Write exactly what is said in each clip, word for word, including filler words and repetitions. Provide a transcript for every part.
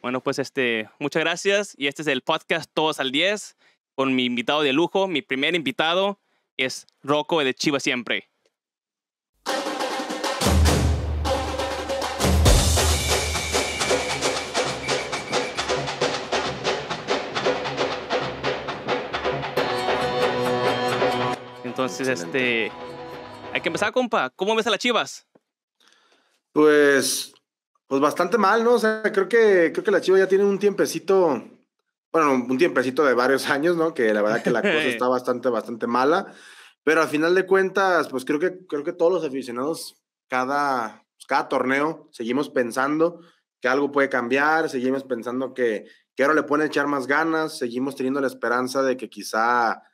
Bueno, pues este, muchas gracias. Y este es el podcast Todos al diez con mi invitado de lujo. Mi primer invitado es Rocco de Chivas Siempre. Entonces, excelente. este, hay que empezar, compa. ¿Cómo ves a las Chivas? Pues, pues bastante mal, ¿no? O sea, creo que, creo que las Chivas ya tienen un tiempecito, bueno, un tiempecito de varios años, ¿no? Que la verdad que la cosa está bastante, bastante mala. Pero al final de cuentas, pues creo que, creo que todos los aficionados, cada, cada torneo, seguimos pensando que algo puede cambiar, seguimos pensando que, que ahora le pueden echar más ganas, seguimos teniendo la esperanza de que quizá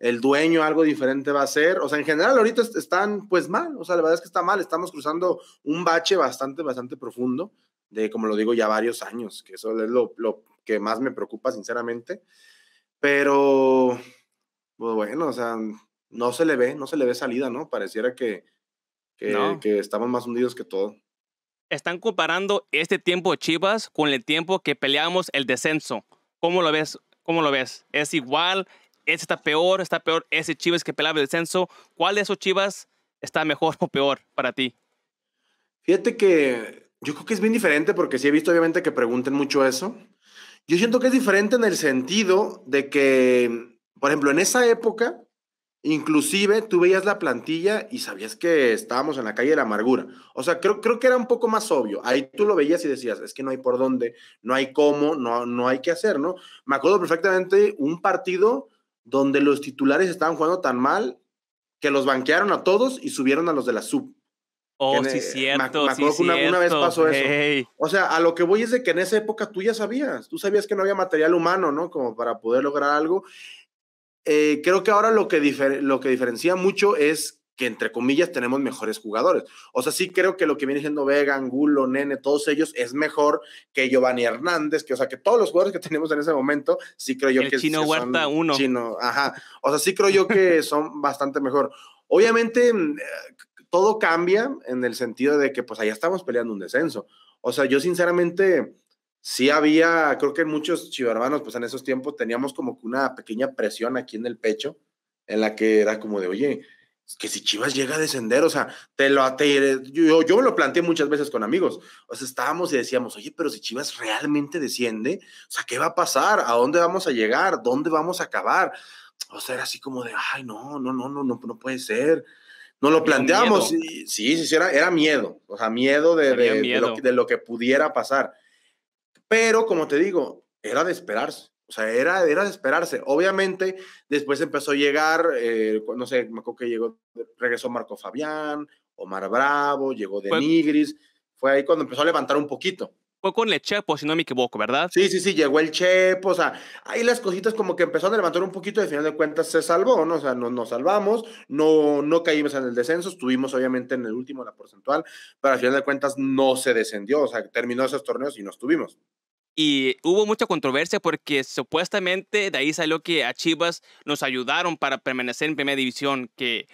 el dueño algo diferente va a hacer. O sea, en general ahorita están pues mal, o sea, la verdad es que está mal, estamos cruzando un bache bastante, bastante profundo de, como lo digo, ya varios años, que eso es lo, lo que más me preocupa sinceramente, pero pues bueno, o sea, no se le ve, no se le ve salida, ¿no? Pareciera que, que, no. que estamos más hundidos que todo. Están comparando este tiempo de Chivas con el tiempo que peleamos el descenso. ¿Cómo lo ves? ¿Cómo lo ves? ¿Es igual? Ese está peor, está peor. Ese Chivas que pelaba el descenso. ¿Cuál de esos Chivas está mejor o peor para ti? Fíjate que yo creo que es bien diferente, porque sí he visto obviamente que pregunten mucho eso. Yo siento que es diferente en el sentido de que, por ejemplo, en esa época, inclusive tú veías la plantilla y sabías que estábamos en la calle de la amargura. O sea, creo, creo que era un poco más obvio. Ahí tú lo veías y decías, es que no hay por dónde, no hay cómo, no, no hay qué hacer, ¿no? Me acuerdo perfectamente un partido donde los titulares estaban jugando tan mal que los banquearon a todos y subieron a los de la sub. Oh, que sí, es cierto. Me acuerdo sí que una, una vez pasó hey. eso. O sea, a lo que voy es de que en esa época tú ya sabías, tú sabías que no había material humano, ¿no? Como para poder lograr algo. Eh, creo que ahora lo que, difer lo que diferencia mucho es que, entre comillas, tenemos mejores jugadores. O sea, sí creo que lo que viene siendo Vega, Angulo, Nene, todos ellos, es mejor que Giovanni Hernández, que, o sea, que todos los jugadores que tenemos en ese momento, sí creo yo el que... Chino que Huerta, son uno. Chino, ajá. O sea, sí creo yo que son bastante mejor. Obviamente, eh, todo cambia en el sentido de que, pues, allá estamos peleando un descenso. O sea, yo sinceramente... Sí había, creo que muchos chivarbanos, pues en esos tiempos teníamos como que una pequeña presión aquí en el pecho, en la que era como de, oye, es que si Chivas llega a descender, o sea, te lo, te, yo, yo me lo planteé muchas veces con amigos, o sea, estábamos y decíamos, oye, pero si Chivas realmente desciende, o sea, ¿qué va a pasar? ¿A dónde vamos a llegar? ¿Dónde vamos a acabar? O sea, era así como de, ay, no, no, no, no, no, no puede ser. Nos lo planteamos, sí, sí, sí, era, era miedo, o sea, miedo de, de, miedo. de, lo, de lo que pudiera pasar. Pero, como te digo, era de esperarse. O sea, era, era de esperarse. Obviamente, después empezó a llegar, eh, no sé, me acuerdo que llegó, regresó Marco Fabián, Omar Bravo, llegó Denigris. Fue ahí cuando empezó a levantar un poquito. Fue con el Chepo, si no me equivoco, ¿verdad? Sí, sí, sí, llegó el Chepo. O sea, ahí las cositas como que empezaron a levantar un poquito y al final de cuentas se salvó, ¿no? O sea, no, nos salvamos, no, no caímos en el descenso, estuvimos obviamente en el último en la porcentual, pero al final de cuentas no se descendió. O sea, terminó esos torneos y no estuvimos. Y hubo mucha controversia porque supuestamente de ahí salió que a Chivas nos ayudaron para permanecer en Primera División, que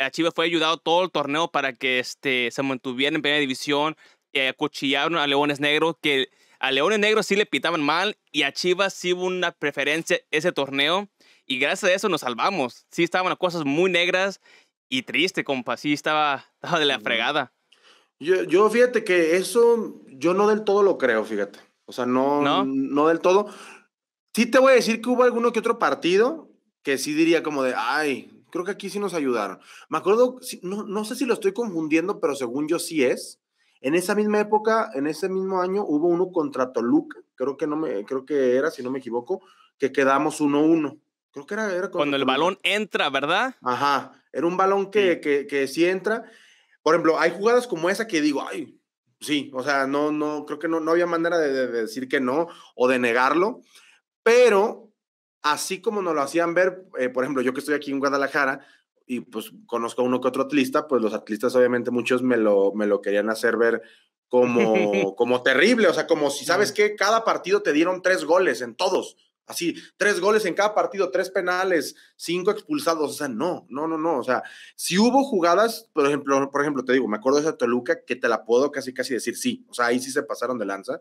a Chivas fue ayudado todo el torneo para que este, se mantuviera en Primera División, que acuchillaron a Leones Negros, que a Leones Negros sí le pitaban mal y a Chivas sí hubo una preferencia ese torneo y gracias a eso nos salvamos. Sí estaban las cosas muy negras y triste, compa, sí estaba, estaba de la fregada. Yo, yo fíjate que eso yo no del todo lo creo, fíjate. O sea, no, no, no del todo. Sí te voy a decir que hubo alguno que otro partido que sí diría como de, ay, creo que aquí sí nos ayudaron. Me acuerdo, no, no sé si lo estoy confundiendo, pero según yo sí es. En esa misma época, en ese mismo año, hubo uno contra Toluca, creo que, no me, creo que era, si no me equivoco, que quedamos uno uno. Creo que era, era cuando el Toluca. Balón entra, ¿verdad? Ajá, era un balón que sí. Que, que sí entra. Por ejemplo, hay jugadas como esa que digo, ay, sí, o sea, no, no, creo que no, no había manera de, de decir que no o de negarlo, pero así como nos lo hacían ver, eh, por ejemplo, yo que estoy aquí en Guadalajara y pues conozco a uno que otro atlista, pues los atlistas obviamente muchos me lo, me lo querían hacer ver como, como terrible, o sea, como si, ¿sabes qué? Cada partido te dieron tres goles en todos, así, tres goles en cada partido, tres penales, cinco expulsados, o sea, no, no, no, no, o sea, si hubo jugadas, por ejemplo, por ejemplo, te digo, me acuerdo de esa Toluca que te la puedo casi casi decir sí, o sea, ahí sí se pasaron de lanza,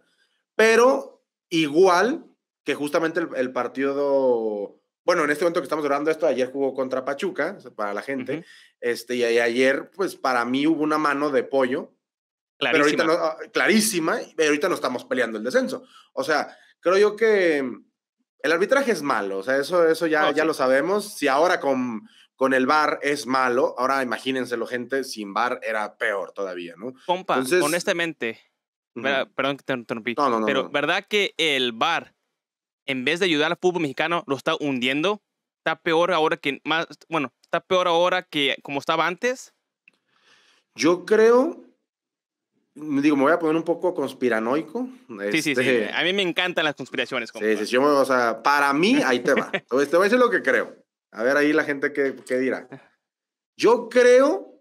pero Igual que justamente el, el partido... Bueno, en este momento que estamos grabando esto, ayer jugó contra Pachuca, para la gente. Uh-huh. este, y ayer, pues, para mí hubo una mano de Pollo. Clarísima. Pero ahorita no, clarísima, pero ahorita no estamos peleando el descenso. O sea, creo yo que el arbitraje es malo. O sea, eso, eso ya, no, ya sí. lo sabemos. Si ahora con, con el V A R es malo, ahora imagínenselo, gente, sin V A R era peor todavía, ¿no? Compa, entonces, honestamente... Uh-huh. Perdón que te interrumpí. No, no, no, pero, no. ¿verdad que el V A R... en vez de ayudar al fútbol mexicano, lo está hundiendo? Está peor ahora que más, bueno, está peor ahora que como estaba antes. Yo creo, digo, me voy a poner un poco conspiranoico. Sí, este, sí, sí. A mí me encantan las conspiraciones. Sí, sí, sí, yo, o sea, para mí, ahí te va. Te voy a decir lo que creo. A ver ahí la gente qué, qué dirá. Yo creo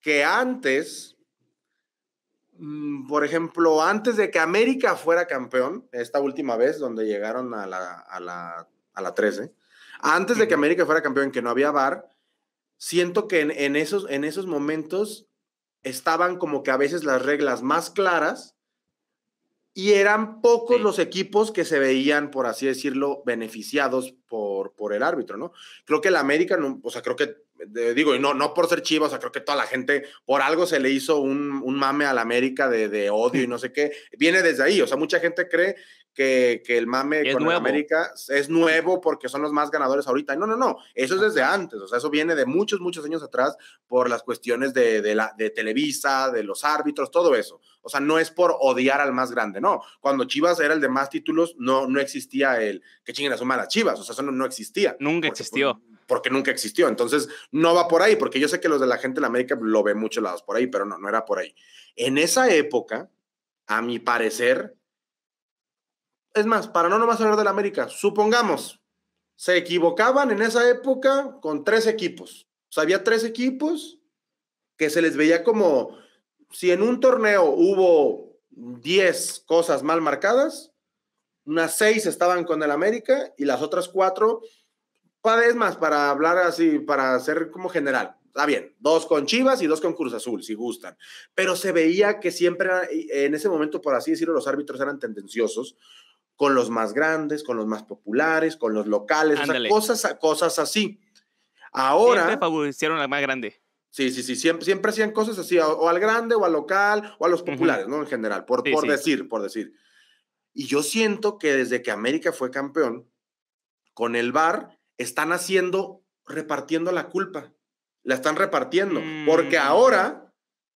que antes... Por ejemplo, antes de que América fuera campeón, esta última vez donde llegaron a la, a la, a la trece, antes de que América fuera campeón, que no había V A R, siento que en, en, esos, en esos momentos estaban como que a veces las reglas más claras y eran pocos sí. los equipos que se veían, por así decirlo, beneficiados por, por el árbitro, ¿no? Creo que el América, no, o sea, creo que De, digo, y no, no por ser Chivas, o sea, creo que toda la gente, por algo se le hizo un, un mame a la América de, de odio y no sé qué, viene desde ahí, o sea, mucha gente cree que, que el mame con nuevo. América es nuevo porque son los más ganadores ahorita, no, no, no, eso es desde antes, o sea, eso viene de muchos, muchos años atrás por las cuestiones de, de, la, de Televisa, de los árbitros, todo eso, o sea, no es por odiar al más grande, no, cuando Chivas era el de más títulos, no, no existía el que chinguen a su madre Chivas, o sea, eso no, no existía. Nunca existió. Fue, porque nunca existió, entonces no va por ahí, porque yo sé que los de la gente de la América lo ven muchos lados por ahí, pero no, no era por ahí. En esa época, a mi parecer, es más, para no nomás hablar de la América, supongamos, se equivocaban en esa época con tres equipos, o sea, había tres equipos que se les veía como, si en un torneo hubo diez cosas mal marcadas, unas seis estaban con el América y las otras cuatro... Es más, para hablar así, para ser como general, está bien, dos con Chivas y dos con Cruz Azul, si gustan, pero se veía que siempre, en ese momento, por así decirlo, los árbitros eran tendenciosos con los más grandes, con los más populares, con los locales, o sea, cosas, cosas así. Ahora... Siempre favorecieron al más grande. Sí, sí, sí, siempre, siempre hacían cosas así, o al grande, o al local, o a los populares, uh-huh. ¿no? En general, por, sí, por sí. decir, por decir. Y yo siento que desde que América fue campeón, con el V A R... están haciendo, repartiendo la culpa. La están repartiendo. Mm. Porque ahora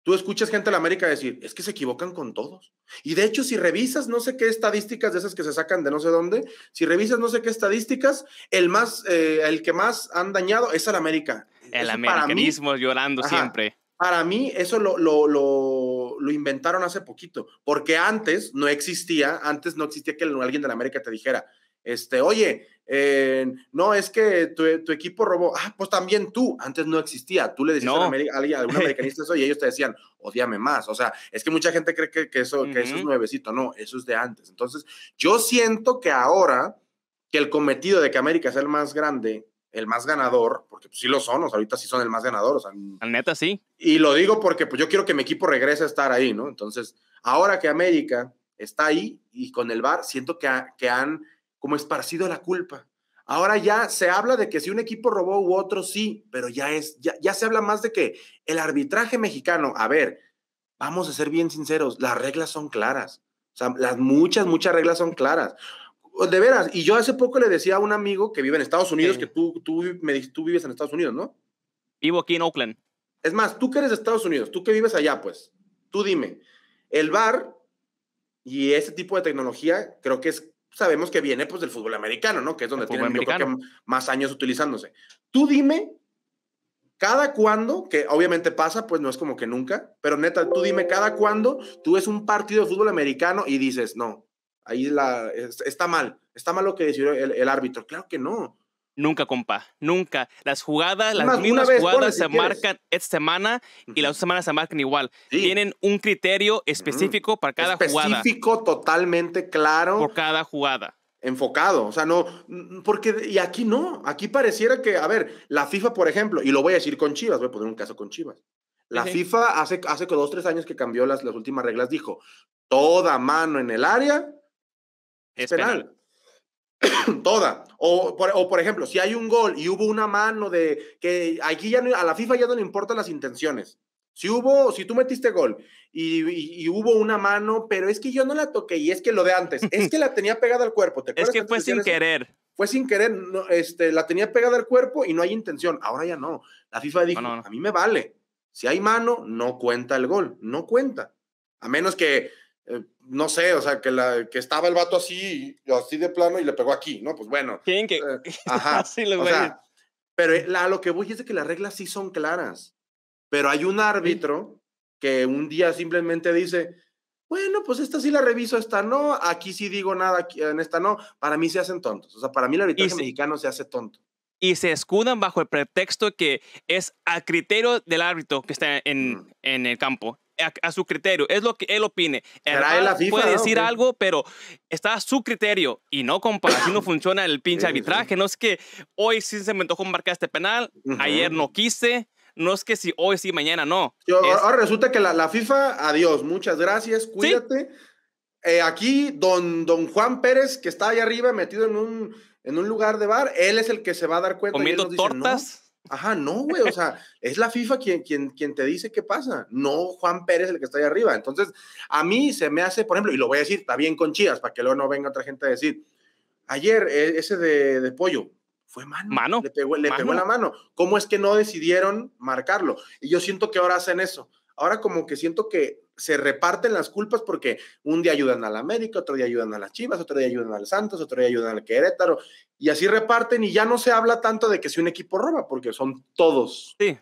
tú escuchas gente de la América decir, es que se equivocan con todos. Y de hecho, si revisas no sé qué estadísticas de esas que se sacan de no sé dónde, si revisas no sé qué estadísticas, el, más, eh, el que más han dañado es al América. El eso americanismo para mí, llorando ajá, siempre. Para mí eso lo, lo, lo, lo inventaron hace poquito. Porque antes no existía, antes no existía que alguien de la América te dijera, este, oye, Eh, no, es que tu, tu equipo robó. Ah, pues también tú. Antes no existía. Tú le decías no. a, Ameri- a algún americanista eso y ellos te decían, odiame más. O sea, es que mucha gente cree que, que, eso, uh-huh. que eso es nuevecito. No, eso es de antes. Entonces, yo siento que ahora que el cometido de que América sea el más grande, el más ganador, porque pues, sí lo son, o sea, ahorita sí son el más ganador. O sea, la neta sí. Y lo digo porque pues, yo quiero que mi equipo regrese a estar ahí, ¿no? Entonces, ahora que América está ahí y con el V A R, siento que, ha, que han... como esparcido la culpa. Ahora ya se habla de que si un equipo robó u otro, sí, pero ya, es, ya, ya se habla más de que el arbitraje mexicano, a ver, vamos a ser bien sinceros, las reglas son claras. O sea, las muchas, muchas reglas son claras. De veras, y yo hace poco le decía a un amigo que vive en Estados Unidos, sí. que tú, tú, me dijiste, tú vives en Estados Unidos, ¿no? Vivo aquí en Oakland. Es más, tú que eres de Estados Unidos, tú que vives allá, pues, tú dime, el V A R y ese tipo de tecnología creo que es sabemos que viene pues del fútbol americano, ¿no? Que es donde tienen yo creo que más años utilizándose. Tú dime, cada cuándo, que obviamente pasa, pues no es como que nunca, pero neta, tú dime cada cuándo tú ves un partido de fútbol americano y dices, no, ahí la, es, está mal, está mal lo que decidió el, el árbitro. Claro que no. Nunca, compa, nunca. Las jugadas, las una, mismas una jugadas se si marcan quieres. Esta semana y las dos semanas se marcan igual. Sí. Tienen un criterio específico mm. para cada específico, jugada. Específico, totalmente claro. Por cada jugada. Enfocado, o sea, no, porque, y aquí no, aquí pareciera que, a ver, la FIFA, por ejemplo, y lo voy a decir con Chivas, voy a poner un caso con Chivas. La sí. FIFA hace, hace dos, tres años que cambió las, las últimas reglas, dijo, toda mano en el área Es penal. penal. Toda. O por, o, por ejemplo, si hay un gol y hubo una mano de... que aquí ya no, a la FIFA ya no le importan las intenciones. Si hubo, si tú metiste gol y, y, y hubo una mano, pero es que yo no la toqué y es que lo de antes, es que la tenía pegada al cuerpo. ¿Te acuerdas? Es que fue sin querer. Fue sin querer, no, este, la tenía pegada al cuerpo y no hay intención. Ahora ya no. La FIFA dijo, no, no, no. a mí me vale. Si hay mano, no cuenta el gol, no cuenta. A menos que, eh, no sé, o sea, que, la, que estaba el vato así, así de plano y le pegó aquí, ¿no? Pues bueno. ¿Quién que? Eh, ajá. Así lo voy. O sea, pero la, lo que voy es de que las reglas sí son claras. Pero hay un árbitro que un día simplemente dice, bueno, pues esta sí la reviso, esta no, aquí sí digo nada, aquí, en esta no. Para mí se hacen tontos. O sea, para mí el arbitraje sí. mexicano se hace tonto. Y se escudan bajo el pretexto que es a criterio del árbitro que está en, mm. en el campo. A, a su criterio, es lo que él opine. El FIFA, puede decir ¿no? algo, pero está a su criterio y no compa. Así no funciona el pinche sí, arbitraje. Sí. No es que hoy sí se me antojó marcar este penal, uh -huh. ayer no quise. No es que si hoy sí, mañana no. Yo, es... Ahora resulta que la, la FIFA, adiós, muchas gracias, cuídate. ¿Sí? Eh, aquí, don, don Juan Pérez, que está allá arriba metido en un, en un lugar de bar, él es el que se va a dar cuenta. ¿Comiendo tortas? No. Ajá, no, güey, o sea, es la FIFA quien, quien, quien te dice qué pasa, no Juan Pérez el que está allá arriba. Entonces, a mí se me hace, por ejemplo, y lo voy a decir, está bien con Chivas, para que luego no venga otra gente a decir, ayer ese de, de Pollo, fue mano, mano. le pegó, le mano. pegó en la mano. ¿Cómo es que no decidieron marcarlo? Y yo siento que ahora hacen eso. Ahora como que siento que se reparten las culpas porque un día ayudan al América, otro día ayudan a las Chivas, otro día ayudan al Santos, otro día ayudan al Querétaro, y así reparten y ya no se habla tanto de que si un equipo roba, porque son todos. Sí,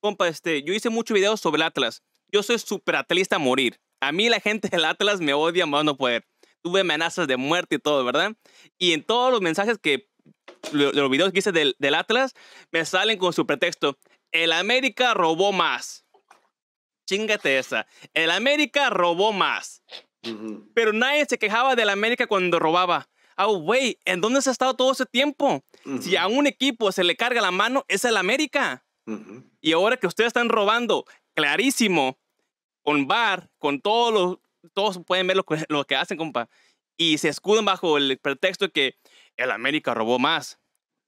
compa, este, yo hice muchos videos sobre el Atlas. Yo soy súper atlista a morir. A mí la gente del Atlas me odia más no poder. Tuve amenazas de muerte y todo, ¿verdad? Y en todos los mensajes que los videos que hice del, del Atlas me salen con su pretexto, el América robó más, chingate esa, el América robó más, uh-huh. pero nadie se quejaba del América cuando robaba. Ah, oh, güey, ¿en dónde se ha estado todo ese tiempo? Uh-huh. Si a un equipo se le carga la mano, es el América, uh-huh. y ahora que ustedes están robando clarísimo, con V A R, con todos los, todos pueden ver lo, lo que hacen, compa, y se escudan bajo el pretexto que el América robó más.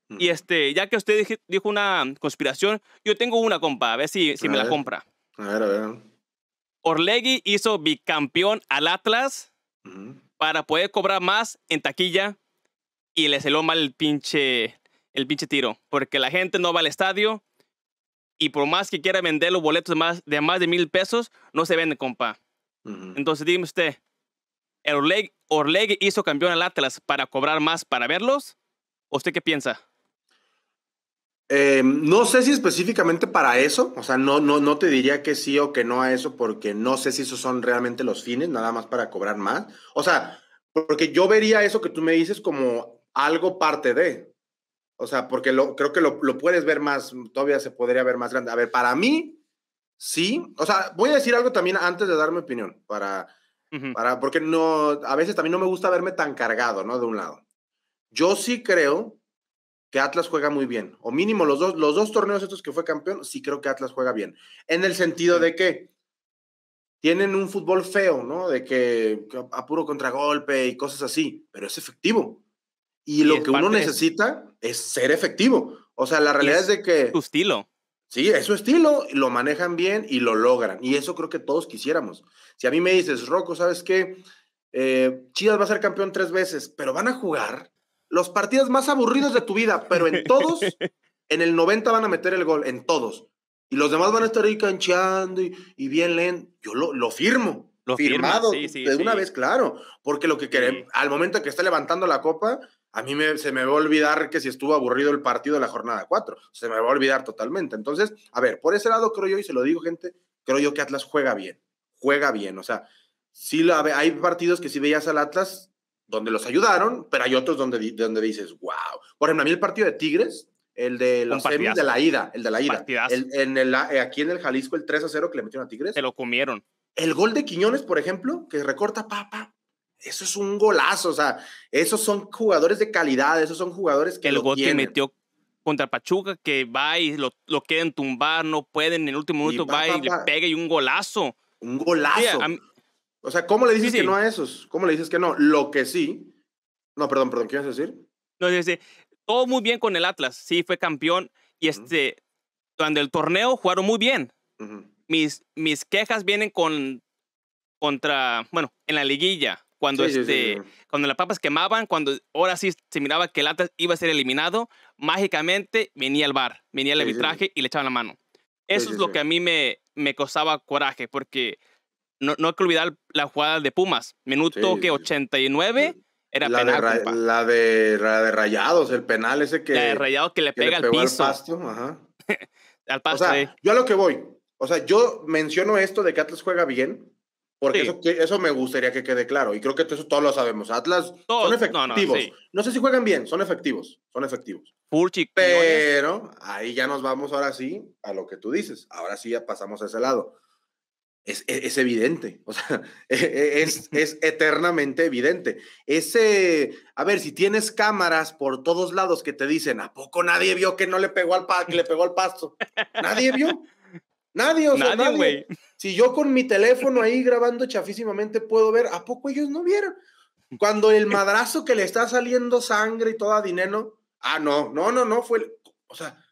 Mm. Y este, ya que usted dije, dijo una conspiración, yo tengo una, compa, a ver si, si a me ver. la compra. A ver, a ver. Orlegui hizo bicampeón al Atlas mm. para poder cobrar más en taquilla y le celó mal el pinche, el pinche tiro, porque la gente no va al estadio y por más que quiera vender los boletos de más de, más de mil pesos, no se venden, compa. Mm. Entonces, dime usted, ¿el Orlegui Orlegui hizo campeón al Atlas para cobrar más para verlos? ¿Usted qué piensa? Eh, no sé si específicamente para eso, o sea, no, no, no te diría que sí o que no a eso, porque no sé si esos son realmente los fines, nada más para cobrar más. O sea, porque yo vería eso que tú me dices como algo parte de, o sea, porque lo, creo que lo, lo puedes ver más, todavía se podría ver más grande. A ver, para mí, sí, o sea, voy a decir algo también antes de dar mi opinión, para... Para, porque no, a veces también no me gusta verme tan cargado, ¿no? De un lado. Yo sí creo que Atlas juega muy bien, o mínimo los dos, los dos torneos estos que fue campeón, sí creo que Atlas juega bien, en el sentido de que tienen un fútbol feo, ¿no? De que a puro contragolpe y cosas así, pero es efectivo. Y, y lo que uno necesita es... es ser efectivo. O sea, la realidad es, es de que... su estilo. Sí, es su estilo, lo manejan bien y lo logran. Y eso creo que todos quisiéramos. Si a mí me dices, Rocco, ¿sabes qué? Eh, Chivas va a ser campeón tres veces, pero van a jugar los partidos más aburridos de tu vida, pero en todos, en el noventa van a meter el gol, en todos. Y los demás van a estar ahí cancheando y, y bien lento. Yo lo, lo firmo. Lo firmado. Firma, sí, sí, de sí. una vez, claro. Porque lo que queremos, sí. al momento que está levantando la copa... A mí me, se me va a olvidar que si estuvo aburrido el partido de la jornada cuatro, se me va a olvidar totalmente. Entonces, a ver, por ese lado creo yo, y se lo digo, gente, creo yo que Atlas juega bien, juega bien. O sea, sí la, hay partidos que sí veías al Atlas donde los ayudaron, pero hay otros donde, donde dices, wow. Por ejemplo, a mí el partido de Tigres, el de los semis de la ida, el de la ida, el, en el, aquí en el Jalisco, el tres a cero que le metieron a Tigres. Se lo comieron. El gol de Quiñones, por ejemplo, que recorta, pa, pa. Eso es un golazo, o sea, esos son jugadores de calidad, esos son jugadores que el lo gol tienen. Que metió contra Pachuca, que va y lo, lo quieren tumbar, no pueden, en el último minuto y va, va y va, le pega y un golazo. Un golazo. Sí, mí... O sea, ¿cómo le dices sí, sí. que no a esos? ¿Cómo le dices que no? Lo que sí No, perdón, perdón, ¿qué ibas a decir? No, es decir, todo muy bien con el Atlas. Sí, fue campeón. Y este, uh-huh. durante el torneo jugaron muy bien. Uh-huh. mis, mis quejas vienen con, contra, bueno, en la liguilla. Cuando, sí, este, sí, sí, sí. cuando las papas quemaban, cuando ahora sí se miraba que el Atlas iba a ser eliminado, mágicamente venía el V A R, venía el sí, arbitraje sí, sí. y le echaban la mano. Eso sí, es sí, lo sí. que a mí me, me causaba coraje, porque no, no hay que olvidar la jugada de Pumas. Minuto sí, que ochenta y nueve sí. era la penal. De la, de, la de Rayados, el penal ese que... La de Rayados que le que pega le al piso. Al pasto, ajá. al pasto, o sea, eh. yo a lo que voy. O sea, yo menciono esto de que Atlas juega bien, porque sí. eso, eso me gustaría que quede claro. Y creo que eso todos lo sabemos. Atlas todos, son efectivos. No, no, sí. no sé si juegan bien, son efectivos. Son efectivos. Furchi, pero ahí ya nos vamos ahora sí a lo que tú dices. Ahora sí ya pasamos a ese lado. Es, es, es evidente. O sea, es, es eternamente evidente. Ese, a ver, si tienes cámaras por todos lados que te dicen, ¿a poco nadie vio que no le pegó al, pa que le pegó al pasto? ¿Nadie vio? Nadie, o sea, nadie, güey. Si yo con mi teléfono ahí grabando chafísimamente puedo ver, ¿a poco ellos no vieron? Cuando el madrazo que le está saliendo sangre y todo a Dineno, ah, no, no, no, no, fue, el, o sea,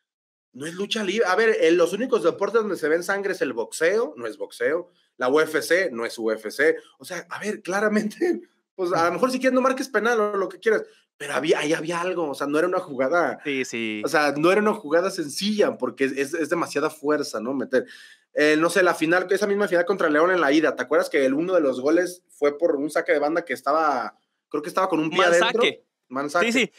no es lucha libre. A ver, en los únicos deportes donde se ven sangre es el boxeo, no es boxeo, la U F C, no es U F C, o sea, a ver, claramente, pues a lo mejor si quieres no marques penal o lo que quieras, pero había, ahí había algo, o sea, no era una jugada. Sí, sí. O sea, no era una jugada sencilla, porque es, es, es demasiada fuerza, ¿no? Meter. Eh, no sé, la final, esa misma final contra León en la ida, ¿te acuerdas que el uno de los goles fue por un saque de banda que estaba, creo que estaba con un pie adentro? Man saque. Sí, sí.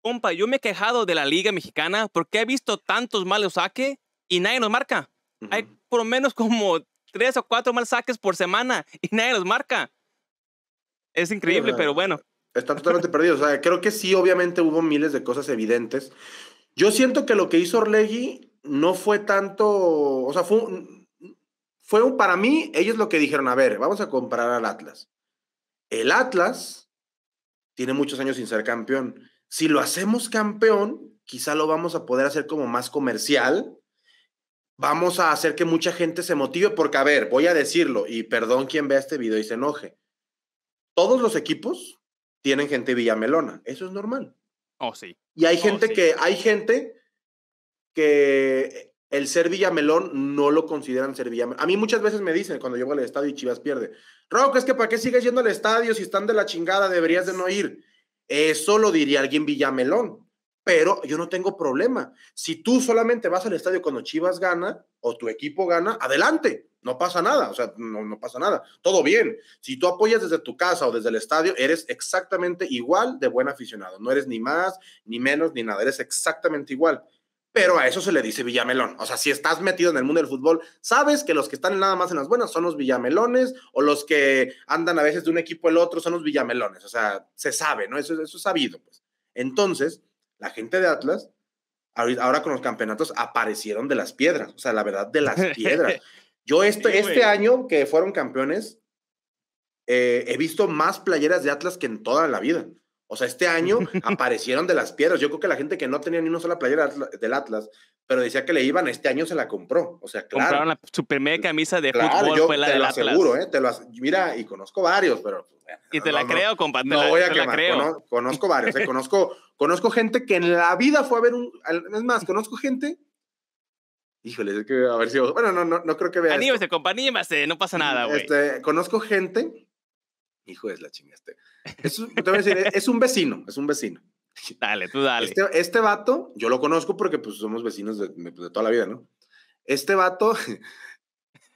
Compa, yo me he quejado de la Liga Mexicana porque he visto tantos malos saques y nadie nos marca. Uh-huh. Hay por lo menos como tres o cuatro mal saques por semana y nadie nos marca. Es increíble, uh-huh. pero bueno. Están totalmente perdidos. O sea, creo que sí, obviamente hubo miles de cosas evidentes. Yo siento que lo que hizo Orlegui no fue tanto... O sea, fue un, fue un... Para mí, ellos lo que dijeron, a ver, vamos a comparar al Atlas. El Atlas tiene muchos años sin ser campeón. Si lo hacemos campeón, quizá lo vamos a poder hacer como más comercial. Vamos a hacer que mucha gente se motive, porque, a ver, voy a decirlo, y perdón quien vea este video y se enoje. Todos los equipos tienen gente villamelona, eso es normal. Oh, sí. Y hay gente oh, sí. que, hay gente que el ser villamelón no lo consideran ser villamelón. A mí muchas veces me dicen cuando yo voy al estadio y Chivas pierde, Rocco, es que ¿para qué sigues yendo al estadio si están de la chingada? Deberías de no ir. Eso lo diría alguien villamelón, pero yo no tengo problema. Si tú solamente vas al estadio cuando Chivas gana o tu equipo gana, adelante. No pasa nada, o sea, no, no pasa nada. Todo bien. Si tú apoyas desde tu casa o desde el estadio, eres exactamente igual de buen aficionado. No eres ni más, ni menos, ni nada. Eres exactamente igual. Pero a eso se le dice villamelón. O sea, si estás metido en el mundo del fútbol, sabes que los que están nada más en las buenas son los villamelones, o los que andan a veces de un equipo al otro son los villamelones. O sea, se sabe, ¿no? Eso, eso es sabido, pues. Entonces, la gente de Atlas, ahora con los campeonatos, aparecieron de las piedras. O sea, la verdad, de las piedras. Yo este, este año que fueron campeones, eh, he visto más playeras de Atlas que en toda la vida. O sea, este año aparecieron de las piedras. Yo creo que la gente que no tenía ni una sola playera del Atlas, pero decía que le iban, este año se la compró. O sea, claro. Compraron la super mega camisa de claro, fútbol, yo fue la del Atlas. Te lo aseguro, ¿eh? Te lo mira, y conozco varios, pero... Y no, te la no, creo, compadre. No voy a te quemar. La Cono, conozco varios. Eh, conozco, conozco gente que en la vida fue a ver un... Es más, conozco gente... Híjole, es que a ver si... Bueno, no, no, no creo que vea anímese, compa, anímese, no pasa nada, güey. Este, conozco gente... Hijo es la chingaste. Es, te voy a decir, es un vecino, es un vecino. Dale, tú dale. Este, este vato, yo lo conozco porque pues somos vecinos de, de toda la vida, ¿no? Este vato,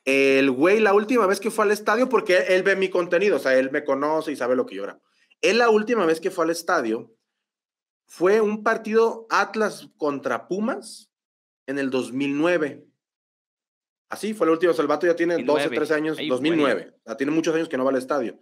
el güey, la última vez que fue al estadio, porque él, él ve mi contenido, o sea, él me conoce y sabe lo que yo grabo. Él la última vez que fue al estadio fue un partido Atlas contra Pumas, en el dos mil nueve. Así fue la última. O sea, el vato ya tiene doce, trece años. Ay, dos mil nueve. Bueno. O sea, tiene muchos años que no va al estadio.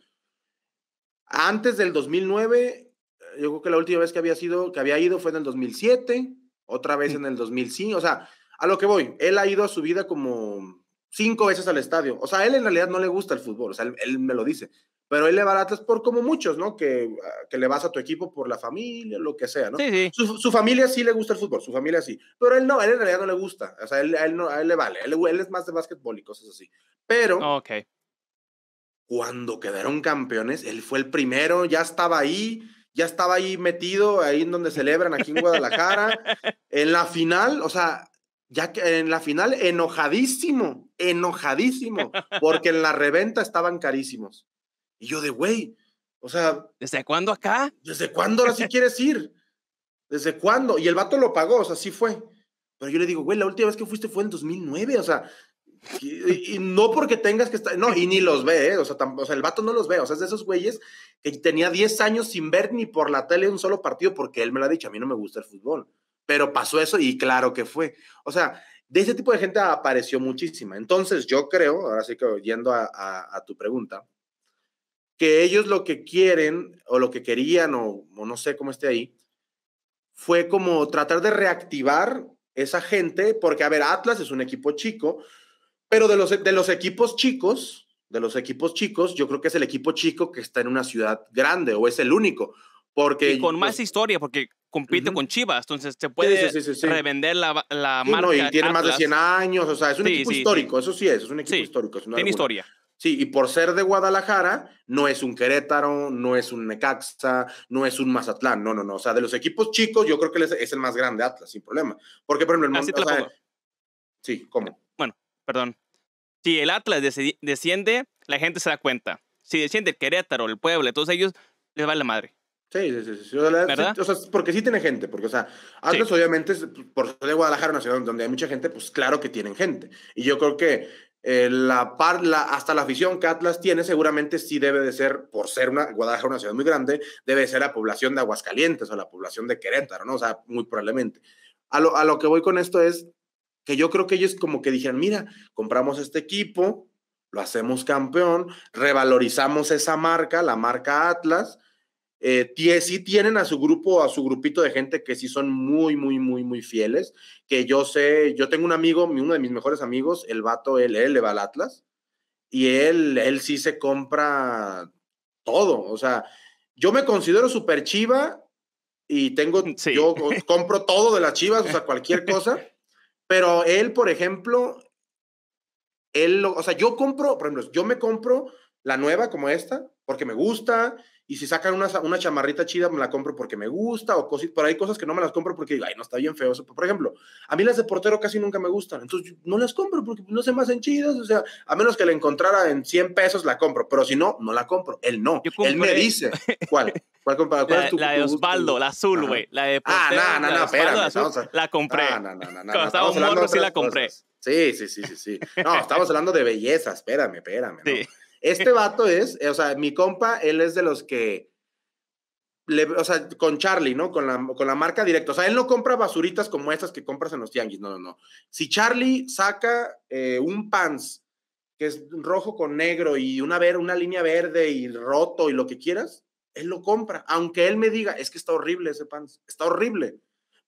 Antes del dos mil nueve, yo creo que la última vez que había, sido, que había ido fue en el dos mil siete. Otra vez en el dos mil cinco. O sea, a lo que voy. Él ha ido a su vida como cinco veces al estadio. O sea, él en realidad no le gusta el fútbol. O sea, él, él me lo dice. Pero él le va al Atlas por como muchos, ¿no? Que, que le vas a tu equipo por la familia, lo que sea, ¿no? Sí, sí. Su, su familia sí le gusta el fútbol, su familia sí. Pero él no, él en realidad no le gusta. O sea, él, él no, a él le vale. Él, él es más de básquetbol y cosas así. Pero oh, okay. Cuando quedaron campeones, él fue el primero, ya estaba ahí, ya estaba ahí metido, ahí en donde celebran, aquí en Guadalajara. En la final, o sea, ya que en la final, enojadísimo, enojadísimo, porque en la reventa estaban carísimos. Y yo de, güey, o sea... ¿Desde cuándo acá? ¿Desde cuándo ahora sí quieres ir? ¿Desde cuándo? Y el vato lo pagó, o sea, sí fue. Pero yo le digo, güey, la última vez que fuiste fue en dos mil nueve, o sea... Y, y no porque tengas que estar, no, y ni los ve, ¿eh? o, sea, tam, o sea, el vato no los ve, o sea, es de esos güeyes que tenía diez años sin ver ni por la tele un solo partido, porque él me lo ha dicho, a mí no me gusta el fútbol, pero pasó eso y claro que fue, o sea, de ese tipo de gente apareció muchísima. Entonces yo creo, ahora sí que yendo a, a, a tu pregunta, que ellos lo que quieren o lo que querían o, o no sé cómo esté ahí, fue como tratar de reactivar esa gente, porque a ver, Atlas es un equipo chico. Pero de los, de los equipos chicos, de los equipos chicos, yo creo que es el equipo chico que está en una ciudad grande, o es el único. Porque, y con pues, más historia, porque compite uh-huh. con Chivas, entonces se puede sí, sí, sí, sí. revender la, la sí, marca. No, y tiene Atlas. Más de cien años, o sea, es un sí, equipo sí, histórico, sí. eso sí es, es un equipo sí, histórico. Tiene alguna. Historia. Sí, y por ser de Guadalajara, no es un Querétaro, no es un Necaxa, no es un Mazatlán, no, no, no. O sea, de los equipos chicos, yo creo que es el más grande Atlas, sin problema. Porque, por ejemplo, el Así te o la sea, pongo. Sí, ¿cómo? Bueno. Perdón. Si el Atlas desciende, la gente se da cuenta. Si desciende el Querétaro, el Puebla, todos ellos, les va la madre. Sí, sí, sí. sí. O sea, ¿verdad? Sí, o sea, porque sí tiene gente. Porque, o sea, Atlas sí. obviamente, por ser de Guadalajara, una ciudad donde hay mucha gente, pues claro que tienen gente. Y yo creo que eh, la par, la, hasta la afición que Atlas tiene seguramente sí debe de ser, por ser una, Guadalajara una ciudad muy grande, debe de ser la población de Aguascalientes o la población de Querétaro, ¿no? O sea, muy probablemente. A lo, a lo que voy con esto es que yo creo que ellos como que dijeron, mira, compramos este equipo, lo hacemos campeón, revalorizamos esa marca, la marca Atlas, eh, sí tienen a su grupo, a su grupito de gente que sí son muy, muy, muy, muy fieles, que yo sé, yo tengo un amigo, uno de mis mejores amigos, el vato, él, él le va al Atlas, y él, él sí se compra todo, o sea, yo me considero súper chiva, y tengo, sí. yo compro todo de las Chivas, o sea, cualquier cosa. Pero él, por ejemplo, él, lo, o sea, yo compro, por ejemplo, yo me compro la nueva como esta, porque me gusta, y si sacan una, una chamarrita chida, me la compro porque me gusta, o cosas, pero hay cosas que no me las compro porque digo, ay, no, está bien feo eso. Por ejemplo, a mí las de portero casi nunca me gustan, entonces no las compro porque no se me hacen chidas, o sea, a menos que la encontrara en cien pesos, la compro, pero si no, no la compro, él no, él me dice, ¿cuál? ¿Cuál, ¿Cuál la, es tu, la de Osvaldo, la azul, güey. La de Portero, Ah, no, no, no, espérame. Estamos a... La compré. No, no, no, no, no. Cuando estaba un morro sí la compré. Cosas. Sí, sí, sí, sí, sí. No, estamos hablando de belleza, espérame, espérame. Sí. No. Este vato es, o sea, mi compa, él es de los que, le, o sea, con Charlie, ¿no? Con la, con la marca directa. O sea, él no compra basuritas como estas que compras en los tianguis, no, no, no. Si Charlie saca eh, un pants que es rojo con negro y una, ver, una línea verde y roto y lo que quieras, él lo compra, aunque él me diga, es que está horrible ese pants, está horrible,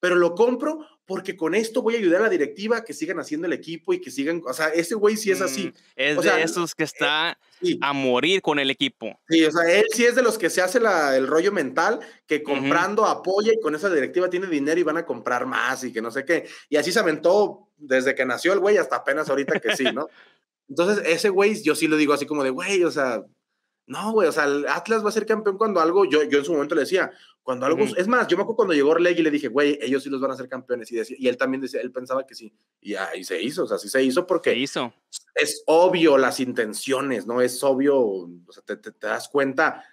pero lo compro porque con esto voy a ayudar a la directiva que sigan haciendo el equipo y que sigan, o sea, ese güey sí es así. Mm, es o de sea, esos que está él, sí. a morir con el equipo. Sí, o sea, él sí es de los que se hace la, el rollo mental, que comprando uh-huh. apoya y con esa directiva tiene dinero y van a comprar más y que no sé qué, y así se aventó desde que nació el güey hasta apenas ahorita que sí, ¿no? Entonces, ese güey, yo sí lo digo así como de, güey, o sea, no, güey, o sea, el Atlas va a ser campeón cuando algo, yo, yo en su momento le decía, cuando algo, uh-huh. es más, yo me acuerdo cuando llegó Orlegui y le dije, güey, ellos sí los van a hacer campeones, y, decía, y él también decía, él pensaba que sí, y ahí se hizo, o sea, sí se hizo porque se hizo. Es obvio las intenciones, ¿no? Es obvio, o sea, te, te, te das cuenta,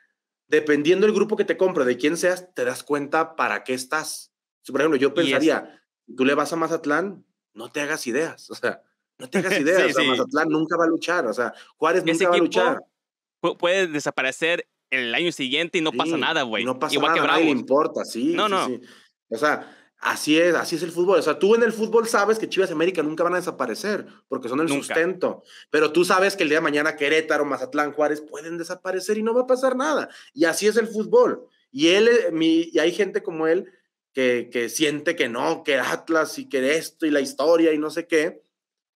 dependiendo del grupo que te compre, de quién seas, te das cuenta para qué estás. Si, por ejemplo, yo pensaría, tú le vas a Mazatlán, no te hagas ideas, o sea, no te hagas ideas, sí, o sea, sí. Mazatlán nunca va a luchar, o sea, Juárez nunca va a luchar. Pu- puede desaparecer el año siguiente y no sí, pasa nada, güey. No pasa Igual nada, que Bravos. Nadie le importa, sí. No, sí, no. Sí. O sea, así es, así es el fútbol. O sea, tú en el fútbol sabes que Chivas y América nunca van a desaparecer, porque son el nunca. sustento. Pero tú sabes que el día de mañana Querétaro, Mazatlán, Juárez pueden desaparecer y no va a pasar nada. Y así es el fútbol. Y él, mi, y hay gente como él que, que siente que no, que Atlas y que esto y la historia y no sé qué,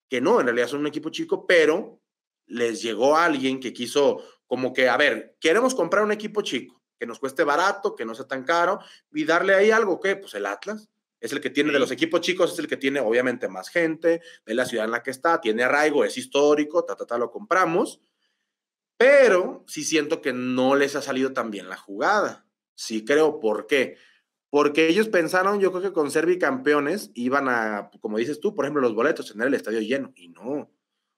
que no, en realidad son un equipo chico, pero les llegó alguien que quiso como que, a ver, queremos comprar un equipo chico, que nos cueste barato, que no sea tan caro, y darle ahí algo, ¿qué? Pues el Atlas, es el que tiene, sí. de los equipos chicos, es el que tiene obviamente más gente, de la ciudad en la que está, tiene arraigo, es histórico, ta, ta, ta, lo compramos, pero sí siento que no les ha salido tan bien la jugada, Sí creo. ¿Por qué? Porque ellos pensaron, yo creo que con ser bicampeones iban a, como dices tú, por ejemplo, los boletos, tener el estadio lleno, y no.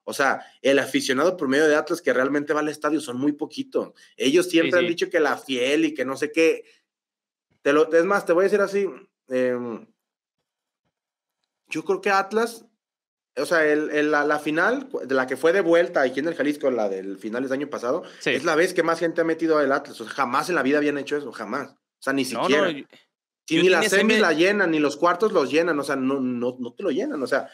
O sea, el aficionado promedio de Atlas que realmente va al estadio son muy poquitos. Ellos siempre sí, sí. han dicho que la fiel y que no sé qué. Te lo, es más, te voy a decir así. Eh, yo creo que Atlas, o sea, el, el, la, la final, de la que fue de vuelta aquí en el Jalisco, la del final del año pasado, sí. es la vez que más gente ha metido al Atlas. O sea, jamás en la vida habían hecho eso, jamás. O sea, ni siquiera. No, no, yo, si yo ni las semis la llenan, ni los cuartos los llenan. O sea, no, no, no te lo llenan. O sea,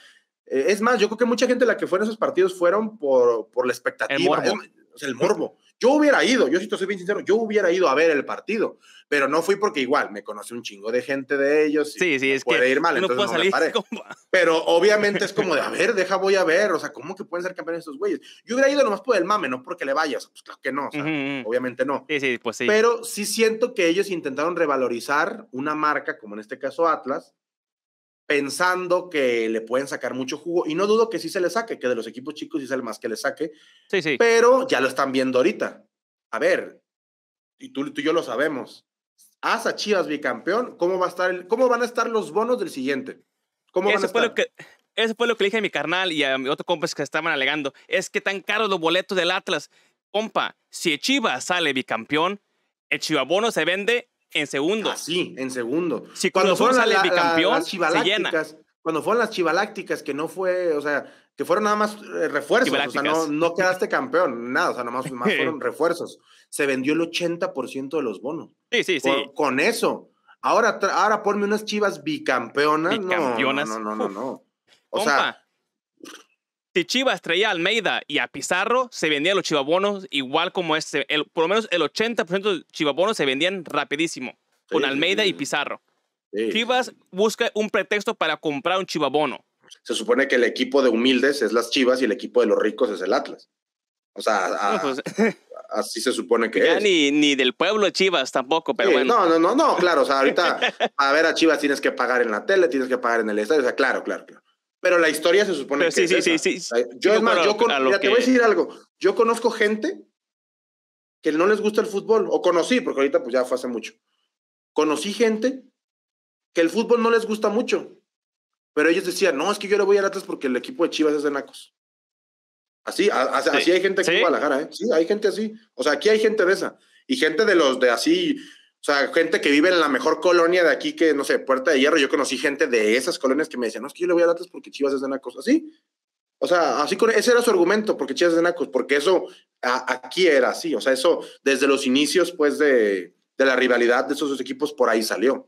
es más, yo creo que mucha gente la que fue en esos partidos fueron por, por la expectativa. El morbo. Es, o sea, el morbo. Yo hubiera ido, yo si te soy bien sincero, yo hubiera ido a ver el partido, pero no fui porque igual me conocí un chingo de gente de ellos y sí, sí, es puede que ir mal, entonces no, no salir, me paré. ¿Cómo? Pero obviamente es como de, a ver, deja, voy a ver, o sea, ¿cómo que pueden ser campeones estos güeyes? Yo hubiera ido nomás por el mame, no porque le vayas, pues claro que no, o sea, uh -huh. obviamente no. Sí, sí, pues sí. Pero sí siento que ellos intentaron revalorizar una marca, como en este caso Atlas, pensando que le pueden sacar mucho jugo, y no dudo que sí se le saque, que de los equipos chicos sí sale más que le saque, sí, sí. pero ya lo están viendo ahorita. A ver, y tú, tú y yo lo sabemos, haz a Chivas bicampeón, ¿cómo, va a estar el, ¿cómo van a estar los bonos del siguiente? ¿Cómo van a estar? Lo que, eso fue lo que le dije a mi carnal y a mi otro compa que estaban alegando, es que tan caros los boletos del Atlas. Compa, si Chivas sale bicampeón, el chivabono se vende en segundo. Así, en segundo. Si cuando fueron la, la, bicampeón, las chivalácticas, cuando fueron las chivalácticas, que no fue, o sea, que fueron nada más eh, refuerzos, o sea, no, no quedaste campeón, nada, o sea, nada más, más fueron refuerzos. Se vendió el ochenta por ciento de los bonos. Sí, sí, sí. Con, con eso. Ahora, ahora ponme unas Chivas bicampeonas. Bicampeonas. No, no, no, no, no, no. O Compa, sea. Si Chivas traía a Almeida y a Pizarro, se vendían los chivabonos igual como este. El, por lo menos el ochenta por ciento de chivabonos se vendían rapidísimo, sí, con Almeida sí, y Pizarro. Sí. Chivas busca un pretexto para comprar un chivabono. Se supone que el equipo de humildes es las Chivas y el equipo de los ricos es el Atlas. O sea, a, no, pues, así se supone que ya es. Ni, ni del pueblo de Chivas tampoco, pero sí, bueno. No, no, no, no, claro. O sea, ahorita a ver a Chivas tienes que pagar en la tele, tienes que pagar en el estadio. O sea, claro, claro, claro. Pero la historia se supone pero que sí, es sí, sí, sí. Yo, es más, yo con, mira, que... te voy a decir algo. Yo conozco gente que no les gusta el fútbol, o conocí, porque ahorita pues ya fue hace mucho. Conocí gente que el fútbol no les gusta mucho, pero ellos decían, no, es que yo le voy a Atlas porque el equipo de Chivas es de nacos. Así, a, a, sí. así hay gente aquí ¿Sí? en Guadalajara, ¿eh? Sí, hay gente así. O sea, aquí hay gente de esa. Y gente de los de así... O sea, gente que vive en la mejor colonia de aquí que, no sé, Puerta de Hierro. Yo conocí gente de esas colonias que me decían, no, es que yo le voy a Atlas porque Chivas es de nacos. ¿Así? O sea, así con, ese era su argumento, porque Chivas es de nacos, porque eso a, aquí era así. O sea, eso desde los inicios, pues, de, de la rivalidad de esos dos equipos, por ahí salió.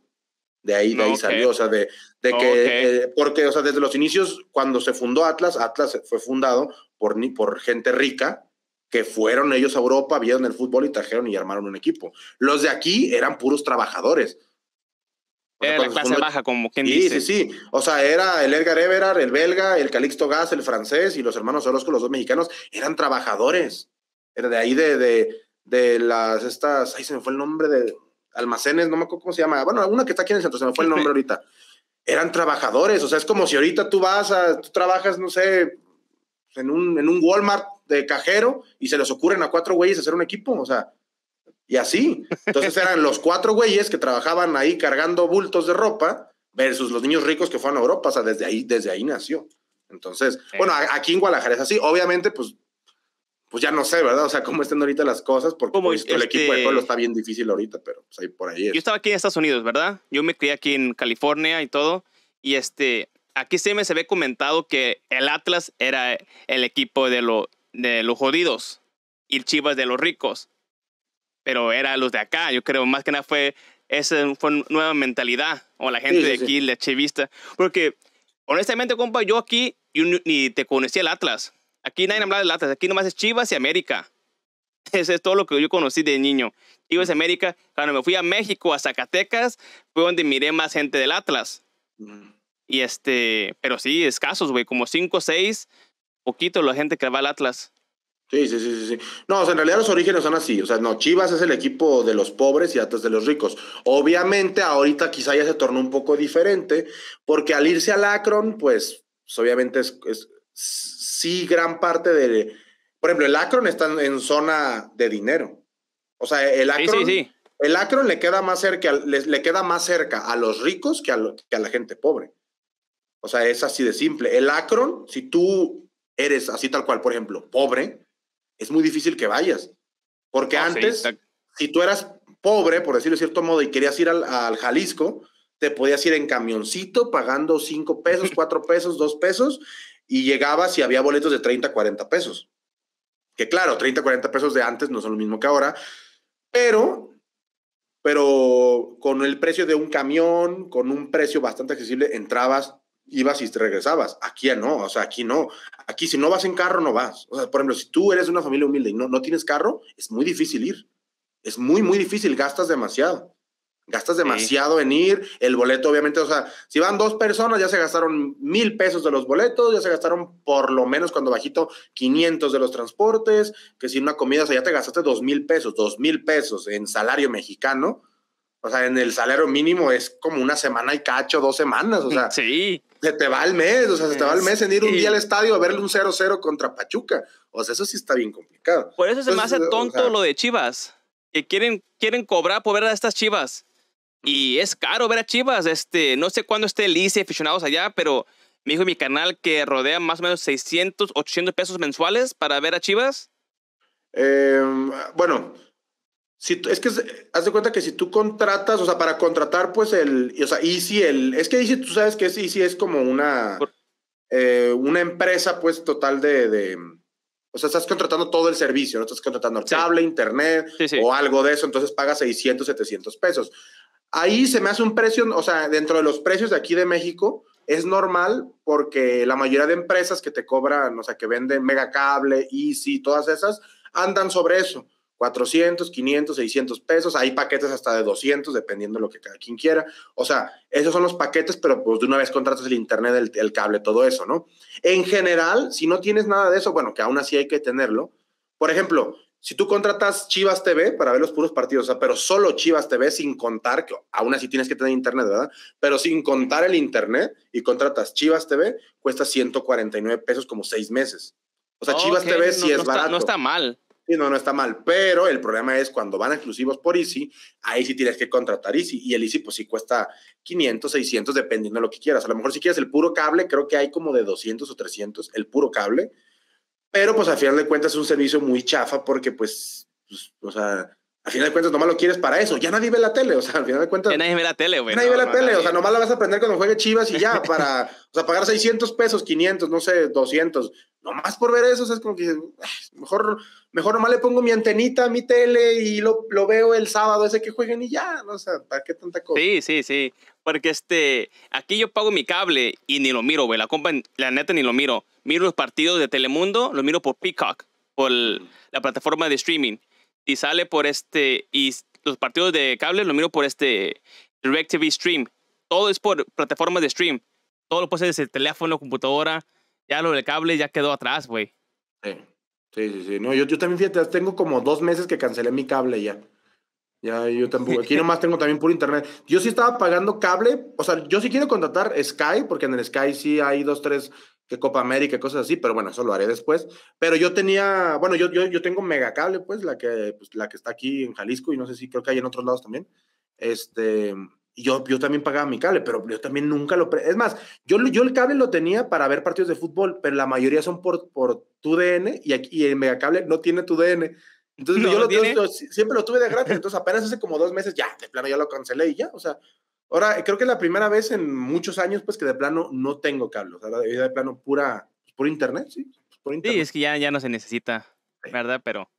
De ahí, de ahí okay. salió. O sea, de, de que... Okay. Eh, porque, o sea, desde los inicios, cuando se fundó Atlas, Atlas fue fundado por, por gente rica, que fueron ellos a Europa, vieron el fútbol y trajeron y armaron un equipo. Los de aquí eran puros trabajadores. O sea, era la clase uno... baja, como quien sí, dice. Sí, sí, sí. O sea, era el Edgar Everard, el belga, el Calixto Gas, el francés y los hermanos Orozco, los dos mexicanos, eran trabajadores. Era de ahí de, de, de las estas... Ahí se me fue el nombre de... Almacenes, no me acuerdo cómo se llama. Bueno, una que está aquí en el centro, se me fue el nombre ahorita. Eran trabajadores. O sea, es como si ahorita tú vas a... Tú trabajas, no sé, en un, en un Walmart... de cajero, y se les ocurren a cuatro güeyes hacer un equipo, o sea, y así. Entonces eran los cuatro güeyes que trabajaban ahí cargando bultos de ropa versus los niños ricos que fueron a Europa, o sea, desde ahí, desde ahí nació. Entonces, sí. bueno, aquí en Guadalajara es así, obviamente, pues, pues ya no sé, ¿verdad? O sea, cómo están ahorita las cosas, porque pues, el equipo que... de pueblo está bien difícil ahorita, pero pues ahí por ahí es. Yo estaba aquí en Estados Unidos, ¿verdad? Yo me crié aquí en California y todo, y este, aquí se me se había comentado que el Atlas era el equipo de los de los jodidos y el Chivas de los ricos, pero era los de acá, yo creo, más que nada fue esa fue nueva mentalidad o la gente sí, de sí. aquí, la chivista, porque honestamente, compa, yo aquí yo ni te conocía el Atlas, aquí nadie hablaba del Atlas, aquí nomás es Chivas y América, eso es todo lo que yo conocí de niño, Chivas y América. Cuando me fui a México, a Zacatecas, fue donde miré más gente del Atlas, y este, pero sí, escasos, güey, como cinco o seis, poquito la gente que va al Atlas. Sí, sí, sí, sí. No, o sea, en realidad los orígenes son así. O sea, no, Chivas es el equipo de los pobres y Atlas de los ricos. Obviamente, ahorita quizá ya se tornó un poco diferente, porque al irse al Akron, pues, pues obviamente es, es sí gran parte de... Por ejemplo, el Akron está en zona de dinero. O sea, el Akron... Sí, sí, sí. El Akron le queda más cerca, le, le queda más cerca a los ricos que a, lo, que a la gente pobre. O sea, es así de simple. El Akron, si tú eres así tal cual, por ejemplo, pobre, es muy difícil que vayas. Porque ah, antes, sí, si tú eras pobre, por decirlo de cierto modo, y querías ir al, al Jalisco, te podías ir en camioncito pagando cinco pesos, cuatro pesos, dos pesos, y llegabas y había boletos de treinta, cuarenta pesos. Que claro, treinta, cuarenta pesos de antes no son lo mismo que ahora, pero... pero con el precio de un camión, con un precio bastante accesible, entrabas, ibas y te regresabas. Aquí no, o sea, aquí no. Aquí si no vas en carro, no vas. O sea, por ejemplo, si tú eres de una familia humilde y no, no tienes carro, es muy difícil ir. Es muy, muy difícil, gastas demasiado. Gastas demasiado sí. en ir, el boleto obviamente, o sea, si van dos personas ya se gastaron mil pesos de los boletos, ya se gastaron por lo menos cuando bajito quinientos de los transportes, que si una comida, o sea, ya te gastaste dos mil pesos, dos mil pesos en salario mexicano, o sea, en el salario mínimo es como una semana y cacho, dos semanas, o sea, sí. se te va el mes, o sea, se te va el mes en ir sí. un día al estadio a verle un cero cero contra Pachuca, o sea, eso sí está bien complicado. Por eso se Entonces, me hace tonto o sea, lo de Chivas, que quieren, quieren cobrar por ver a estas Chivas. Y es caro ver a Chivas, este, no sé cuándo esté el I C E aficionados allá, pero me dijo en mi canal que rodea más o menos seiscientos, ochocientos pesos mensuales para ver a Chivas. Eh, bueno, si, es que haz de cuenta que si tú contratas, o sea, para contratar, pues el, o sea, I C E, el, es que I C E, tú sabes que I C E es como una, eh, una empresa, pues, total de... de o sea, estás contratando todo el servicio, ¿no? Estás contratando sí. cable, internet, sí, sí. o algo de eso, entonces pagas seiscientos, setecientos pesos. Ahí se me hace un precio, o sea, dentro de los precios de aquí de México, es normal porque la mayoría de empresas que te cobran, o sea, que venden Megacable, Easy, todas esas, andan sobre eso, cuatrocientos, quinientos, seiscientos pesos, hay paquetes hasta de doscientos, dependiendo de lo que cada quien quiera, o sea, esos son los paquetes, pero pues de una vez contratas el internet, el, el cable, todo eso, ¿no? En general, si no tienes nada de eso, bueno, que aún así hay que tenerlo, por ejemplo... Si tú contratas Chivas T V para ver los puros partidos, o sea, pero solo Chivas T V sin contar, que aún así tienes que tener internet, ¿verdad? Pero sin contar el internet y contratas Chivas T V, cuesta ciento cuarenta y nueve pesos como seis meses. O sea, oh, Chivas okay. T V no, sí no es está, barato. No está mal. Sí, no, no está mal. Pero el problema es cuando van exclusivos por Easy, ahí sí tienes que contratar Easy. Y el Easy pues sí cuesta quinientos, seiscientos, dependiendo de lo que quieras. A lo mejor si quieres el puro cable, creo que hay como de doscientos o trescientos, el puro cable. Pero, pues, al final de cuentas es un servicio muy chafa porque, pues, pues, o sea, al final de cuentas nomás lo quieres para eso. Ya nadie ve la tele, o sea, al final de cuentas... Ya nadie ve la tele, güey. Nadie no, ve la no, tele, nadie. O sea, nomás la vas a aprender cuando juegue Chivas y ya, para, o sea, pagar seiscientos pesos, quinientos, no sé, doscientos. Nomás por ver eso, o sea, es como que mejor, mejor nomás le pongo mi antenita a mi tele y lo, lo veo el sábado ese que jueguen y ya, no, o sea, ¿para qué tanta cosa? Sí, sí, sí, porque, este, aquí yo pago mi cable y ni lo miro, güey, la compa, la neta ni lo miro. Miro los partidos de Telemundo, los miro por Peacock, por el, la plataforma de streaming. Y sale por este... Y los partidos de cable los miro por este DirecTV Stream. Todo es por plataformas de stream. Todo lo puedes hacer desde el teléfono, computadora. Ya lo del cable ya quedó atrás, güey. Sí, sí, sí. sí. No, yo, yo también, fíjate, tengo como dos meses que cancelé mi cable ya. Ya, yo tampoco. Aquí nomás tengo también puro internet. Yo sí estaba pagando cable. O sea, yo sí quiero contratar Sky, porque en el Sky sí hay dos, tres... que Copa América, cosas así, pero bueno, eso lo haré después. Pero yo tenía, bueno, yo, yo, yo tengo Megacable, pues la, que, pues, la que está aquí en Jalisco, y no sé si creo que hay en otros lados también. Este, y yo, yo también pagaba mi cable, pero yo también nunca lo... Es más, yo, yo el cable lo tenía para ver partidos de fútbol, pero la mayoría son por, por T U D N, y, aquí, y el Megacable no tiene T U D N. Entonces no, yo, lo, ¿tiene? Yo, yo siempre lo tuve de gratis, entonces apenas hace como dos meses, ya, de plano ya lo cancelé y ya, o sea... Ahora, creo que es la primera vez en muchos años, pues, que de plano no tengo cable. O sea, de, de plano pura, pura internet, sí. Pura internet. Sí, es que ya, ya no se necesita, sí. ¿verdad? Pero,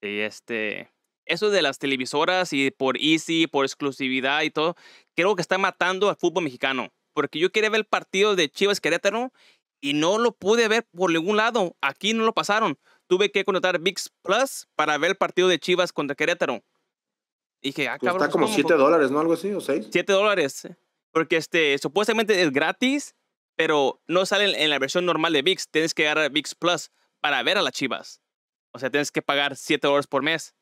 sí, este... Eso de las televisoras y por Easy, por exclusividad y todo, creo que está matando al fútbol mexicano. Porque yo quería ver el partido de Chivas Querétaro y no lo pude ver por ningún lado. Aquí no lo pasaron. Tuve que contratar V I X Plus para ver el partido de Chivas contra Querétaro. Y dije, ah, cabrón, está como siete dólares, ¿no? Algo así, o seis. siete dólares. Porque este, supuestamente es gratis, pero no sale en la versión normal de V I X. Tienes que agarrar V I X Plus para ver a las Chivas. O sea, tienes que pagar siete dólares por mes.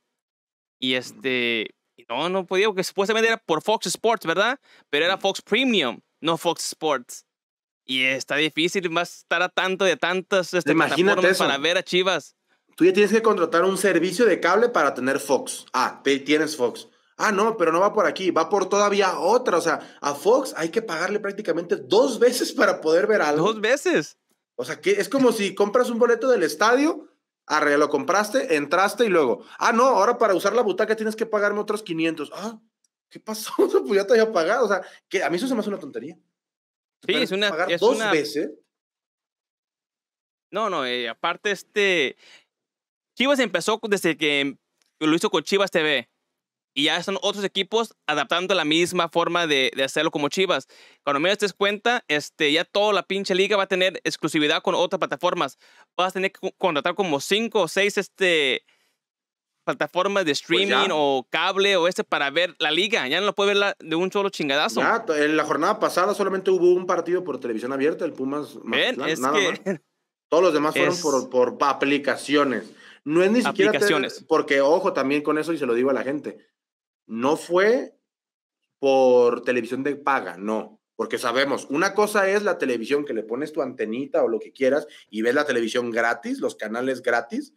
Y este... No, no podía, porque supuestamente era por Fox Sports, ¿verdad? Pero era Fox Premium, no Fox Sports. Y está difícil, más estar a tanto de tantas este, plataformas para ver a Chivas. Tú ya tienes que contratar un servicio de cable para tener Fox. Ah, tienes Fox. Ah, no, pero no va por aquí, va por todavía otra. O sea, a Fox hay que pagarle prácticamente dos veces para poder ver algo. ¿Dos veces? O sea, que es como si compras un boleto del estadio, arre, lo compraste, entraste y luego, ah, no, ahora para usar la butaca tienes que pagarme otros quinientos. Ah, ¿qué pasó? Pues ya te había pagado. O sea, que a mí eso se me hace una tontería. Sí, es una... Pagar es dos una... veces. No, no, eh, aparte este... Chivas empezó desde que lo hizo con Chivas T V. Y ya son otros equipos adaptando la misma forma de, de hacerlo como Chivas. Cuando menos te des cuenta, este, ya toda la pinche liga va a tener exclusividad con otras plataformas. Vas a tener que contratar como cinco o seis este, plataformas de streaming pues o cable o este para ver la liga. Ya no lo puedes ver la, de un solo chingadazo. Ya, en la jornada pasada solamente hubo un partido por televisión abierta, el Pumas. Bien, Mazatlán, es nada que... más. Todos los demás fueron es... por, por aplicaciones. No es ni siquiera... Aplicaciones. Porque, ojo, también con eso, y se lo digo a la gente, no fue por televisión de paga, no. Porque sabemos, una cosa es la televisión que le pones tu antenita o lo que quieras y ves la televisión gratis, los canales gratis,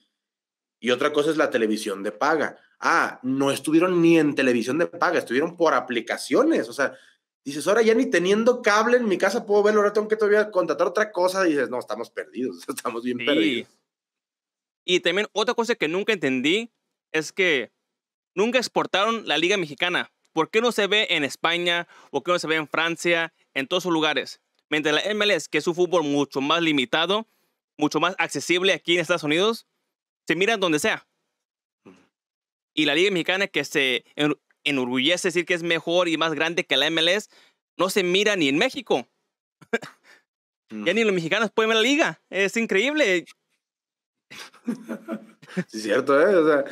y otra cosa es la televisión de paga. Ah, no estuvieron ni en televisión de paga, estuvieron por aplicaciones. O sea, dices, ahora ya ni teniendo cable en mi casa puedo verlo, ahora tengo que todavía contratar otra cosa. Y dices, no, estamos perdidos, estamos bien sí. perdidos. Y también otra cosa que nunca entendí es que nunca exportaron la Liga Mexicana. ¿Por qué no se ve en España? ¿Por qué no se ve en Francia? En todos sus lugares. Mientras la M L S, que es un fútbol mucho más limitado, mucho más accesible aquí en Estados Unidos, se mira donde sea. Y la Liga Mexicana, que se enorgullece decir que es mejor y más grande que la M L S, no se mira ni en México. Ya ni los mexicanos pueden ver la Liga. Es increíble. Sí, es cierto, ¿eh? O sea...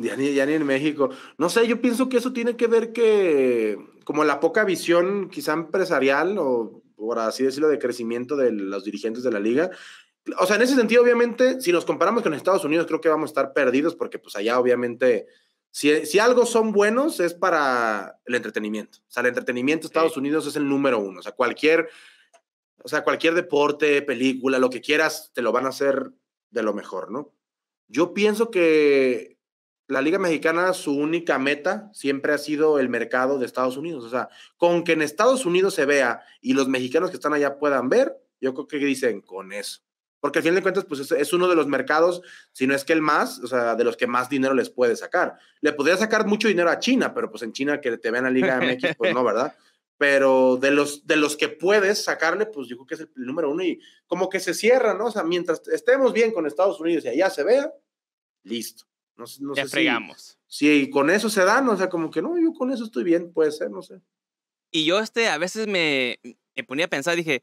Ya ni, ya ni en México. No sé, yo pienso que eso tiene que ver que como la poca visión quizá empresarial o por así decirlo de crecimiento de los dirigentes de la liga. O sea, en ese sentido, obviamente, si nos comparamos con Estados Unidos, creo que vamos a estar perdidos porque pues allá obviamente, si, si algo son buenos es para el entretenimiento. O sea, el entretenimiento de Estados sí. Unidos es el número uno. O sea, cualquier, o sea, cualquier deporte, película, lo que quieras, te lo van a hacer de lo mejor, ¿no? Yo pienso que la Liga Mexicana, su única meta siempre ha sido el mercado de Estados Unidos. O sea, con que en Estados Unidos se vea y los mexicanos que están allá puedan ver, yo creo que dicen con eso. Porque al fin de cuentas, pues es, es uno de los mercados, si no es que el más, o sea, de los que más dinero les puede sacar. Le podría sacar mucho dinero a China, pero pues en China que te vean la Liga M X, pues no, ¿verdad? Pero de los, de los que puedes sacarle, pues yo creo que es el, el número uno y como que se cierra, ¿no? O sea, mientras estemos bien con Estados Unidos y allá se vea, listo. No, no sé fregamos. Si, si con eso se dan, o sea, como que no, yo con eso estoy bien, puede ser, no sé. Y yo este, a veces me, me ponía a pensar, dije,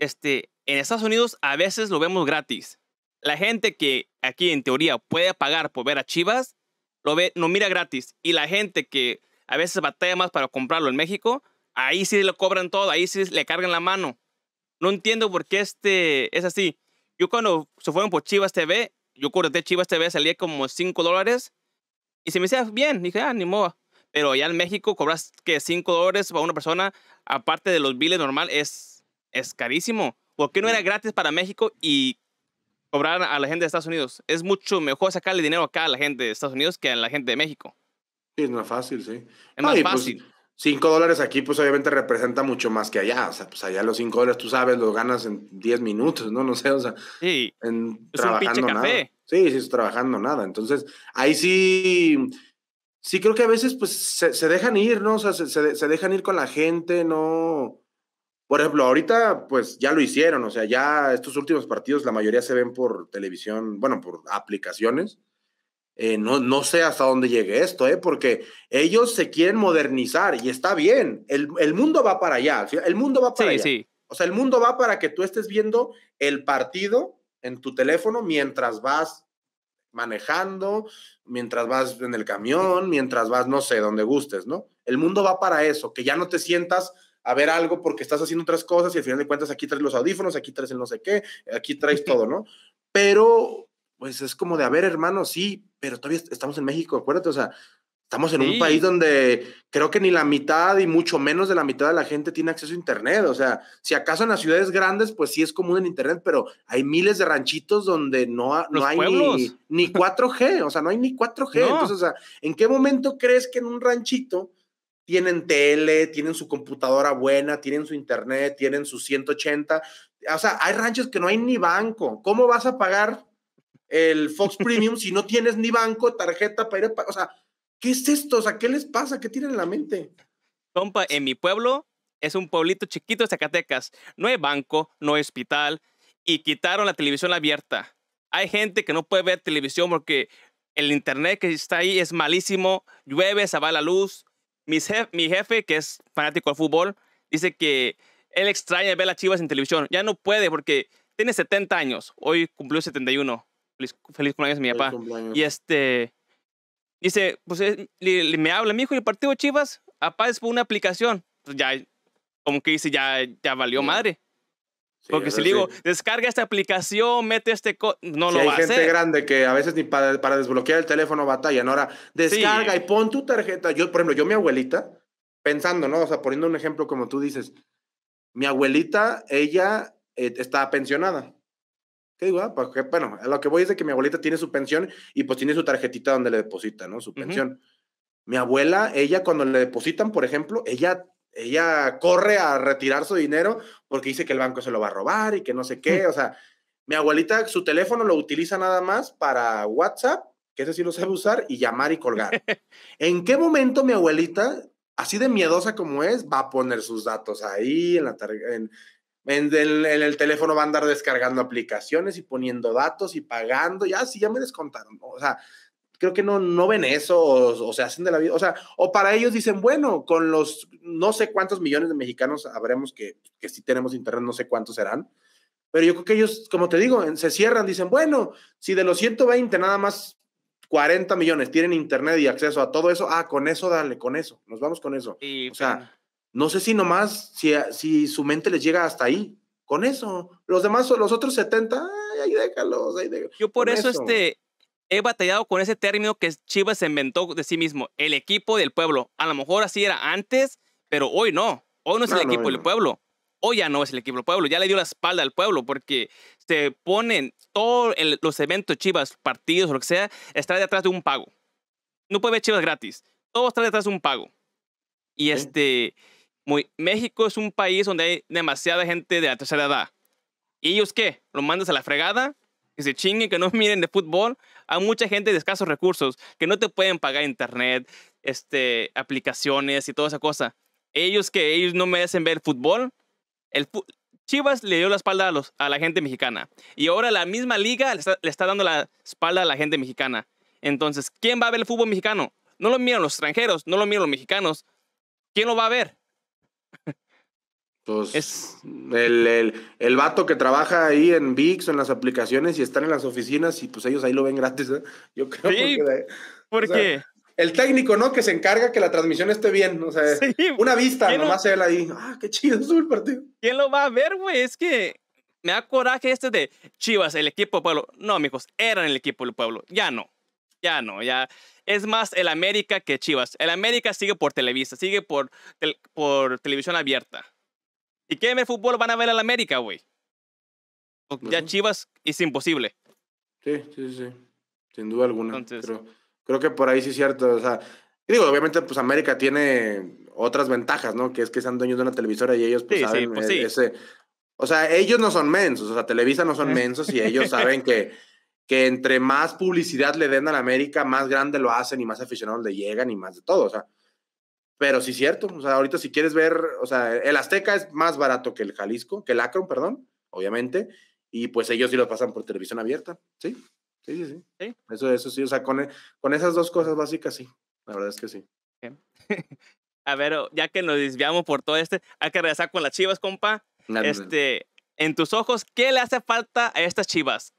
este, en Estados Unidos a veces lo vemos gratis. La gente que aquí en teoría puede pagar por ver a Chivas, lo ve, no mira gratis. Y la gente que a veces batalla más para comprarlo en México, ahí sí le cobran todo, ahí sí le cargan la mano. No entiendo por qué este, es así. Yo cuando se fueron por Chivas T V, yo corté Chivas T V, salía como cinco dólares y se me hacía bien. Dije, ah, ni modo. Pero allá en México cobras que cinco dólares para una persona, aparte de los biles normal, es, es carísimo. ¿Por qué no era gratis para México y cobrar a la gente de Estados Unidos? Es mucho mejor sacarle dinero acá a la gente de Estados Unidos que a la gente de México. Sí, es más fácil, sí. Es más Ay, fácil. Pues, cinco dólares aquí, pues obviamente representa mucho más que allá. O sea, pues allá los cinco dólares, tú sabes, los ganas en diez minutos, ¿no? No sé, o sea. Sí. En, es un pinche café. Sí, sí, es trabajando nada. Entonces, ahí sí. Sí, creo que a veces, pues se, se dejan ir, ¿no? O sea, se, se, se dejan ir con la gente, ¿no? Por ejemplo, ahorita, pues ya lo hicieron. O sea, ya estos últimos partidos, la mayoría se ven por televisión, bueno, por aplicaciones. Eh, no, no sé hasta dónde llegue esto, eh, porque ellos se quieren modernizar y está bien, el, el mundo va para allá, el mundo va para sí, allá, sí. O sea, el mundo va para que tú estés viendo el partido en tu teléfono mientras vas manejando, mientras vas en el camión, mientras vas, no sé, donde gustes, ¿no? El mundo va para eso, que ya no te sientas a ver algo porque estás haciendo otras cosas y al final de cuentas aquí traes los audífonos, aquí traes el no sé qué, aquí traes todo, ¿no? Pero... pues es como de, a ver, hermano, sí, pero todavía estamos en México, acuérdate, o sea, Estamos en sí. un país donde creo que ni la mitad y mucho menos de la mitad de la gente tiene acceso a internet. O sea, si acaso en las ciudades grandes, pues sí es común el internet, pero hay miles de ranchitos donde no, ha, no hay ni, ni cuatro G. O sea, no hay ni cuatro G. No. Entonces, o sea, ¿en qué momento crees que en un ranchito tienen tele, tienen su computadora buena, tienen su internet, tienen sus ciento ochenta? O sea, hay ranchos que no hay ni banco. ¿Cómo vas a pagar el Fox Premium si no tienes ni banco, tarjeta para ir a... O sea, ¿qué es esto? O sea, ¿qué les pasa? ¿Qué tienen en la mente? Compa, en mi pueblo, es un pueblito chiquito de Zacatecas. No hay banco, no hay hospital, y quitaron la televisión abierta. Hay gente que no puede ver televisión porque el internet que está ahí es malísimo, llueve, se va la luz. Mi jefe, mi jefe que es fanático del fútbol, dice que él extraña ver las Chivas en televisión. Ya no puede porque tiene setenta años. Hoy cumplió setenta y uno. Feliz, feliz cumpleaños, mi papá. Y este... Dice, pues le, le, me habla, mi hijo, el partido de Chivas, apá, es por una aplicación. Pues ya, como que dice, ya, ya valió sí. madre. Sí, porque si le digo, sí. descarga esta aplicación, mete este... Co no sí, lo va a hacer. Hay gente grande que a veces ni para, para desbloquear el teléfono batallan. Ahora, descarga sí. y pon tu tarjeta. Yo, por ejemplo, yo mi abuelita, pensando, ¿no? O sea, poniendo un ejemplo como tú dices, mi abuelita, ella eh, está pensionada. ¿Qué digo? Ah, porque, bueno, a lo que voy es de que mi abuelita tiene su pensión y pues tiene su tarjetita donde le deposita, ¿no? Su pensión. Uh-huh. Mi abuela, ella cuando le depositan, por ejemplo, ella, ella corre a retirar su dinero porque dice que el banco se lo va a robar y que no sé qué. Uh-huh. O sea, mi abuelita su teléfono lo utiliza nada más para WhatsApp, que ese sí lo sabe usar, y llamar y colgar. ¿En qué momento mi abuelita, así de miedosa como es, va a poner sus datos ahí en la tarjeta? En el, en el teléfono va a andar descargando aplicaciones y poniendo datos y pagando. Ya, sí, ya me descontaron. O sea, creo que no, no ven eso o, o se hacen de la vida. O sea, o para ellos dicen, bueno, con los no sé cuántos millones de mexicanos habremos que, que sí tenemos internet, no sé cuántos serán. Pero yo creo que ellos, como te digo, se cierran, dicen, bueno, si de los ciento veinte nada más cuarenta millones tienen internet y acceso a todo eso, ah, con eso dale, con eso, nos vamos con eso. Sí, o sea... Bien. No sé si nomás, si, si su mente les llega hasta ahí, con eso. Los demás, los otros setenta, ay, ahí déjalos, ahí déjalos. Yo por eso, eso este, he batallado con ese término que Chivas inventó de sí mismo, el equipo del pueblo. A lo mejor así era antes, pero hoy no. Hoy no es no, el no, equipo no. del pueblo. Hoy ya no es el equipo del pueblo. Ya le dio la espalda al pueblo porque se ponen todos los eventos Chivas, partidos, o lo que sea, está detrás de un pago. No puede ver Chivas gratis. Todo está detrás de un pago. Y ¿Eh? este... Muy, México es un país donde hay demasiada gente de la tercera edad. ¿Y ellos qué? ¿Los mandas a la fregada? Que se chinguen, que no miren de fútbol. Hay mucha gente de escasos recursos que no te pueden pagar internet, este, aplicaciones y toda esa cosa. ¿Ellos qué? ¿Ellos no merecen ver fútbol? El, Chivas le dio la espalda a, los, a la gente mexicana. Y ahora la misma liga le está, le está dando la espalda a la gente mexicana. Entonces, ¿quién va a ver el fútbol mexicano? No lo miran los extranjeros, no lo miran los mexicanos. ¿Quién lo va a ver? Pues es... el, el, el vato que trabaja ahí en VIX o en las aplicaciones y están en las oficinas y pues ellos ahí lo ven gratis, ¿eh? Yo creo sí, porque, ¿por o sea, qué? El técnico, ¿no? Que se encarga que la transmisión esté bien, o sea, sí, una vista, nomás lo... él ahí, ah, qué chido, es el partido. ¿Quién lo va a ver, güey? Es que me da coraje este de Chivas, el equipo del pueblo. No, amigos, eran el equipo del pueblo, ya no, ya no, ya... Es más el América que Chivas. El América sigue por Televisa, sigue por, tel por televisión abierta. Si quieren ver fútbol, van a ver al América, güey. Ya uh-huh. Chivas es imposible. Sí, sí, sí. Sin duda alguna. Entonces, creo, creo que por ahí sí es cierto. O sea, digo, obviamente, pues América tiene otras ventajas, ¿no? Que es que sean dueños de una televisora y ellos, pues, sí, saben sí, pues, sí. ese... O sea, ellos no son mensos. O sea, Televisa no son mensos y ellos saben que... que entre más publicidad le den a la América, más grande lo hacen y más aficionados le llegan y más de todo, o sea. Pero sí es cierto, o sea, ahorita si quieres ver, o sea, el Azteca es más barato que el Jalisco, que el Akron, perdón, obviamente, y pues ellos sí lo pasan por televisión abierta, ¿sí? Sí, sí, sí. ¿Sí? Eso, eso sí, o sea, con, con esas dos cosas básicas, sí, la verdad es que sí. Okay. A ver, ya que nos desviamos por todo este, hay que regresar con las Chivas, compa. No, este, no, no. En tus ojos, ¿qué le hace falta a estas Chivas?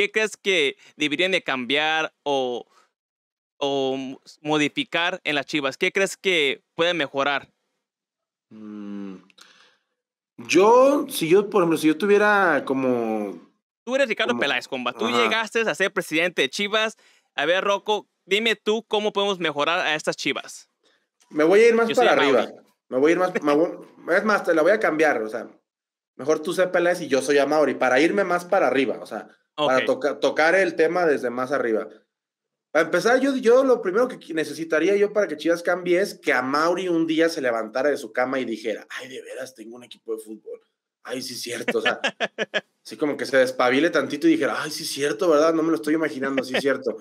¿Qué crees que deberían de cambiar o, o modificar en las Chivas? ¿Qué crees que pueden mejorar? Mm. Yo, si yo, por ejemplo, si yo tuviera como... Tú eres Ricardo como, Peláez, compa. Tú ajá. llegaste a ser presidente de Chivas. A ver, Rocco, dime tú cómo podemos mejorar a estas Chivas. Me voy a ir más Yo para arriba. Amaury. Me voy a ir más... me voy, es más, te la voy a cambiar, o sea... Mejor tú sé Peláez y yo soy Amaury, para irme más para arriba, o sea, okay. para toca, tocar el tema desde más arriba. Para empezar, yo, yo lo primero que necesitaría yo para que Chivas cambie es que Amaury un día se levantara de su cama y dijera, ay, de veras, tengo un equipo de fútbol. Ay, sí es cierto, o sea, así como que se despabile tantito y dijera, ay, sí es cierto, ¿verdad? No me lo estoy imaginando, sí es cierto.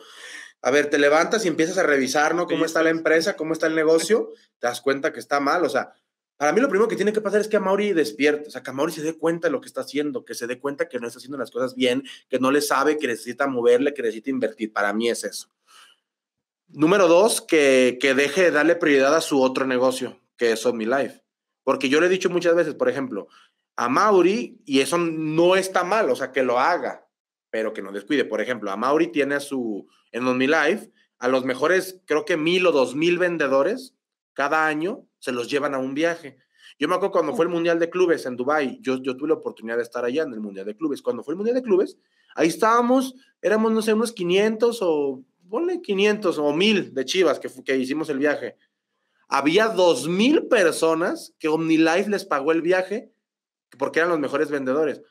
A ver, te levantas y empiezas a revisar, ¿no? ¿Cómo está la empresa? ¿Cómo está el negocio? Te das cuenta que está mal, o sea, para mí lo primero que tiene que pasar es que Amaury despierte, o sea, que Amaury se dé cuenta de lo que está haciendo, que se dé cuenta que no está haciendo las cosas bien, que no le sabe, que necesita moverle, que necesita invertir. Para mí es eso. Número dos, que, que deje de darle prioridad a su otro negocio, que es OmniLife. Porque yo le he dicho muchas veces, por ejemplo, Amaury, y eso no está mal, o sea, que lo haga, pero que no descuide. Por ejemplo, Amaury tiene a su, en OmniLife, a los mejores, creo que mil o dos mil vendedores cada año, se los llevan a un viaje. Yo me acuerdo cuando fue el Mundial de Clubes en Dubái, yo, yo tuve la oportunidad de estar allá en el Mundial de Clubes. Cuando fue el Mundial de Clubes, ahí estábamos, éramos, no sé, unos quinientos o, ponle quinientos o mil de Chivas que, que hicimos el viaje. Había dos mil personas que OmniLife les pagó el viaje porque eran los mejores vendedores.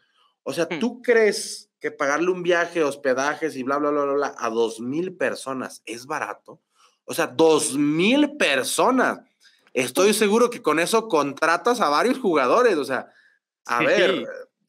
O sea, ¿tú hmm. crees que pagarle un viaje, hospedajes y bla, bla, bla, bla, bla a dos mil personas es barato? O sea, dos mil personas. Estoy seguro que con eso contratas a varios jugadores, o sea, a sí. ver,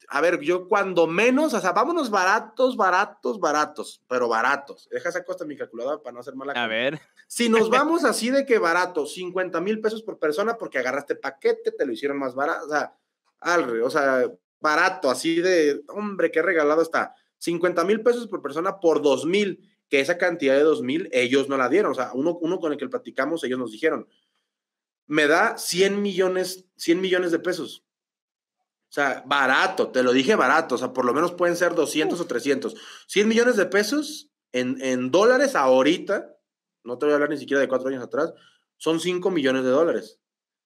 a ver, yo cuando menos, o sea, vámonos baratos, baratos, baratos, pero baratos. Deja esa costa mi calculadora para no hacer mala. A cosa. ver. Si nos vamos así de que barato, cincuenta mil pesos por persona porque agarraste paquete, te lo hicieron más barato, o sea, al, o sea, barato, así de, hombre, qué regalado está. cincuenta mil pesos por persona por dos mil, que esa cantidad de dos mil ellos no la dieron, o sea, uno, uno con el que platicamos, ellos nos dijeron, me da cien millones de pesos. O sea, barato, te lo dije barato, o sea, por lo menos pueden ser doscientos uh. o trescientos. cien millones de pesos en, en dólares ahorita, no te voy a hablar ni siquiera de cuatro años atrás, son cinco millones de dólares.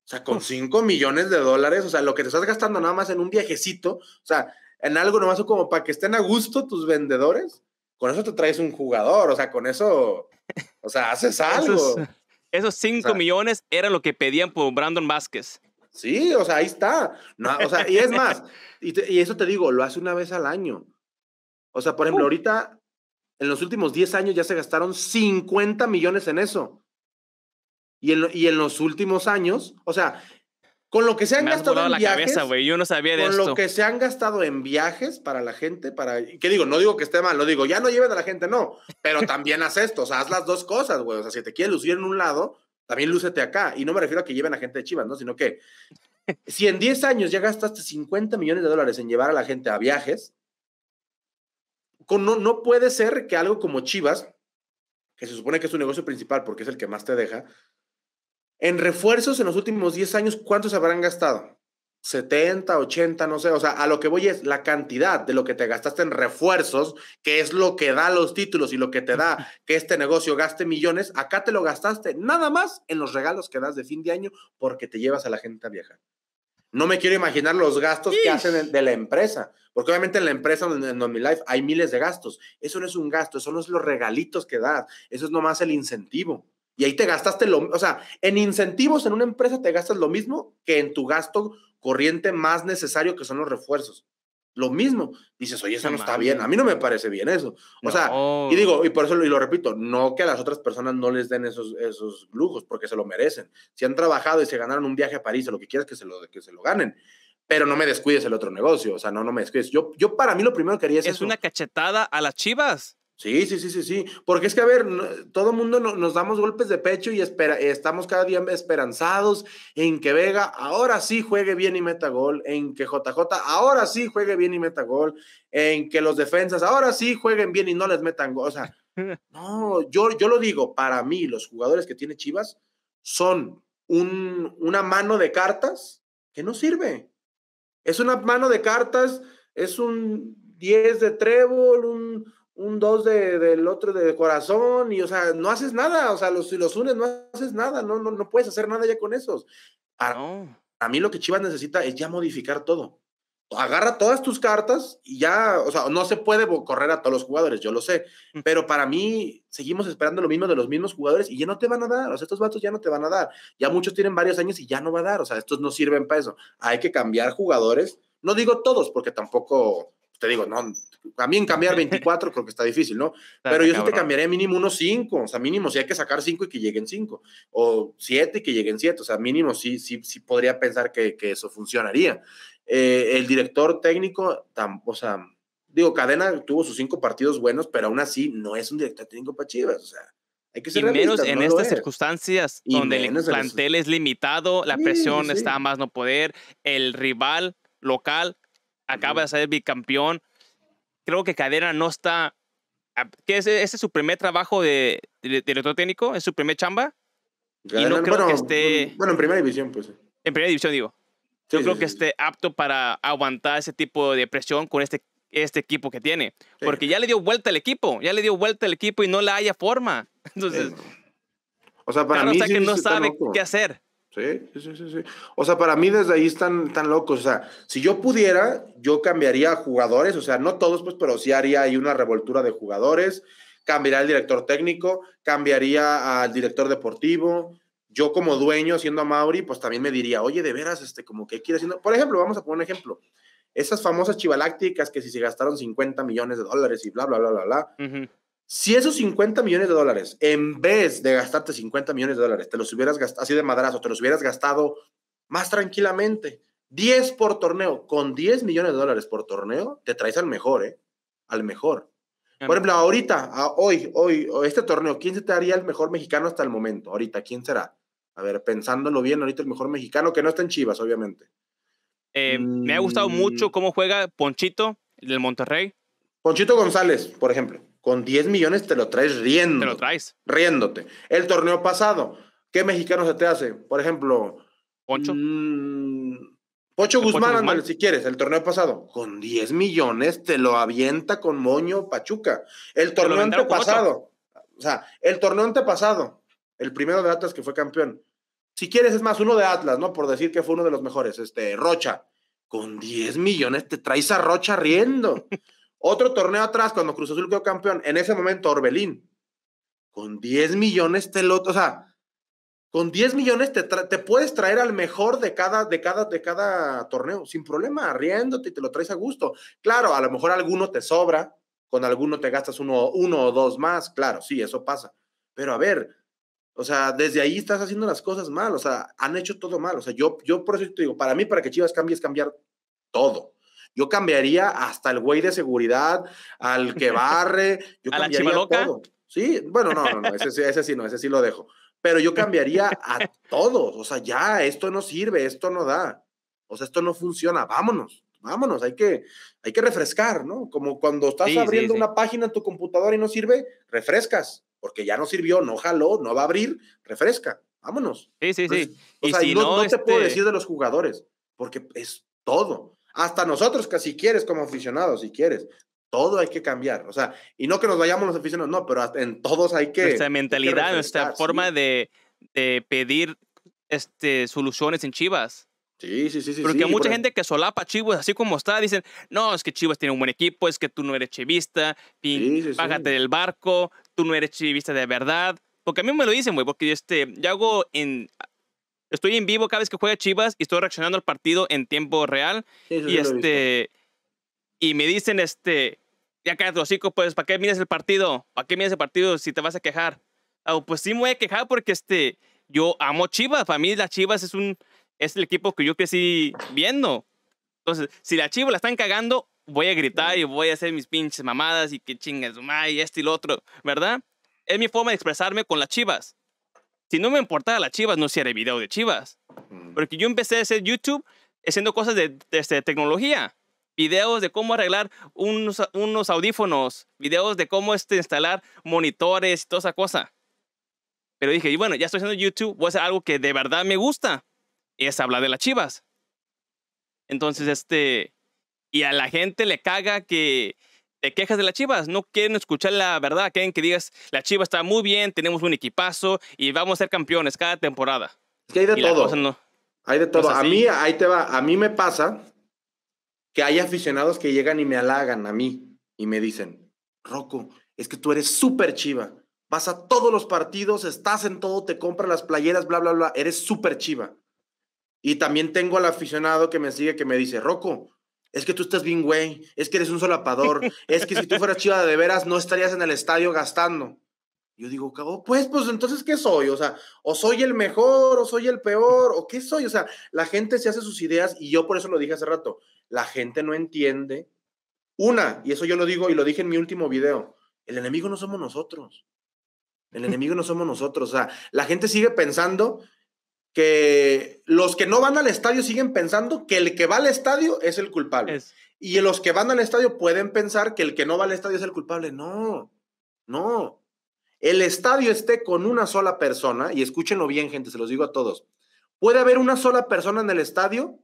O sea, con uh. cinco millones de dólares, o sea, lo que te estás gastando nada más en un viajecito, o sea, en algo nomás como para que estén a gusto tus vendedores, con eso te traes un jugador, o sea, con eso, o sea, haces algo. Esos cinco o sea, millones era lo que pedían por Brandon Vázquez. Sí, o sea, ahí está. No, o sea, y es más, y, te, y eso te digo, lo hace una vez al año. O sea, por ejemplo, uh. ahorita, en los últimos diez años ya se gastaron cincuenta millones en eso. Y en, y en los últimos años, o sea, con lo que se han Me gastado en la viajes. Cabeza, güey, yo no sabía de con esto. Lo que se han gastado en viajes para la gente, para. ¿Qué digo? No digo que esté mal, lo digo, ya no lleven a la gente, no. Pero también haz esto, o sea, haz las dos cosas, güey. O sea, si te quieres lucir en un lado, también lúcete acá. Y no me refiero a que lleven a gente de Chivas, ¿no? Sino que si en diez años ya gastaste cincuenta millones de dólares en llevar a la gente a viajes, con, no, no puede ser que algo como Chivas, que se supone que es tu negocio principal porque es el que más te deja. En refuerzos en los últimos diez años, ¿cuántos habrán gastado? setenta, ochenta, no sé. O sea, a lo que voy es la cantidad de lo que te gastaste en refuerzos, que es lo que da los títulos y lo que te da que este negocio gaste millones. Acá te lo gastaste nada más en los regalos que das de fin de año porque te llevas a la gente a viajar. No me quiero imaginar los gastos ¡Ish! Que hacen de la empresa, porque obviamente en la empresa, en OmniLife, hay miles de gastos. Eso no es un gasto, eso no es los regalitos que das, eso es nomás el incentivo. Y ahí te gastaste lo, o sea, en incentivos en una empresa te gastas lo mismo que en tu gasto corriente más necesario que son los refuerzos. Lo mismo. Dices, oye, eso no está bien. A mí no me parece bien eso. O no. sea, y digo, y por eso, y lo repito, no que a las otras personas no les den esos, esos lujos, porque se lo merecen. Si han trabajado y se ganaron un viaje a París o lo que quieras, que se lo, que se lo ganen. Pero no me descuides el otro negocio. O sea, no, no me descuides. Yo, yo para mí lo primero que haría es Es eso. Una cachetada a las Chivas. Sí, sí, sí, sí, sí, porque es que, a ver, no, todo mundo no, nos damos golpes de pecho y espera, estamos cada día esperanzados en que Vega ahora sí juegue bien y meta gol, en que J J ahora sí juegue bien y meta gol, en que los defensas ahora sí jueguen bien y no les metan gol, o sea, no, yo, yo lo digo, para mí los jugadores que tiene Chivas son un, una mano de cartas que no sirve, es una mano de cartas, es un diez de trébol, un... un dos de, del otro de corazón, y o sea, no haces nada, o sea, los, si los unes no haces nada, no, no, no puedes hacer nada ya con esos. Para, no. A mí lo que Chivas necesita es ya modificar todo, agarra todas tus cartas y ya, o sea, no se puede correr a todos los jugadores, yo lo sé, pero para mí seguimos esperando lo mismo de los mismos jugadores y ya no te van a dar, o sea, estos vatos ya no te van a dar, ya muchos tienen varios años y ya no va a dar, o sea, estos no sirven para eso, hay que cambiar jugadores, no digo todos, porque tampoco, te digo, no, también cambiar veinticuatro creo que está difícil, ¿no? Pero yo sí te cambiaré mínimo unos cinco, o sea, mínimo si hay que sacar cinco y que lleguen cinco, o siete y que lleguen siete, o sea, mínimo sí, sí, sí podría pensar que, que eso funcionaría. Eh, el director técnico, tam, o sea, digo, Cadena tuvo sus cinco partidos buenos, pero aún así no es un director técnico para Chivas, o sea, hay que ser realistas, menos en estas circunstancias donde el plantel es limitado, la presión está a más no poder, el rival local acaba de ser bicampeón. Creo que Cadena no está, que ese, ese es su primer trabajo de, de, de director técnico, es su primer chamba. Cadena, y no creo bueno, que esté bueno en primera división, pues. En primera división digo. Yo sí, creo sí, que sí, esté sí. apto para aguantar ese tipo de presión con este, este equipo que tiene. Sí. Porque ya le dio vuelta al equipo, ya le dio vuelta al equipo y no la haya forma. Entonces, sí, no. O sea, para mí sí, que no sí, sabe qué hacer. Sí, sí, sí, sí. O sea, para mí desde ahí están tan locos. O sea, si yo pudiera, yo cambiaría jugadores, o sea, no todos, pues, pero sí haría ahí una revoltura de jugadores, cambiaría al director técnico, cambiaría al director deportivo. Yo como dueño, siendo Amaury, pues también me diría, oye, de veras, este, como que quiere haciendo. Por ejemplo, vamos a poner un ejemplo. Esas famosas chivalácticas que si se gastaron cincuenta millones de dólares y bla, bla, bla, bla, bla. Uh-huh. Si esos cincuenta millones de dólares, en vez de gastarte cincuenta millones de dólares, te los hubieras gastado así de madrazo, te los hubieras gastado más tranquilamente, diez por torneo, con diez millones de dólares por torneo, te traes al mejor, ¿eh? Al mejor. Por ejemplo, ahorita, hoy, hoy, este torneo, ¿quién se te haría el mejor mexicano hasta el momento? Ahorita, ¿quién será? A ver, pensándolo bien, ahorita el mejor mexicano, que no está en Chivas, obviamente. Eh, mm. Me ha gustado mucho cómo juega Ponchito, del Monterrey. Ponchito González, por ejemplo. Con diez millones te lo traes riendo. Te lo traes. Riéndote. El torneo pasado, ¿qué mexicano se te hace? Por ejemplo... Poncho. Mmm, Pocho Guzmán, ándale, si quieres, el torneo pasado. Con diez millones te lo avienta con moño Pachuca. El torneo antepasado. O sea, el torneo antepasado. El primero de Atlas que fue campeón. Si quieres, es más, uno de Atlas, ¿no? Por decir que fue uno de los mejores. Este, Rocha. Con diez millones te traes a Rocha riendo. Otro torneo atrás, cuando Cruz Azul quedó campeón, en ese momento Orbelín. Con diez millones te lo... O sea, con diez millones te, te puedes traer al mejor de cada, de, cada, de cada torneo, sin problema, riéndote y te lo traes a gusto. Claro, a lo mejor alguno te sobra, con alguno te gastas uno, uno o dos más, claro, sí, eso pasa. Pero a ver, o sea, desde ahí estás haciendo las cosas mal, o sea, han hecho todo mal. O sea, yo, yo por eso te digo, para mí, para que Chivas cambie, es cambiar todo. Yo cambiaría hasta el güey de seguridad, al que barre, yo cambiaría todo. Sí, bueno, no, no, no, ese, ese sí no, ese sí lo dejo. Pero yo cambiaría a todos, o sea, ya, esto no sirve, esto no da, o sea, esto no funciona, vámonos, vámonos, hay que, hay que refrescar, ¿no? Como cuando estás sí, abriendo sí, sí. una página en tu computadora y no sirve, refrescas, porque ya no sirvió, no jaló, no va a abrir, refresca, vámonos. Sí, sí, sí. O sea, y si no, no, no este... te puedo decir de los jugadores, porque es todo. Hasta nosotros, que si quieres, como aficionados, si quieres, todo hay que cambiar. O sea, y no que nos vayamos los aficionados, no, pero en todos hay que... Nuestra mentalidad, que nuestra forma sí. de, de pedir este, soluciones en Chivas. Sí, sí, sí. sí Porque sí, mucha por gente ejemplo. que solapa Chivas, así como está, dicen, no, es que Chivas tiene un buen equipo, es que tú no eres chivista, sí, sí, bájate sí. del barco, tú no eres chivista de verdad. Porque a mí me lo dicen, güey, porque este, yo hago en... Estoy en vivo cada vez que juega Chivas y estoy reaccionando al partido en tiempo real. Eso y este y me dicen, este, ya cállate los hocico, pues, ¿para qué miras el partido? ¿Para qué miras el partido si te vas a quejar? Oh, pues sí me voy a quejar porque este, yo amo Chivas. Para mí las Chivas es, un, es el equipo que yo crecí viendo. Entonces, si las Chivas la están cagando, voy a gritar y voy a hacer mis pinches mamadas y que chingas, y esto y lo otro, ¿verdad? Es mi forma de expresarme con las Chivas. Si no me importaba las Chivas, no hiciera video de Chivas. Porque yo empecé a hacer YouTube haciendo cosas de, de, de tecnología. Videos de cómo arreglar unos, unos audífonos. Videos de cómo este, instalar monitores y toda esa cosa. Pero dije, y bueno, ya estoy haciendo YouTube, voy a hacer algo que de verdad me gusta. Y es hablar de las Chivas. Entonces, este... Y a la gente le caga que... Te quejas de las Chivas, no quieren escuchar la verdad, quieren que digas, la Chivas está muy bien, tenemos un equipazo y vamos a ser campeones cada temporada. Es que hay de y todo. No, hay de todo. A mí, ahí te va, a mí me pasa que hay aficionados que llegan y me halagan a mí y me dicen, Rocco, es que tú eres súper chiva, vas a todos los partidos, estás en todo, te compras las playeras, bla, bla, bla, eres súper chiva. Y también tengo al aficionado que me sigue que me dice, Rocco, es que tú estás bien güey, es que eres un solapador, es que si tú fueras chiva de veras no estarías en el estadio gastando. Yo digo, cago, pues, pues entonces, ¿qué soy? O sea, o soy el mejor, o soy el peor, o ¿qué soy? O sea, la gente se hace sus ideas y yo por eso lo dije hace rato, la gente no entiende. Una, y eso yo lo digo y lo dije en mi último video, el enemigo no somos nosotros. El enemigo no somos nosotros. O sea, la gente sigue pensando que los que no van al estadio siguen pensando que el que va al estadio es el culpable. Es. Y los que van al estadio pueden pensar que el que no va al estadio es el culpable. No, no. El estadio esté con una sola persona, y escúchenlo bien, gente, se los digo a todos. Puede haber una sola persona en el estadio.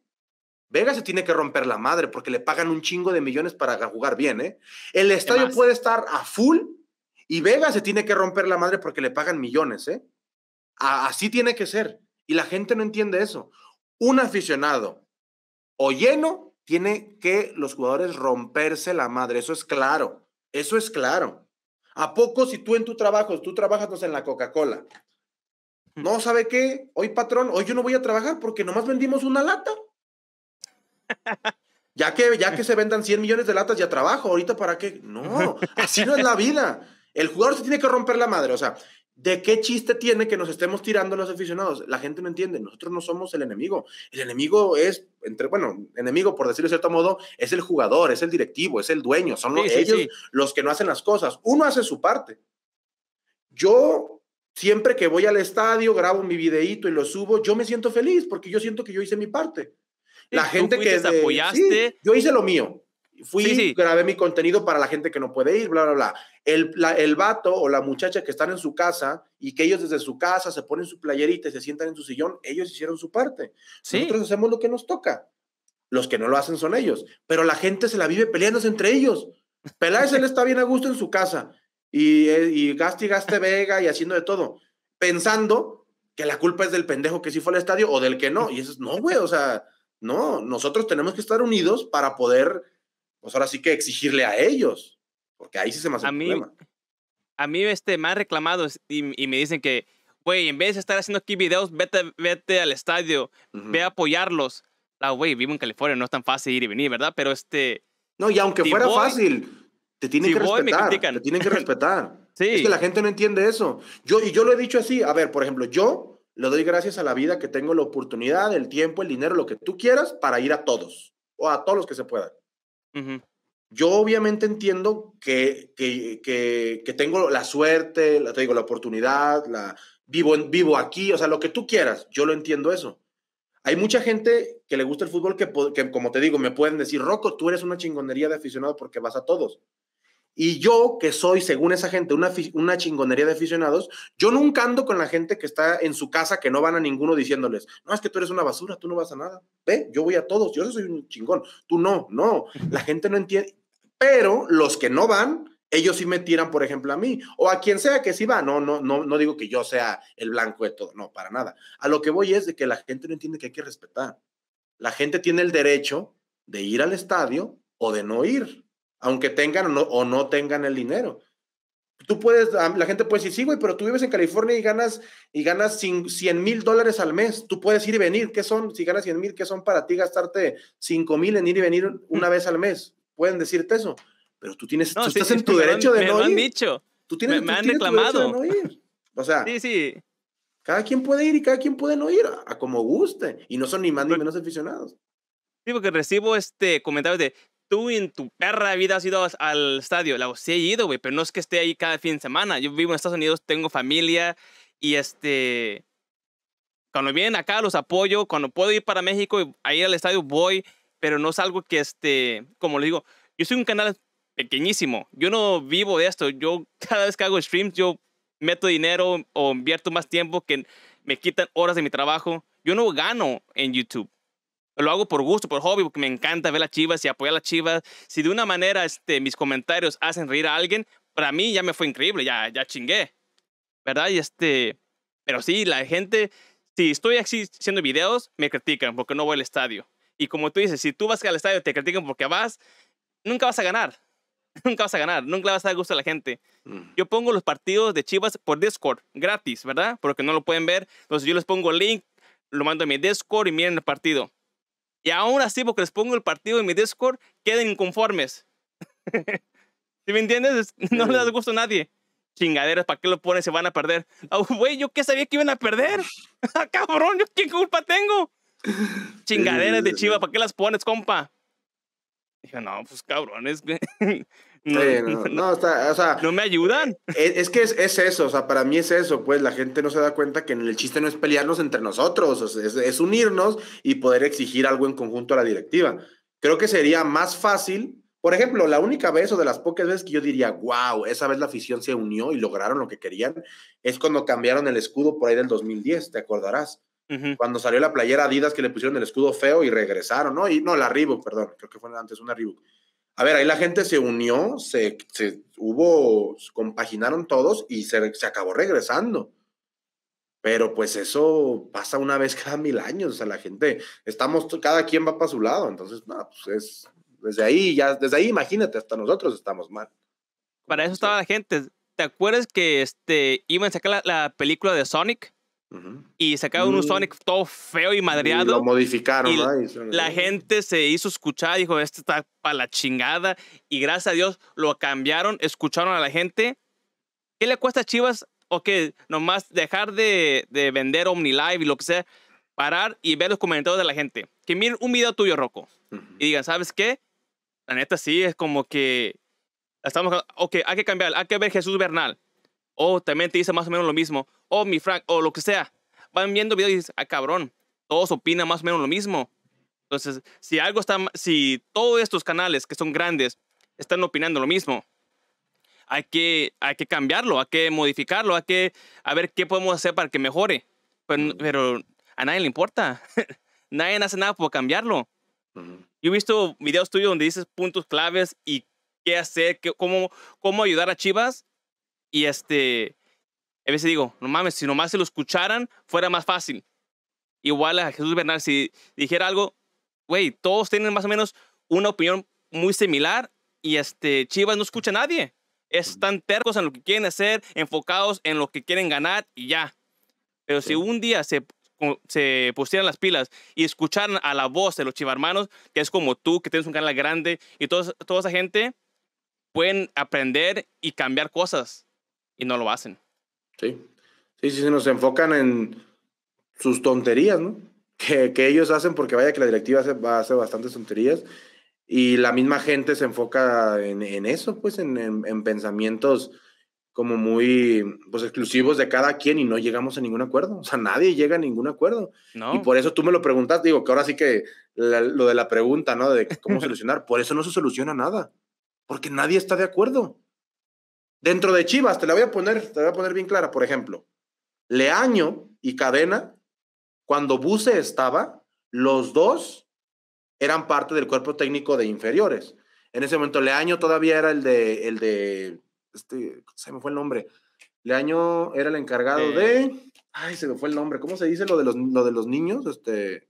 Vega se tiene que romper la madre porque le pagan un chingo de millones para jugar bien, ¿eh? El estadio Además. puede estar a full y Vega se tiene que romper la madre porque le pagan millones, ¿eh? A así tiene que ser. Y la gente no entiende eso. Un aficionado o lleno tiene que los jugadores romperse la madre. Eso es claro. Eso es claro. ¿A poco si tú en tu trabajo, tú trabajas no sé, en la Coca-Cola? No, ¿sabe qué? Hoy, patrón, hoy yo no voy a trabajar porque nomás vendimos una lata. Ya que, ya que se vendan cien millones de latas, ya trabajo. ¿Ahorita para qué? No, así no es la vida. El jugador se tiene que romper la madre. O sea, ¿de qué chiste tiene que nos estemos tirando los aficionados? La gente no entiende. Nosotros no somos el enemigo. El enemigo es, entre, bueno, enemigo, por decirlo de cierto modo, es el jugador, es el directivo, es el dueño. Son los, sí, sí, ellos sí. los que no hacen las cosas. Uno hace su parte. Yo, siempre que voy al estadio, grabo mi videíto y lo subo, yo me siento feliz porque yo siento que yo hice mi parte. La sí, gente que de, apoyaste. Sí, yo hice lo mío. Fui, sí, sí. grabé mi contenido para la gente que no puede ir, bla, bla, bla. El, la, el vato o la muchacha que están en su casa y que ellos desde su casa se ponen su playerita y se sientan en su sillón, ellos hicieron su parte. Sí. Nosotros hacemos lo que nos toca. Los que no lo hacen son ellos. Pero la gente se la vive peleándose entre ellos. Peláez, él está bien a gusto en su casa. Y, y gaste y gaste Vega y haciendo de todo. Pensando que la culpa es del pendejo que sí fue al estadio o del que no. Y eso es, no, güey, o sea, no. Nosotros tenemos que estar unidos para poder... pues ahora sí que exigirle a ellos, porque ahí sí se me hace a un mí, problema. A mí este, me han reclamado y, y me dicen que, güey, en vez de estar haciendo aquí videos, vete, vete al estadio, uh-huh. ve a apoyarlos. Ah, güey, vivo en California, no es tan fácil ir y venir, ¿verdad? Pero este... No, y aunque si fuera voy, fácil, te tienen si que voy, respetar. Me critican. Te tienen que respetar. Sí. Es que la gente no entiende eso. Yo, y yo lo he dicho así, a ver, por ejemplo, yo le doy gracias a la vida que tengo la oportunidad, el tiempo, el dinero, lo que tú quieras, para ir a todos, o a todos los que se puedan. Uh-huh. Yo obviamente entiendo que, que, que, que tengo la suerte, la, te digo, la oportunidad, la, vivo, vivo aquí, o sea, lo que tú quieras, yo lo entiendo eso. Hay mucha gente que le gusta el fútbol que, que como te digo, me pueden decir, Rocco, tú eres una chingonería de aficionado porque vas a todos. Y yo, que soy, según esa gente, una, una chingonería de aficionados, yo nunca ando con la gente que está en su casa, que no van a ninguno diciéndoles, no, es que tú eres una basura, tú no vas a nada. Ve, yo voy a todos, yo soy un chingón. Tú no, no. La gente no entiende. Pero los que no van, ellos sí me tiran, por ejemplo, a mí. O a quien sea que sí va. No, no, no, no digo que yo sea el blanco de todo. No, para nada. A lo que voy es de que la gente no entiende que hay que respetar. La gente tiene el derecho de ir al estadio o de no ir. Aunque tengan o no, o no tengan el dinero. Tú puedes, la gente puede decir, sí, güey, pero tú vives en California y ganas, y ganas cien mil dólares al mes. Tú puedes ir y venir. ¿Qué son? Si ganas cien mil, ¿qué son para ti gastarte cinco mil en ir y venir una vez al mes? Pueden decirte eso. Pero tú tienes, no, tú sí, estás sí, en tu derecho han, de no ir. Me lo han dicho. Tú tienes, me, me tú han tienes reclamado. Tu derecho de no ir. O sea, sí, sí. Cada quien puede ir y cada quien puede no ir a, a como guste. Y no son ni más ni menos aficionados. Sí, porque recibo este comentarios de... Tú en tu perra vida has ido al estadio. La sí he ido, güey, pero no es que esté ahí cada fin de semana. Yo vivo en Estados Unidos, tengo familia y este... Cuando vienen acá los apoyo, cuando puedo ir para México y a ir al estadio voy, pero no es algo que este... Como les digo, yo soy un canal pequeñísimo. Yo no vivo de esto. Yo cada vez que hago streams, yo meto dinero o invierto más tiempo que me quitan horas de mi trabajo. Yo no gano en YouTube. Lo hago por gusto, por hobby, porque me encanta ver las Chivas y apoyar las Chivas. Si de una manera este, mis comentarios hacen reír a alguien, para mí ya me fue increíble, ya, ya chingué, ¿verdad? Y este, pero sí, la gente, si estoy así haciendo videos, me critican porque no voy al estadio. Y como tú dices, si tú vas al estadio y te critican porque vas, nunca vas a ganar. Nunca vas a ganar, nunca le vas a dar gusto a la gente. Mm. Yo pongo los partidos de Chivas por Discord, gratis, ¿verdad? Porque no lo pueden ver. Entonces yo les pongo el link, lo mando a mi Discord y miren el partido. Y aún así, porque les pongo el partido en mi Discord, queden inconformes. ¿Sí me entiendes? No mm. le das gusto a nadie. Chingaderas, ¿para qué lo ponen? Se van a perder. Güey, oh, ¿yo qué sabía que iban a perder? ¡Cabrón! ¿Yo qué culpa tengo? Chingaderas de Chivas, ¿para qué las pones, compa? Dije, no, pues cabrones. No, sí, no, no, está, o sea, no me ayudan. Es, es que es, es eso, o sea, para mí es eso, pues la gente no se da cuenta que el chiste no es pelearnos entre nosotros, o sea, es, es unirnos y poder exigir algo en conjunto a la directiva. Creo que sería más fácil, por ejemplo, la única vez o de las pocas veces que yo diría, wow, esa vez la afición se unió y lograron lo que querían, es cuando cambiaron el escudo por ahí del dos mil diez, te acordarás. Uh-huh. Cuando salió la playera Adidas que le pusieron el escudo feo y regresaron, ¿no? Y no, la Reebok, perdón, creo que fue antes una Reebok. A ver, ahí la gente se unió, se, se hubo, compaginaron todos y se, se acabó regresando. Pero pues eso pasa una vez cada mil años, o sea, la gente, estamos, cada quien va para su lado, entonces, no, pues es, desde ahí, ya, desde ahí, imagínate, hasta nosotros estamos mal. Para eso estaba la gente. ¿Te acuerdas que este, iban a sacar la, la película de Sonic? Uh-huh. Y sacaron un mm. Sonic todo feo y madreado. Y lo modificaron. Y ¿no? y son... La gente se hizo escuchar, dijo, esto está para la chingada. Y gracias a Dios lo cambiaron, escucharon a la gente. ¿Qué le cuesta a Chivas? O okay, que nomás dejar de, de vender OmniLive y lo que sea, parar y ver los comentarios de la gente. Que miren un video tuyo, Rocco. Uh-huh. Y digan, ¿sabes qué? La neta sí, es como que estamos, ok, hay que cambiar, hay que ver Jesús Bernal. O también te dice más o menos lo mismo. O mi Frank, o lo que sea. Van viendo videos y dicen, ah, cabrón, todos opinan más o menos lo mismo. Entonces, si algo está, si todos estos canales que son grandes están opinando lo mismo, hay que, hay que cambiarlo, hay que modificarlo, hay que a ver qué podemos hacer para que mejore. Pero, pero a nadie le importa. Nadie hace nada por cambiarlo. Uh-huh. Yo he visto videos tuyos donde dices puntos claves y qué hacer, qué, cómo, cómo ayudar a Chivas. Y este, a veces digo, no mames, si nomás se lo escucharan, fuera más fácil. Igual a Jesús Bernal, si dijera algo, güey, todos tienen más o menos una opinión muy similar y este, Chivas no escucha a nadie. Están tercos en lo que quieren hacer, enfocados en lo que quieren ganar y ya. Pero sí. Si un día se, se pusieran las pilas y escucharan a la voz de los chivarmanos, que es como tú, que tienes un canal grande y todos, toda esa gente, pueden aprender y cambiar cosas. Y no lo hacen. Sí. Sí, sí, se nos enfocan en sus tonterías, ¿no? Que, que ellos hacen porque vaya que la directiva hace, hace bastantes tonterías y la misma gente se enfoca en, en eso, pues, en, en, en pensamientos como muy, pues, exclusivos de cada quien y no llegamos a ningún acuerdo. O sea, nadie llega a ningún acuerdo. No. Y por eso tú me lo preguntas, digo, que ahora sí que la, lo de la pregunta, ¿no? De cómo solucionar. Por eso no se soluciona nada. Porque nadie está de acuerdo. Dentro de Chivas, te la voy a poner, te la voy a poner bien clara, por ejemplo, Leaño y Cadena, cuando Buse estaba, los dos eran parte del cuerpo técnico de inferiores. En ese momento Leaño todavía era el de, el de, este, se me fue el nombre, Leaño era el encargado eh. de, ay, se me fue el nombre, ¿cómo se dice lo de los, lo de los niños? Este,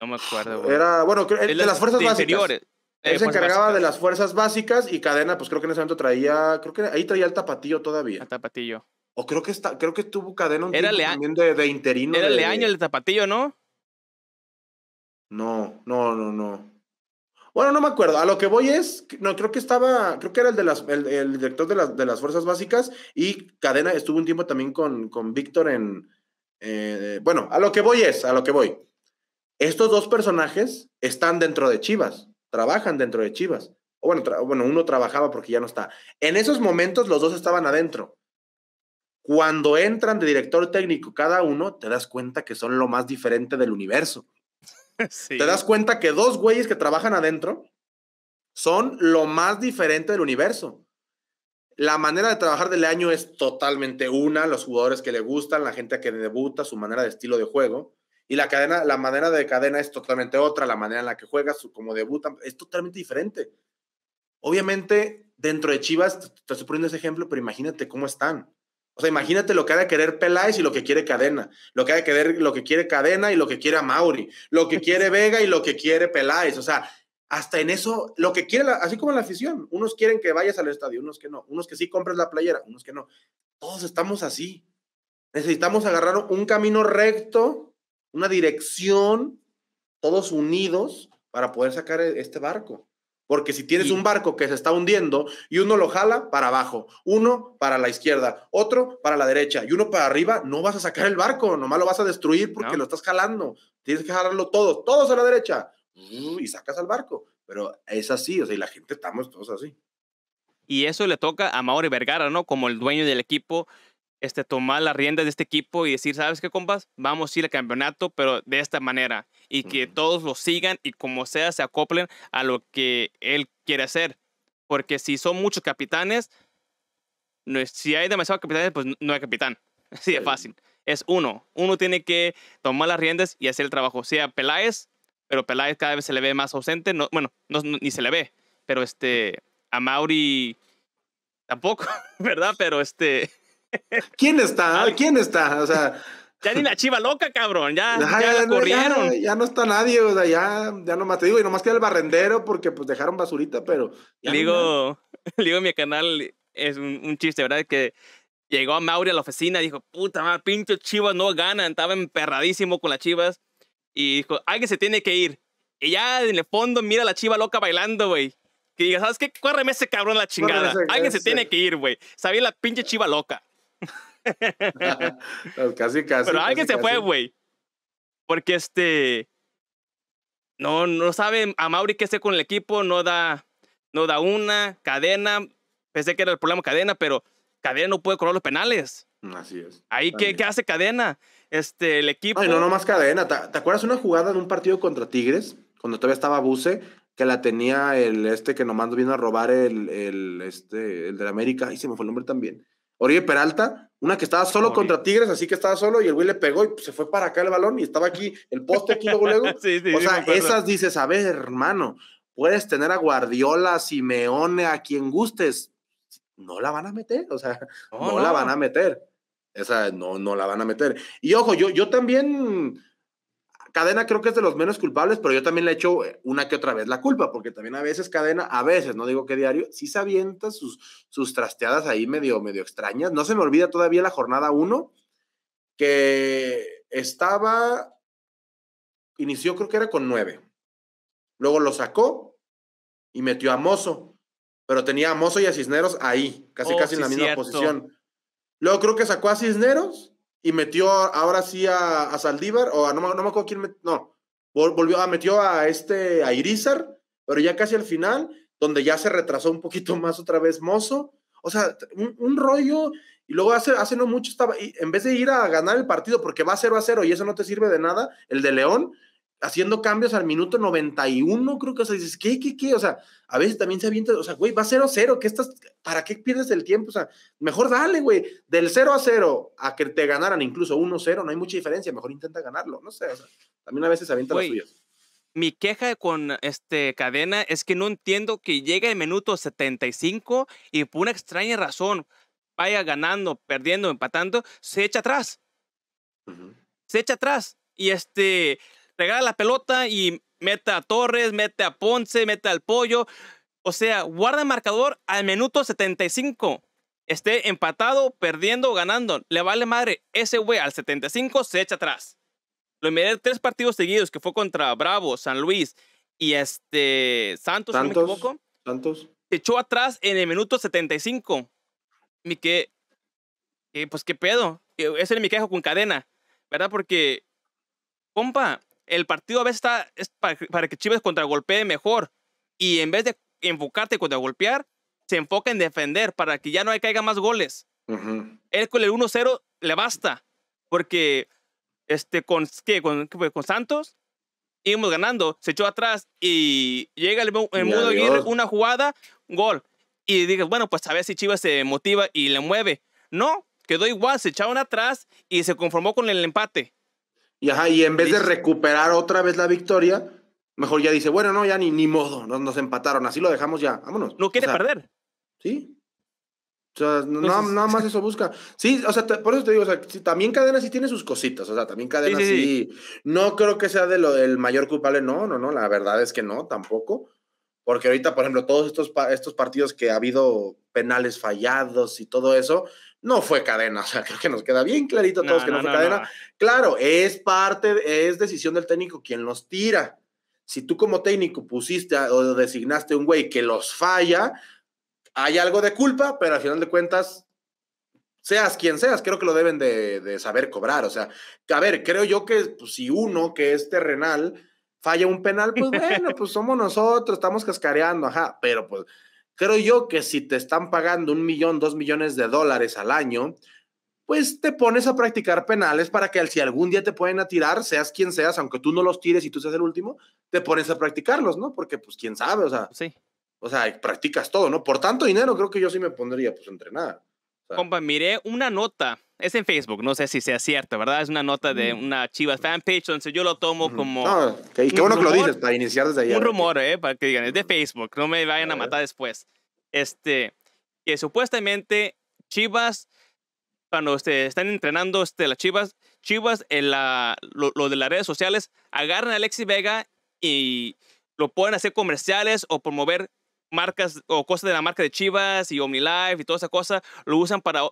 no me acuerdo. Güey. Era, bueno, el, de las, las fuerzas de básicas. Inferiores. Él eh, se encargaba básicas. de las fuerzas básicas y Cadena, pues creo que en ese momento traía, creo que ahí traía el Tapatillo todavía. El Tapatillo. O creo que está, creo que tuvo Cadena un era Leaño, también de, de interino. Era de, Leaño el Tapatillo, ¿no? No, no, no, no. Bueno, no me acuerdo. A lo que voy es, no, creo que estaba, creo que era el de las, el, el director de las, de las fuerzas básicas y Cadena estuvo un tiempo también con, con Víctor en, eh, bueno, a lo que voy es, a lo que voy. Estos dos personajes están dentro de Chivas. Trabajan dentro de Chivas. O bueno, tra bueno, uno trabajaba porque ya no está. En esos momentos los dos estaban adentro. Cuando entran de director técnico cada uno, te das cuenta que son lo más diferente del universo. Sí. Te das cuenta que dos güeyes que trabajan adentro son lo más diferente del universo. La manera de trabajar de Leaño es totalmente una, los jugadores que le gustan, la gente que debuta, su manera de estilo de juego. Y la cadena, la manera de Cadena es totalmente otra, la manera en la que juega, su, como debutan, es totalmente diferente. Obviamente, dentro de Chivas, te, te estoy poniendo ese ejemplo, pero imagínate cómo están. O sea, imagínate lo que ha de querer Peláez y lo que quiere Cadena, lo que ha de querer, lo que quiere Cadena y lo que quiere Amaury, lo que quiere Vega y lo que quiere Peláez. O sea, hasta en eso, lo que quiere, la, así como la afición, unos quieren que vayas al estadio, unos que no, unos que sí compres la playera, unos que no. Todos estamos así. Necesitamos agarrar un camino recto, una dirección, todos unidos para poder sacar este barco. Porque si tienes sí. un barco que se está hundiendo y uno lo jala para abajo, uno para la izquierda, otro para la derecha y uno para arriba, no vas a sacar el barco, nomás lo vas a destruir porque no. lo estás jalando. Tienes que jalarlo todos, todos a la derecha y sacas al barco. Pero es así, o sea, y la gente estamos todos así. Y eso le toca a Amaury Vergara, ¿no? Como el dueño del equipo, este, tomar las riendas de este equipo y decir, ¿sabes qué, compas? Vamos a ir al campeonato, pero de esta manera. Y que uh-huh. todos lo sigan y como sea se acoplen a lo que él quiere hacer. Porque si son muchos capitanes, no es, si hay demasiados capitanes, pues no hay capitán. Así de fácil. Es uno. Uno tiene que tomar las riendas y hacer el trabajo. O sea, Peláez, pero Peláez cada vez se le ve más ausente. No, bueno, no, no, ni se le ve. Pero este, a Amaury tampoco, ¿verdad? Pero este... ¿Quién está? ¿Quién está? O sea... Ya ni la chiva loca, cabrón. Ya, ya, ya, ya la corrieron. Ya, ya no está nadie, o sea, ya, ya nomás te digo, y nomás queda el barrendero porque pues dejaron basurita, pero... Le digo, no. digo en mi canal, es un, un chiste, ¿verdad? Que llegó Amaury a la oficina y dijo, puta madre, pincho chivas no ganan. Estaba emperradísimo con las chivas. Y dijo, alguien se tiene que ir. Y ya en el fondo mira a la chiva loca bailando, güey. Que diga, ¿sabes qué? Córreme ese cabrón la chingada. Ese, alguien ese. se tiene que ir, güey. Sabía la pinche chiva loca. casi, casi. Pero alguien casi, se casi. fue, güey. Porque este. No, no sabe Amaury qué hacer con el equipo. No da, no da una. Cadena. Pensé que era el problema Cadena, pero Cadena no puede cobrar los penales. Así es. Ahí, ¿qué, ¿qué hace Cadena? Este, el equipo. Ay, no, no más Cadena. ¿Te, te acuerdas una jugada de un partido contra Tigres? Cuando todavía estaba Buse, que la tenía el este que nomás vino a robar el, el, este, el de la América. Ay, se me fue el nombre también. Oribe Peralta, una que estaba solo Oye. contra Tigres, así que estaba solo y el güey le pegó y se fue para acá el balón y estaba aquí el poste aquí luego luego. sí, sí, o sí, sea, esas dices, a ver, hermano, puedes tener a Guardiola, Simeone, a quien gustes, no la van a meter, o sea, oh, no, no la van a meter. Esa no, no la van a meter. Y ojo, yo, yo también, Cadena creo que es de los menos culpables, pero yo también le echo una que otra vez la culpa, porque también a veces Cadena, a veces, no digo que diario, sí se avienta sus, sus trasteadas ahí medio, medio extrañas. No se me olvida todavía la jornada uno, que estaba, inició creo que era con nueve, luego lo sacó y metió a Mozo, pero tenía a Mozo y a Cisneros ahí, casi oh, casi sí en la misma cierto. posición. Luego creo que sacó a Cisneros y metió ahora sí a, a Saldívar, o a, no, no me acuerdo quién, met, no, volvió a, metió a este, a Irizar, pero ya casi al final, donde ya se retrasó un poquito más otra vez Mozo, o sea, un, un rollo, y luego hace, hace no mucho estaba, en vez de ir a ganar el partido, porque va cero a cero y eso no te sirve de nada, el de León, haciendo cambios al minuto noventa y uno, creo que, o sea, dices, ¿qué, qué, qué? O sea, a veces también se avienta, o sea, güey, va cero a cero, ¿qué estás, para qué pierdes el tiempo? O sea, mejor dale, güey, del cero a cero a que te ganaran incluso uno cero, no hay mucha diferencia, mejor intenta ganarlo, no sé, o sea, también a veces se avienta güey, las suyas. Mi queja con este Cadena es que no entiendo que llega el minuto setenta y cinco y por una extraña razón, vaya ganando, perdiendo, empatando, se echa atrás. Uh-huh. Se echa atrás, y este... regala la pelota y mete a Torres, mete a Ponce, mete al Pollo. O sea, guarda el marcador al minuto setenta y cinco. Esté empatado, perdiendo o ganando. Le vale madre. Ese güey al setenta y cinco se echa atrás. Lo miré tres partidos seguidos, que fue contra Bravo, San Luis y este Santos, Santos si no me equivoco. Santos. Se echó atrás en el minuto setenta y cinco. Mi que, que pues qué pedo. Ese es mi quejo con Cadena, ¿verdad? Porque, compa... el partido a veces está es para, para que Chivas contragolpee mejor. Y en vez de enfocarte en contragolpear, se enfoca en defender para que ya no caigan más goles. Uh-huh. Él con el uno cero le basta. Porque este, con, ¿qué? Con, ¿qué con Santos íbamos ganando, se echó atrás y llega el, el Mudo Aguirre, una jugada, gol. Y dices, bueno, pues a ver si Chivas se motiva y le mueve. No, quedó igual, se echaron atrás y se conformó con el empate. Y, ajá, y en vez de recuperar otra vez la victoria, mejor ya dice, bueno, no, ya ni, ni modo, nos, nos empataron, así lo dejamos ya, vámonos. No quiere o sea, perder. Sí. O sea, nada, nada más eso busca. Sí, o sea, te, por eso te digo, o sea, también Cadena sí tiene sus cositas, o sea, también Cadena sí, sí, sí. sí. No creo que sea de lo, el mayor culpable, no, no, no, la verdad es que no, tampoco. Porque ahorita, por ejemplo, todos estos, estos partidos que ha habido penales fallados y todo eso, no fue Cadena, o sea, creo que nos queda bien clarito a todos no, que no, no fue no, Cadena. No. Claro, es parte, es decisión del técnico quien los tira. Si tú como técnico pusiste o designaste un güey que los falla, hay algo de culpa, pero al final de cuentas, seas quien seas, creo que lo deben de, de saber cobrar. O sea, a ver, creo yo que pues, si uno que es terrenal falla un penal, pues bueno, pues somos nosotros, estamos cascareando, ajá. Pero pues creo yo que si te están pagando un millón, dos millones de dólares al año, pues te pones a practicar penales para que si algún día te pueden atirar, seas quien seas, aunque tú no los tires y tú seas el último, te pones a practicarlos, ¿no? Porque pues quién sabe, o sea... Sí. O sea, practicas todo, ¿no? Por tanto dinero creo que yo sí me pondría, pues, a entrenar. O sea. Compa, miré una nota, es en Facebook, no sé si sea cierta, ¿verdad? Es una nota de una Chivas fanpage, entonces yo lo tomo como... Ah, okay. Qué bueno rumor, que lo dices, para iniciar desde allá. Un rumor, ¿eh? Para que digan, es de Facebook, no me vayan a, a matar después. Este, que supuestamente Chivas, cuando este, están entrenando este, las Chivas, Chivas, en la, lo, lo de las redes sociales, agarran a Alexis Vega y... lo pueden hacer comerciales o promover marcas o cosas de la marca de Chivas y OmniLife y toda esa cosa. Lo usan para,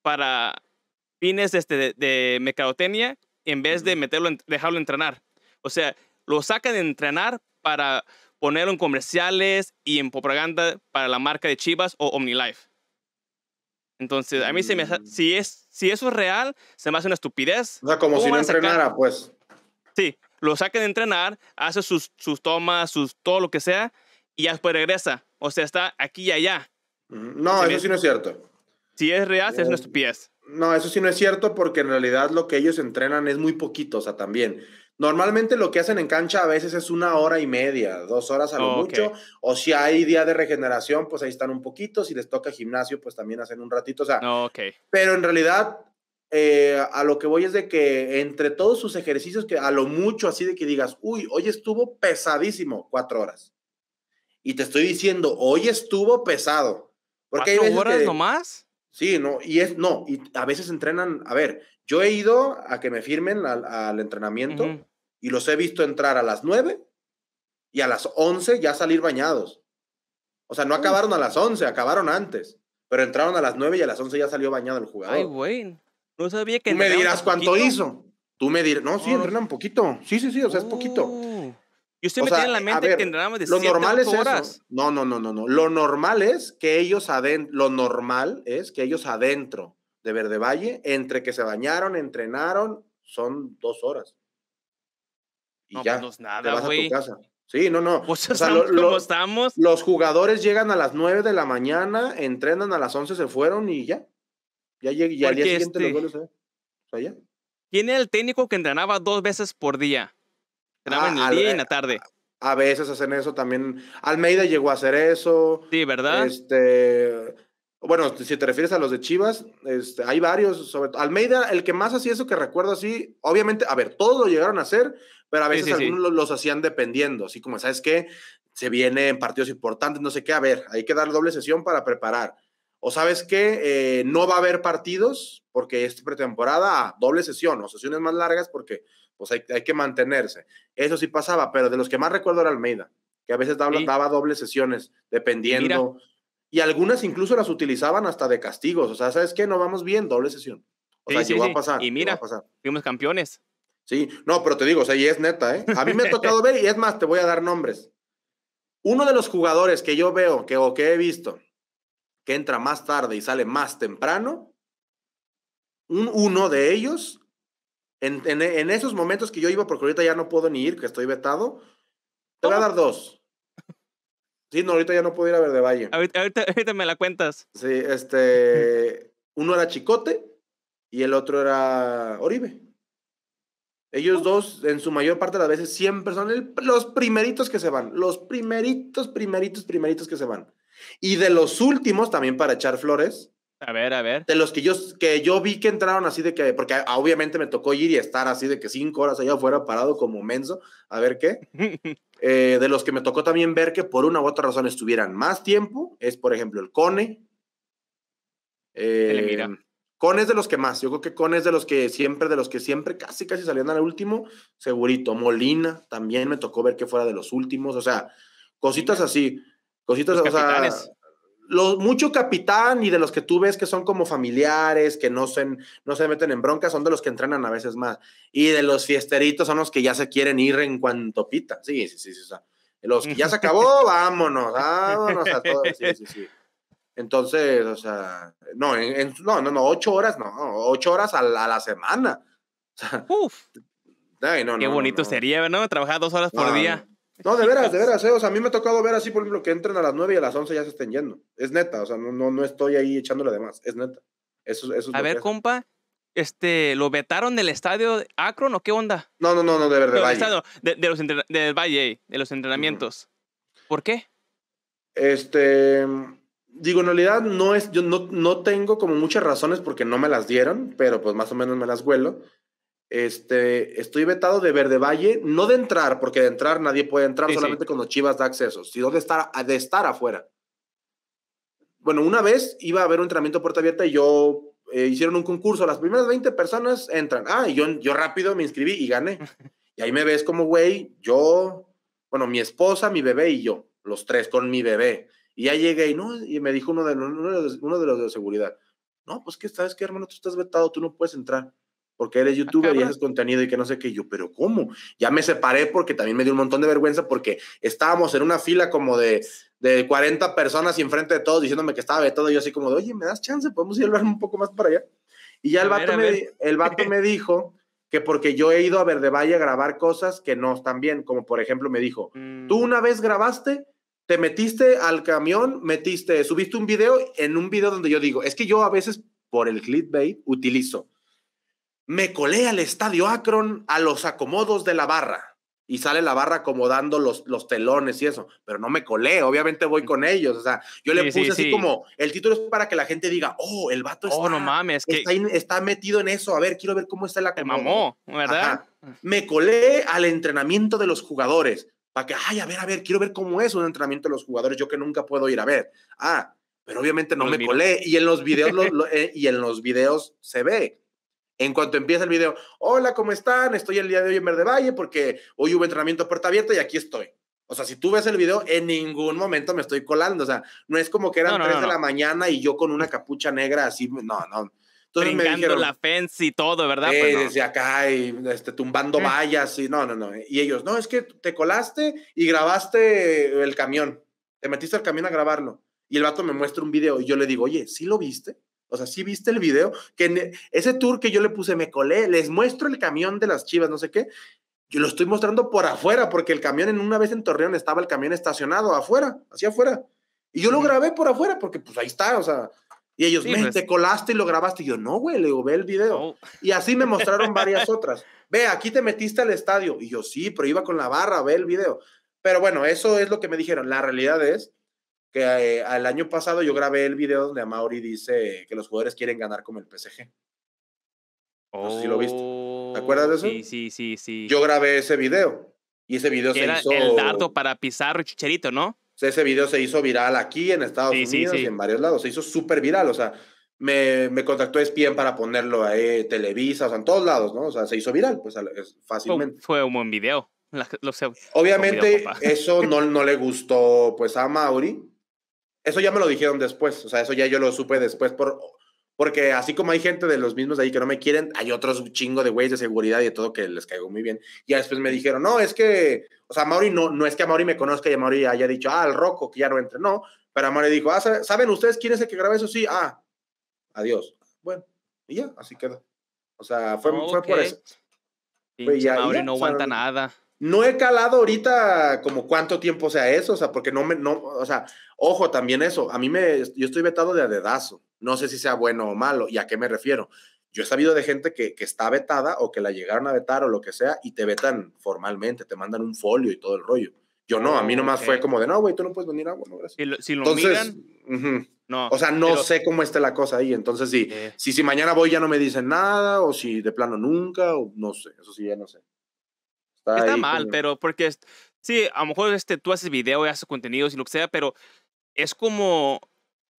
para fines de, este, de, de mercadotecnia en vez de meterlo en, dejarlo entrenar. O sea, lo sacan de entrenar para ponerlo en comerciales y en propaganda para la marca de Chivas o OmniLife. Entonces, a mí mm. se me hace, si, es, si eso es real, se me hace una estupidez. O sea, como si no entrenara, pues. Sí. Lo sacan de entrenar, hace sus, sus tomas, sus todo lo que sea, y ya después regresa. O sea, está aquí y allá. No, eso sí no es cierto. Si es real, eh, es una estupidez. No, eso sí no es cierto, porque en realidad lo que ellos entrenan es muy poquito, o sea, también. Normalmente lo que hacen en cancha a veces es una hora y media, dos horas a lo mucho, o si hay día de regeneración, pues ahí están un poquito, si les toca gimnasio, pues también hacen un ratito, o sea. Okay. Pero en realidad... Eh, a lo que voy es de que entre todos sus ejercicios, que a lo mucho así de que digas, uy, hoy estuvo pesadísimo, cuatro horas. Y te estoy diciendo, hoy estuvo pesado. Porque ¿Cuatro hay veces horas que, nomás? Sí, no, y es, no, y a veces entrenan, a ver, yo he ido a que me firmen al, al entrenamiento uh-huh. y los he visto entrar a las nueve y a las once ya salir bañados. O sea, no uh-huh. acabaron a las once, acabaron antes, pero entraron a las nueve y a las once ya salió bañado el jugador. Ay, güey. No sabía que... Tú me dirás cuánto poquito. Hizo. Tú me dirás... No, sí, oh, entrenan poquito. Sí, sí, sí, o sea, oh. es poquito. Yo estoy metiendo en la mente ver, que entrenamos de siete horas. Es no, no, no, no, no. Lo normal es que ellos adentro... Lo normal es que ellos adentro de Verde Valle, entre que se bañaron, entrenaron, son dos horas. Y no, ya. Pues nada, te vas wey. a tu casa. Sí, no, no. O sea, o sea, lo, lo, estamos? Los jugadores llegan a las nueve de la mañana, entrenan a las once, se fueron y ya. Ya llegué, ya al día siguiente este, los goles, ¿eh? O sea, ya. ¿Quién era el técnico que entrenaba dos veces por día? Entrenaba ah, en el al, día y en la tarde. A, a veces hacen eso también. Almeida llegó a hacer eso. Sí, ¿verdad? Este, bueno, si te refieres a los de Chivas, este, hay varios. Sobre Almeida, el que más hacía eso que recuerdo así, obviamente, a ver, todos lo llegaron a hacer, pero a veces sí, sí, algunos sí. Los, los hacían dependiendo. Así como, ¿sabes qué? Se vienen partidos importantes, no sé qué. A ver, hay que dar doble sesión para preparar. O sabes que eh, no va a haber partidos porque es pretemporada a doble sesión o sesiones más largas porque pues, hay, hay que mantenerse. Eso sí pasaba, pero de los que más recuerdo era Almeida, que a veces daba, sí. daba dobles sesiones dependiendo. Mira. Y algunas incluso las utilizaban hasta de castigos. O sea, ¿sabes qué? No vamos bien, doble sesión. O sí, sea, sí, llegó sí. a pasar. Y mira, fuimos campeones. Sí, no, pero te digo, o sea, y es neta, ¿eh? A mí me ha tocado ver, y es más, te voy a dar nombres. Uno de los jugadores que yo veo que, o que he visto que entra más tarde y sale más temprano, un, uno de ellos, en, en, en esos momentos que yo iba, porque ahorita ya no puedo ni ir, que estoy vetado, te voy a dar dos. Sí, no, ahorita ya no puedo ir a Verde Valle. Ahorita, ahorita, ahorita me la cuentas. Sí, este, uno era Chicote y el otro era Oribe. Ellos dos, en su mayor parte de las veces, siempre son el, los primeritos que se van, los primeritos, primeritos, primeritos que se van. Y de los últimos, también para echar flores. A ver, a ver. De los que yo, que yo vi que entraron así de que... Porque obviamente me tocó ir y estar así de que cinco horas allá afuera parado como menso. A ver qué. eh, de los que me tocó también ver que por una u otra razón estuvieran más tiempo. Es, por ejemplo, el Cone. Eh, Con es de los que más, yo creo que Con es de los que siempre, de los que siempre casi casi salían al último, segurito. Molina también me tocó ver que fuera de los últimos, o sea, cositas así, cositas, los o capitanes. sea, los, mucho capitán y de los que tú ves que son como familiares, que no se, no se meten en broncas, son de los que entrenan a veces más, y de los fiesteritos son los que ya se quieren ir en cuanto pita, sí, sí, sí, sí, o sea, los que ya se acabó, vámonos, vámonos a todos, sí, sí, sí. Entonces, o sea, no, en, no, no, no, ocho horas, no, ocho horas a la, a la semana. O sea, uf, ay, no, qué no, bonito no, sería, ¿no? Trabajar dos horas no, por día. No, de veras, de veras, eh, o sea, a mí me ha tocado ver así, por ejemplo, que entren a las nueve y a las once ya se estén yendo. Es neta, o sea, no, no, no estoy ahí echándole de más, es neta. Eso, eso es a ver, compa, este, ¿lo vetaron del estadio de Akron o qué onda? No, no, no, no de Verde Valle. De, de los del Valle, de los entrenamientos. Uh-huh. ¿Por qué? Este... Digo, en realidad no es, yo no, no tengo como muchas razones porque no me las dieron, pero pues más o menos me las huelo. Este, estoy vetado de Verde Valle, no de entrar, porque de entrar nadie puede entrar, sí, solamente sí. Cuando Chivas da acceso, sino de estar, de estar afuera. Bueno, una vez iba a haber un entrenamiento puerta abierta y yo eh, hicieron un concurso, las primeras veinte personas entran. Ah, y yo, yo rápido me inscribí y gané. Y ahí me ves como, güey, yo, bueno, mi esposa, mi bebé y yo, los tres con mi bebé. Y ya llegué y, no, y me dijo uno de, uno, de los, uno de los de seguridad, no, pues que sabes que hermano, tú estás vetado, tú no puedes entrar, porque eres youtuber y haces contenido y que no sé qué. Y yo, pero ¿cómo? Ya me separé porque también me dio un montón de vergüenza porque estábamos en una fila como de, de cuarenta personas y enfrente de todos diciéndome que estaba vetado. Y yo así como de, oye, ¿me das chance? ¿Podemos ir a hablar un poco más para allá? Y ya el vato, ver, me, el vato me dijo que porque yo he ido a Verde Valle a grabar cosas que no están bien, como por ejemplo me dijo, mm. tú una vez grabaste, te metiste al camión, metiste, subiste un video, en un video donde yo digo, es que yo a veces, por el clickbait, utilizo, me colé al estadio Akron a los acomodos de la barra, y sale la barra acomodando los, los telones y eso, pero no me colé, obviamente voy con ellos, o sea, yo sí, le puse sí, así sí. como, el título es para que la gente diga, oh, el vato está, oh, no mames, está, que... in, está metido en eso, a ver, quiero ver cómo está el acomodo. Te mamó, ¿verdad? Ajá. Me colé al entrenamiento de los jugadores, para que, ay, a ver, a ver, quiero ver cómo es un entrenamiento de los jugadores, yo que nunca puedo ir a ver. Ah, pero obviamente no los me miro. colé, y en los videos lo, lo, eh, y en los videos se ve. En cuanto empieza el video, hola, ¿cómo están? Estoy el día de hoy en Verde Valle porque hoy hubo entrenamiento a puerta abierta y aquí estoy. O sea, si tú ves el video, en ningún momento me estoy colando, o sea, no es como que eran no, no, tres no, no. de la mañana y yo con una capucha negra así, no, no. Entonces brincando me dijeron, la fence y todo, ¿verdad? Eh, pues no. Desde acá, y, este, tumbando vallas, y no, no, no. Y ellos, no, es que te colaste y grabaste el camión. Te metiste al camión a grabarlo. Y el vato me muestra un video y yo le digo, oye, ¿sí lo viste? O sea, ¿sí viste el video? Que en ese tour que yo le puse, me colé, les muestro el camión de las Chivas, no sé qué. Yo lo estoy mostrando por afuera, porque el camión, en una vez en Torreón, estaba el camión estacionado afuera, hacia afuera. Y yo lo grabé por afuera, porque pues ahí está, o sea... Y ellos, sí, me, te colaste y lo grabaste. Y yo, no, güey, le digo, ve el video. Oh. Y así me mostraron varias otras. Ve, aquí te metiste al estadio. Y yo, sí, pero iba con la barra, ve el video. Pero bueno, eso es lo que me dijeron. La realidad es que eh, al año pasado yo grabé el video donde Amaury dice que los jugadores quieren ganar como el P S G. Oh. No sé si lo viste. ¿Te acuerdas de eso? Sí, sí, sí, sí. Yo grabé ese video. Y ese video se era hizo... el dardo para Pizarro y Chicharito, ¿no? Ese video se hizo viral aquí en Estados sí, Unidos sí, sí. y en varios lados. Se hizo súper viral, o sea, me, me contactó E S P N para ponerlo a Televisa, o sea, en todos lados, ¿no? O sea, se hizo viral, pues fácilmente. Fue, fue un buen video. La, lo, Obviamente video, eso no, no le gustó pues a Amaury. Eso ya me lo dijeron después, o sea, eso ya yo lo supe después por... Porque así como hay gente de los mismos de ahí que no me quieren, hay otros chingo de güeyes de seguridad y de todo que les caigo muy bien. Y después me dijeron, no, es que, o sea, Amaury no, no es que Amaury me conozca y Amaury haya dicho, ah, el Rocco, que ya no entre, no. Pero Amaury dijo, ah, ¿saben ustedes quién es el que graba eso? Sí, ah, adiós. Bueno, y ya, así quedó. O sea, fue, okay. fue por eso. Pues ya, Amaury ya, no aguanta o sea, nada. No he calado ahorita como cuánto tiempo sea eso, o sea, porque no me, no, o sea, ojo, también eso, a mí me, yo estoy vetado de a dedazo. No sé si sea bueno o malo, ¿y a qué me refiero? Yo he sabido de gente que, que está vetada o que la llegaron a vetar o lo que sea y te vetan formalmente, te mandan un folio y todo el rollo. Yo no, oh, a mí nomás okay. fue como de, no, güey, tú no puedes venir a... Bueno, gracias. Si lo, si lo entonces, miran, uh-huh. no, o sea, no pero, sé cómo esté la cosa ahí, entonces sí, eh. si, si mañana voy ya no me dicen nada o si de plano nunca, o no sé, eso sí ya no sé. Está, está mal, como... pero porque, sí, a lo mejor este, tú haces video y haces contenidos y lo que sea, pero es como...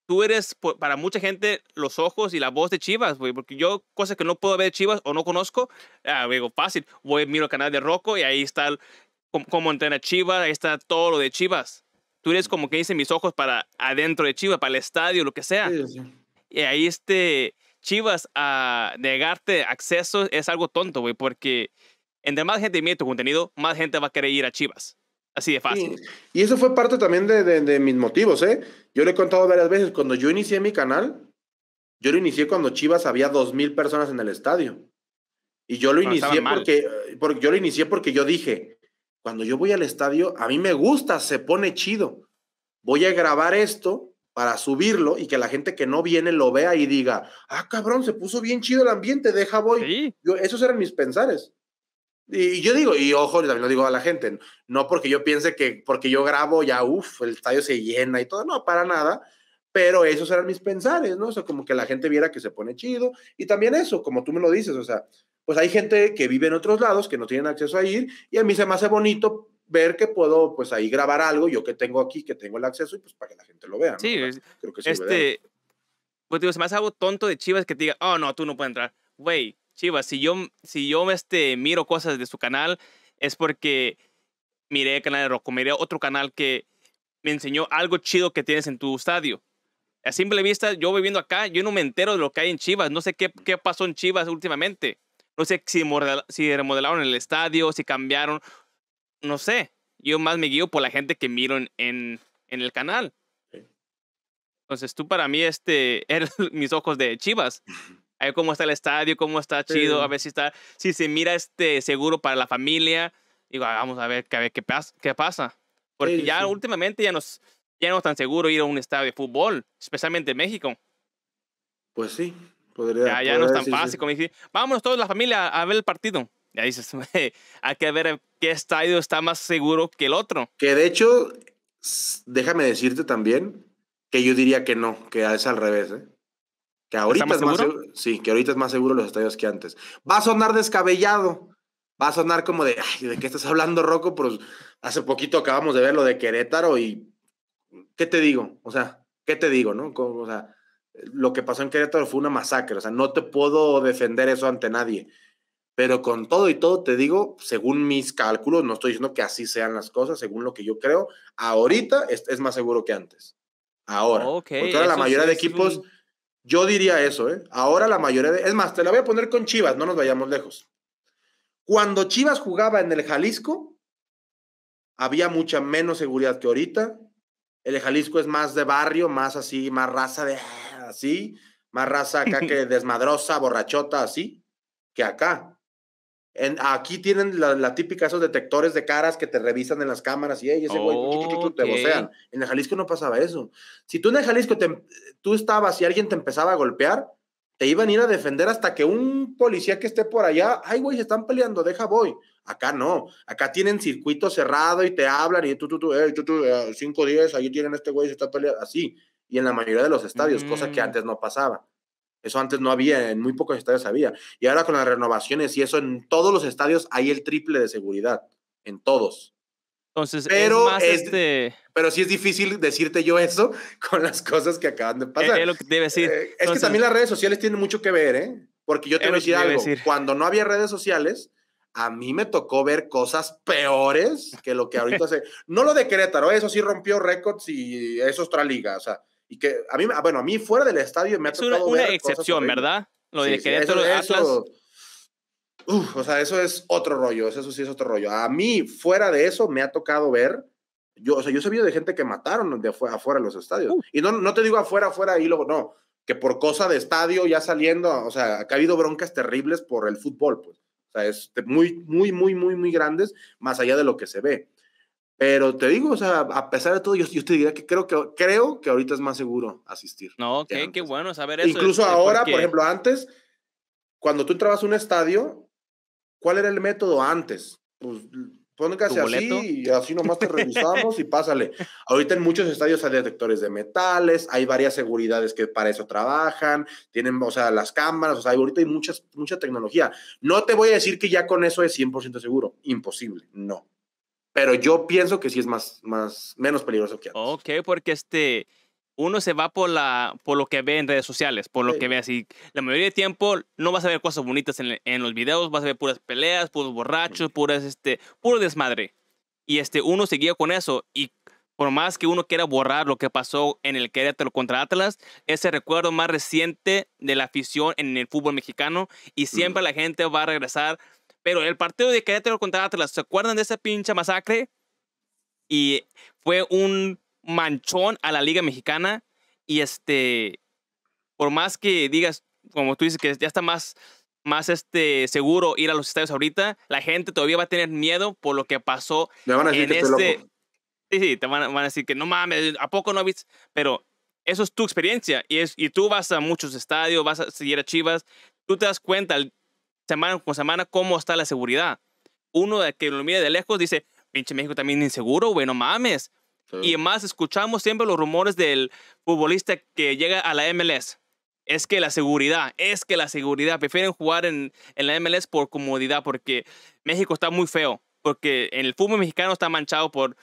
tú eres, para mucha gente, los ojos y la voz de Chivas, güey. Porque yo, cosas que no puedo ver de Chivas o no conozco, ah, digo, fácil. Voy, miro el canal de Rocco y ahí está cómo entrena Chivas, ahí está todo lo de Chivas. Tú eres como que dicen mis ojos para adentro de Chivas, para el estadio, lo que sea. Sí, sí. Y ahí este Chivas a negarte acceso es algo tonto, güey, porque entre más gente mire tu contenido, más gente va a querer ir a Chivas. Así de fácil. Y, y eso fue parte también de, de, de mis motivos, ¿eh? Yo lo he contado varias veces. Cuando yo inicié mi canal, yo lo inicié cuando Chivas había dos mil personas en el estadio. Y yo lo no, inicié porque, porque yo lo inicié porque yo dije, cuando yo voy al estadio, a mí me gusta, se pone chido. Voy a grabar esto para subirlo y que la gente que no viene lo vea y diga, ah, cabrón, se puso bien chido el ambiente, deja voy. Sí. Yo, esos eran mis pensares. Y yo digo, y ojo, también lo digo a la gente, no porque yo piense que porque yo grabo ya, uff, el estadio se llena y todo, no, para nada, pero esos eran mis pensares, ¿no? O sea, como que la gente viera que se pone chido, y también eso, como tú me lo dices, o sea, pues hay gente que vive en otros lados, que no tienen acceso a ir, y a mí se me hace bonito ver que puedo, pues ahí grabar algo, yo que tengo aquí, que tengo el acceso, y pues para que la gente lo vea, ¿no? Sí, o sea, creo que sí, este, pues digo, se me hace algo tonto de Chivas que te diga, oh, no, tú no puedes entrar, güey. Chivas, si yo, si yo este, miro cosas de su canal, es porque miré el canal de Rocco, miré otro canal que me enseñó algo chido que tienes en tu estadio. A simple vista, yo viviendo acá, yo no me entero de lo que hay en Chivas. No sé qué, qué pasó en Chivas últimamente. No sé si, si remodelaron el estadio, si cambiaron. No sé. Yo más me guío por la gente que miro en, en, en el canal. Entonces tú para mí este, eres mis ojos de Chivas. Ahí cómo está el estadio, cómo está chido, sí. A ver si está, si se mira este seguro para la familia. Digo, vamos a ver, a ver qué, pas, qué pasa. Porque sí, ya sí. últimamente ya, nos, ya no es tan seguro ir a un estadio de fútbol, especialmente en México. Pues sí, podría. Ya, ya podría, no es tan sí, fácil sí. como decir, vámonos todos la familia a ver el partido. Ya dices, hay que ver qué estadio está más seguro que el otro. Que de hecho, déjame decirte también que yo diría que no, que es al revés, ¿eh? Que ahorita, más es más seguro? Seguro, sí, que ahorita es más seguro los estadios que antes. Va a sonar descabellado, va a sonar como de, ay, ¿de qué estás hablando, Rocco? Pero hace poquito acabamos de ver lo de Querétaro y, ¿qué te digo? O sea, ¿qué te digo, no? O sea, lo que pasó en Querétaro fue una masacre, o sea, no te puedo defender eso ante nadie. Pero con todo y todo te digo, según mis cálculos, no estoy diciendo que así sean las cosas, según lo que yo creo, ahorita es, es más seguro que antes. Ahora. Okay, porque ahora la mayoría de equipos... Un... Yo diría eso, ¿eh? Ahora la mayoría de... Es más, te la voy a poner con Chivas, no nos vayamos lejos. Cuando Chivas jugaba en el Jalisco, había mucha menos seguridad que ahorita. El Jalisco es más de barrio, más así, más raza de... Así, más raza acá que desmadrosa, borrachota, así, que acá. En, aquí tienen la, la típica esos detectores de caras que te revisan en las cámaras y hey, ese güey okay. te vocean. En el Jalisco no pasaba eso. Si tú en el Jalisco te, tú estabas y alguien te empezaba a golpear, te iban a ir a defender hasta que un policía que esté por allá, ay güey, se están peleando, deja voy. Acá no, acá tienen circuito cerrado y te hablan y tú, tú, tú, hey, tú, tú, cinco diez, ahí tienen este güey, se está peleando, así. Y en la mayoría de los estadios, mm. cosa que antes no pasaba. Eso antes no había, en muy pocos estadios había. Y ahora con las renovaciones y eso, en todos los estadios hay el triple de seguridad. En todos. Entonces, pero, es más es, este... pero sí es difícil decirte yo eso con las cosas que acaban de pasar. Es, es lo que debe decir. Eh, es Entonces, que también las redes sociales tienen mucho que ver, ¿eh? Porque yo te voy a decir algo. Decir. Cuando no había redes sociales, a mí me tocó ver cosas peores que lo que ahorita se... No lo de Querétaro, eso sí rompió récords y es Australiga, o sea... Y que a mí, bueno, a mí fuera del estadio me ha tocado ver cosas. Es una excepción, ¿verdad? Lo de Querétaro, Atlas. Uf, o sea, eso es otro rollo, eso sí es otro rollo. A mí, fuera de eso, me ha tocado ver, yo, o sea, yo he sabido de gente que mataron de afuera, afuera de los estadios. Uh. Y no, no te digo afuera, afuera, y luego, no, que por cosa de estadio ya saliendo, o sea, acá ha habido broncas terribles por el fútbol, pues. O sea, es muy, muy, muy, muy, muy grandes, más allá de lo que se ve. Pero te digo, o sea, a pesar de todo, yo, yo te diría que creo, que creo que ahorita es más seguro asistir. No, okay, qué bueno saber eso. Incluso es, ahora, porque... por ejemplo, antes, cuando tú entrabas a un estadio, ¿cuál era el método antes? Pues póngase así y así nomás te revisamos y pásale. Ahorita en muchos estadios hay detectores de metales, hay varias seguridades que para eso trabajan, tienen, o sea, las cámaras, o sea, ahorita hay muchas, mucha tecnología. No te voy a decir que ya con eso es cien por ciento seguro, imposible, no. Pero yo pienso que sí es más, más, menos peligroso que antes. Ok, porque este, uno se va por, la, por lo que ve en redes sociales, por lo sí. que ve así. La mayoría del tiempo no vas a ver cosas bonitas en, en los videos, vas a ver puras peleas, puros borrachos, puras, este, puro desmadre. Y este, uno seguía con eso. Y por más que uno quiera borrar lo que pasó en el Querétaro contra Atlas, es el recuerdo más reciente de la afición en el fútbol mexicano y siempre mm. la gente va a regresar. Pero el partido de Querétaro contra Atlas, ¿se acuerdan de esa pinche masacre? Y fue un manchón a la Liga Mexicana. Y este, por más que digas, como tú dices, que ya está más, más este, seguro ir a los estadios ahorita, la gente todavía va a tener miedo por lo que pasó. Le van a decir en que este... Loco. Sí, sí, te van a, van a decir que no mames, ¿a poco no viste? Pero eso es tu experiencia. Y, es, y tú vas a muchos estadios, vas a seguir a Chivas, tú te das cuenta semana con semana cómo está la seguridad. Uno que lo mire de lejos dice, pinche México también inseguro, güey, no mames. Sí. Y además escuchamos siempre los rumores del futbolista que llega a la M L S. Es que la seguridad, es que la seguridad. Prefieren jugar en, en la M L S por comodidad, porque México está muy feo. Porque en el fútbol mexicano está manchado por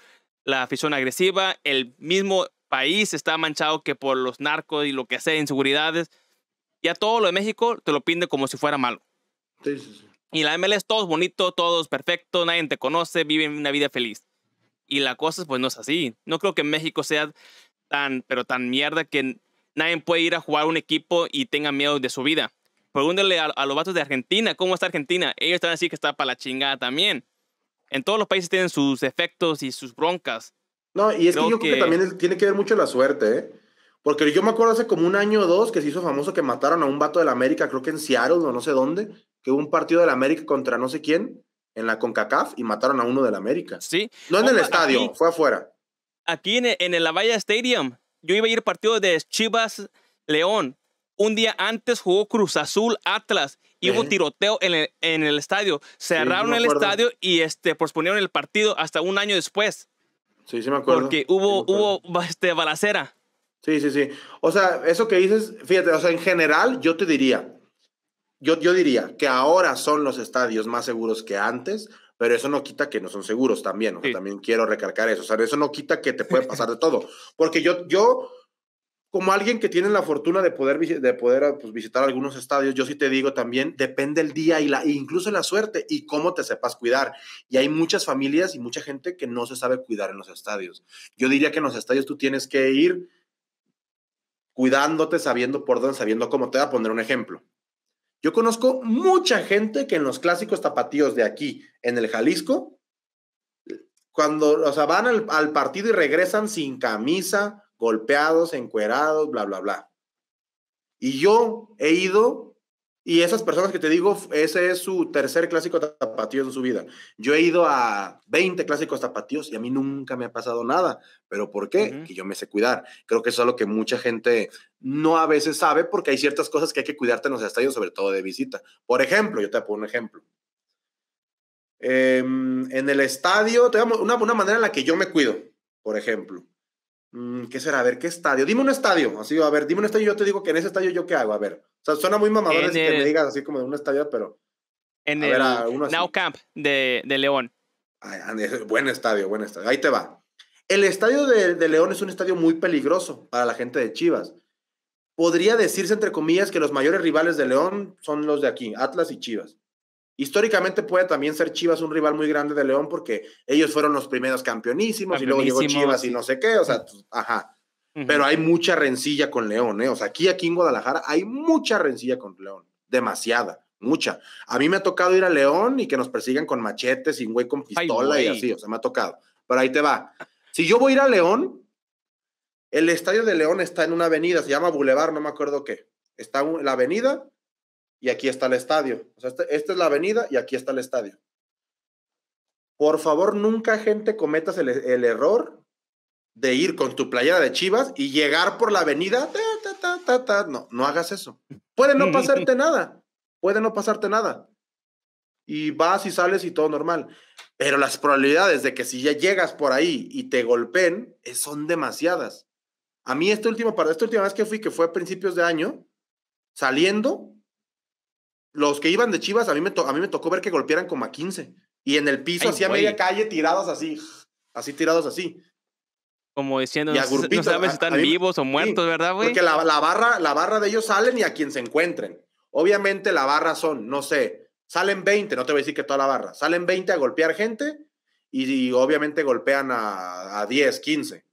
la afición agresiva. El mismo país está manchado que por los narcos y lo que sea, inseguridades. Ya todo lo de México te lo pinde como si fuera malo. Sí, sí, sí. Y la M L S todo es bonito, todo es perfecto, nadie te conoce, vive una vida feliz. Y la cosa, pues, no es así. No creo que México sea tan, pero tan mierda que nadie puede ir a jugar un equipo y tenga miedo de su vida. Pregúntale a, a los vatos de Argentina, ¿cómo está Argentina? Ellos están así que está para la chingada también. En todos los países tienen sus efectos y sus broncas. No, y es creo que yo que... creo que también tiene que ver mucho la suerte, ¿eh? Porque yo me acuerdo hace como un año o dos que se hizo famoso que mataron a un vato de la América, creo que en Seattle o no sé dónde, que hubo un partido de la América contra no sé quién en la CONCACAF y mataron a uno de la América. Sí. No en Opa, el estadio, aquí, fue afuera. Aquí en el, en el Verde Stadium, yo iba a ir partido de Chivas León. Un día antes jugó Cruz Azul Atlas y ¿Eh? hubo tiroteo en el, en el estadio. Cerraron sí, sí el estadio y este, posponieron el partido hasta un año después. Sí, sí me acuerdo. Porque hubo, sí hubo este, balacera. Sí, sí, sí. O sea, eso que dices, fíjate, o sea, en general yo te diría, yo, yo diría que ahora son los estadios más seguros que antes, pero eso no quita que no son seguros también. O sea, sí. También quiero recalcar eso. O sea, eso no quita que te puede pasar de todo. Porque yo, yo como alguien que tiene la fortuna de poder, de poder pues, visitar algunos estadios, yo sí te digo también, depende el día y la, e incluso la suerte y cómo te sepas cuidar. Y hay muchas familias y mucha gente que no se sabe cuidar en los estadios. Yo diría que en los estadios tú tienes que ir cuidándote, sabiendo por dónde, sabiendo cómo. Te voy a poner un ejemplo. Yo conozco mucha gente que en los clásicos tapatíos de aquí, en el Jalisco, cuando, o sea, van al, al partido y regresan sin camisa, golpeados, encuerados, bla, bla, bla. Y yo he ido, y esas personas que te digo, ese es su tercer clásico tapatío en su vida. Yo he ido a veinte clásicos tapatíos y a mí nunca me ha pasado nada. ¿Pero por qué? Uh-huh. Que yo me sé cuidar. Creo que eso es lo que mucha gente no a veces sabe, porque hay ciertas cosas que hay que cuidarte en los estadios, sobre todo de visita. Por ejemplo, yo te pongo un ejemplo. Eh, en el estadio, te voy a, una, una manera en la que yo me cuido, por ejemplo. Mm, ¿Qué será? A ver, ¿qué estadio? Dime un estadio. Así, a ver, dime un estadio y yo te digo que en ese estadio yo qué hago. A ver. O sea, suena muy mamador que el, me digas así como de un estadio, pero... En a el ver, a uno Now Camp de, de León. Ay, buen estadio, buen estadio. Ahí te va. El estadio de, de León es un estadio muy peligroso para la gente de Chivas. Podría decirse, entre comillas, que los mayores rivales de León son los de aquí, Atlas y Chivas. Históricamente puede también ser Chivas un rival muy grande de León porque ellos fueron los primeros campeonísimos, campeonísimos y luego llegó Chivas sí. y no sé qué, o sea, uh-huh. ajá. Uh-huh. Pero hay mucha rencilla con León, ¿eh? O sea, aquí, aquí en Guadalajara hay mucha rencilla con León, demasiada, mucha. A mí me ha tocado ir a León y que nos persigan con machetes y un güey con pistola Ay, güey. y así, o sea, me ha tocado. Pero ahí te va. Si yo voy a ir a León, el estadio de León está en una avenida, se llama Boulevard, no me acuerdo qué. Está un, la avenida y aquí está el estadio. O sea, este, esta es la avenida y aquí está el estadio. Por favor, nunca, gente, cometas el, el error de ir con tu playera de Chivas y llegar por la avenida. Ta, ta, ta, ta, ta. No, no hagas eso. Puede no pasarte nada. Puede no pasarte nada. Y vas y sales y todo normal. Pero las probabilidades de que si ya llegas por ahí y te golpeen son demasiadas. A mí esta última, esta última vez que fui, que fue a principios de año, saliendo, los que iban de Chivas, a mí me, to a mí me tocó ver que golpearan como a quince. Y en el piso, así a media calle, tirados así. Así, tirados así. como diciendo, no, no sabes si están a, a, vivos o muertos, sí, ¿verdad, güey? Porque la, la, barra, la barra de ellos salen y a quien se encuentren. Obviamente la barra son, no sé, salen veinte, no te voy a decir que toda la barra, salen veinte a golpear gente y, y obviamente golpean a, a diez, quince.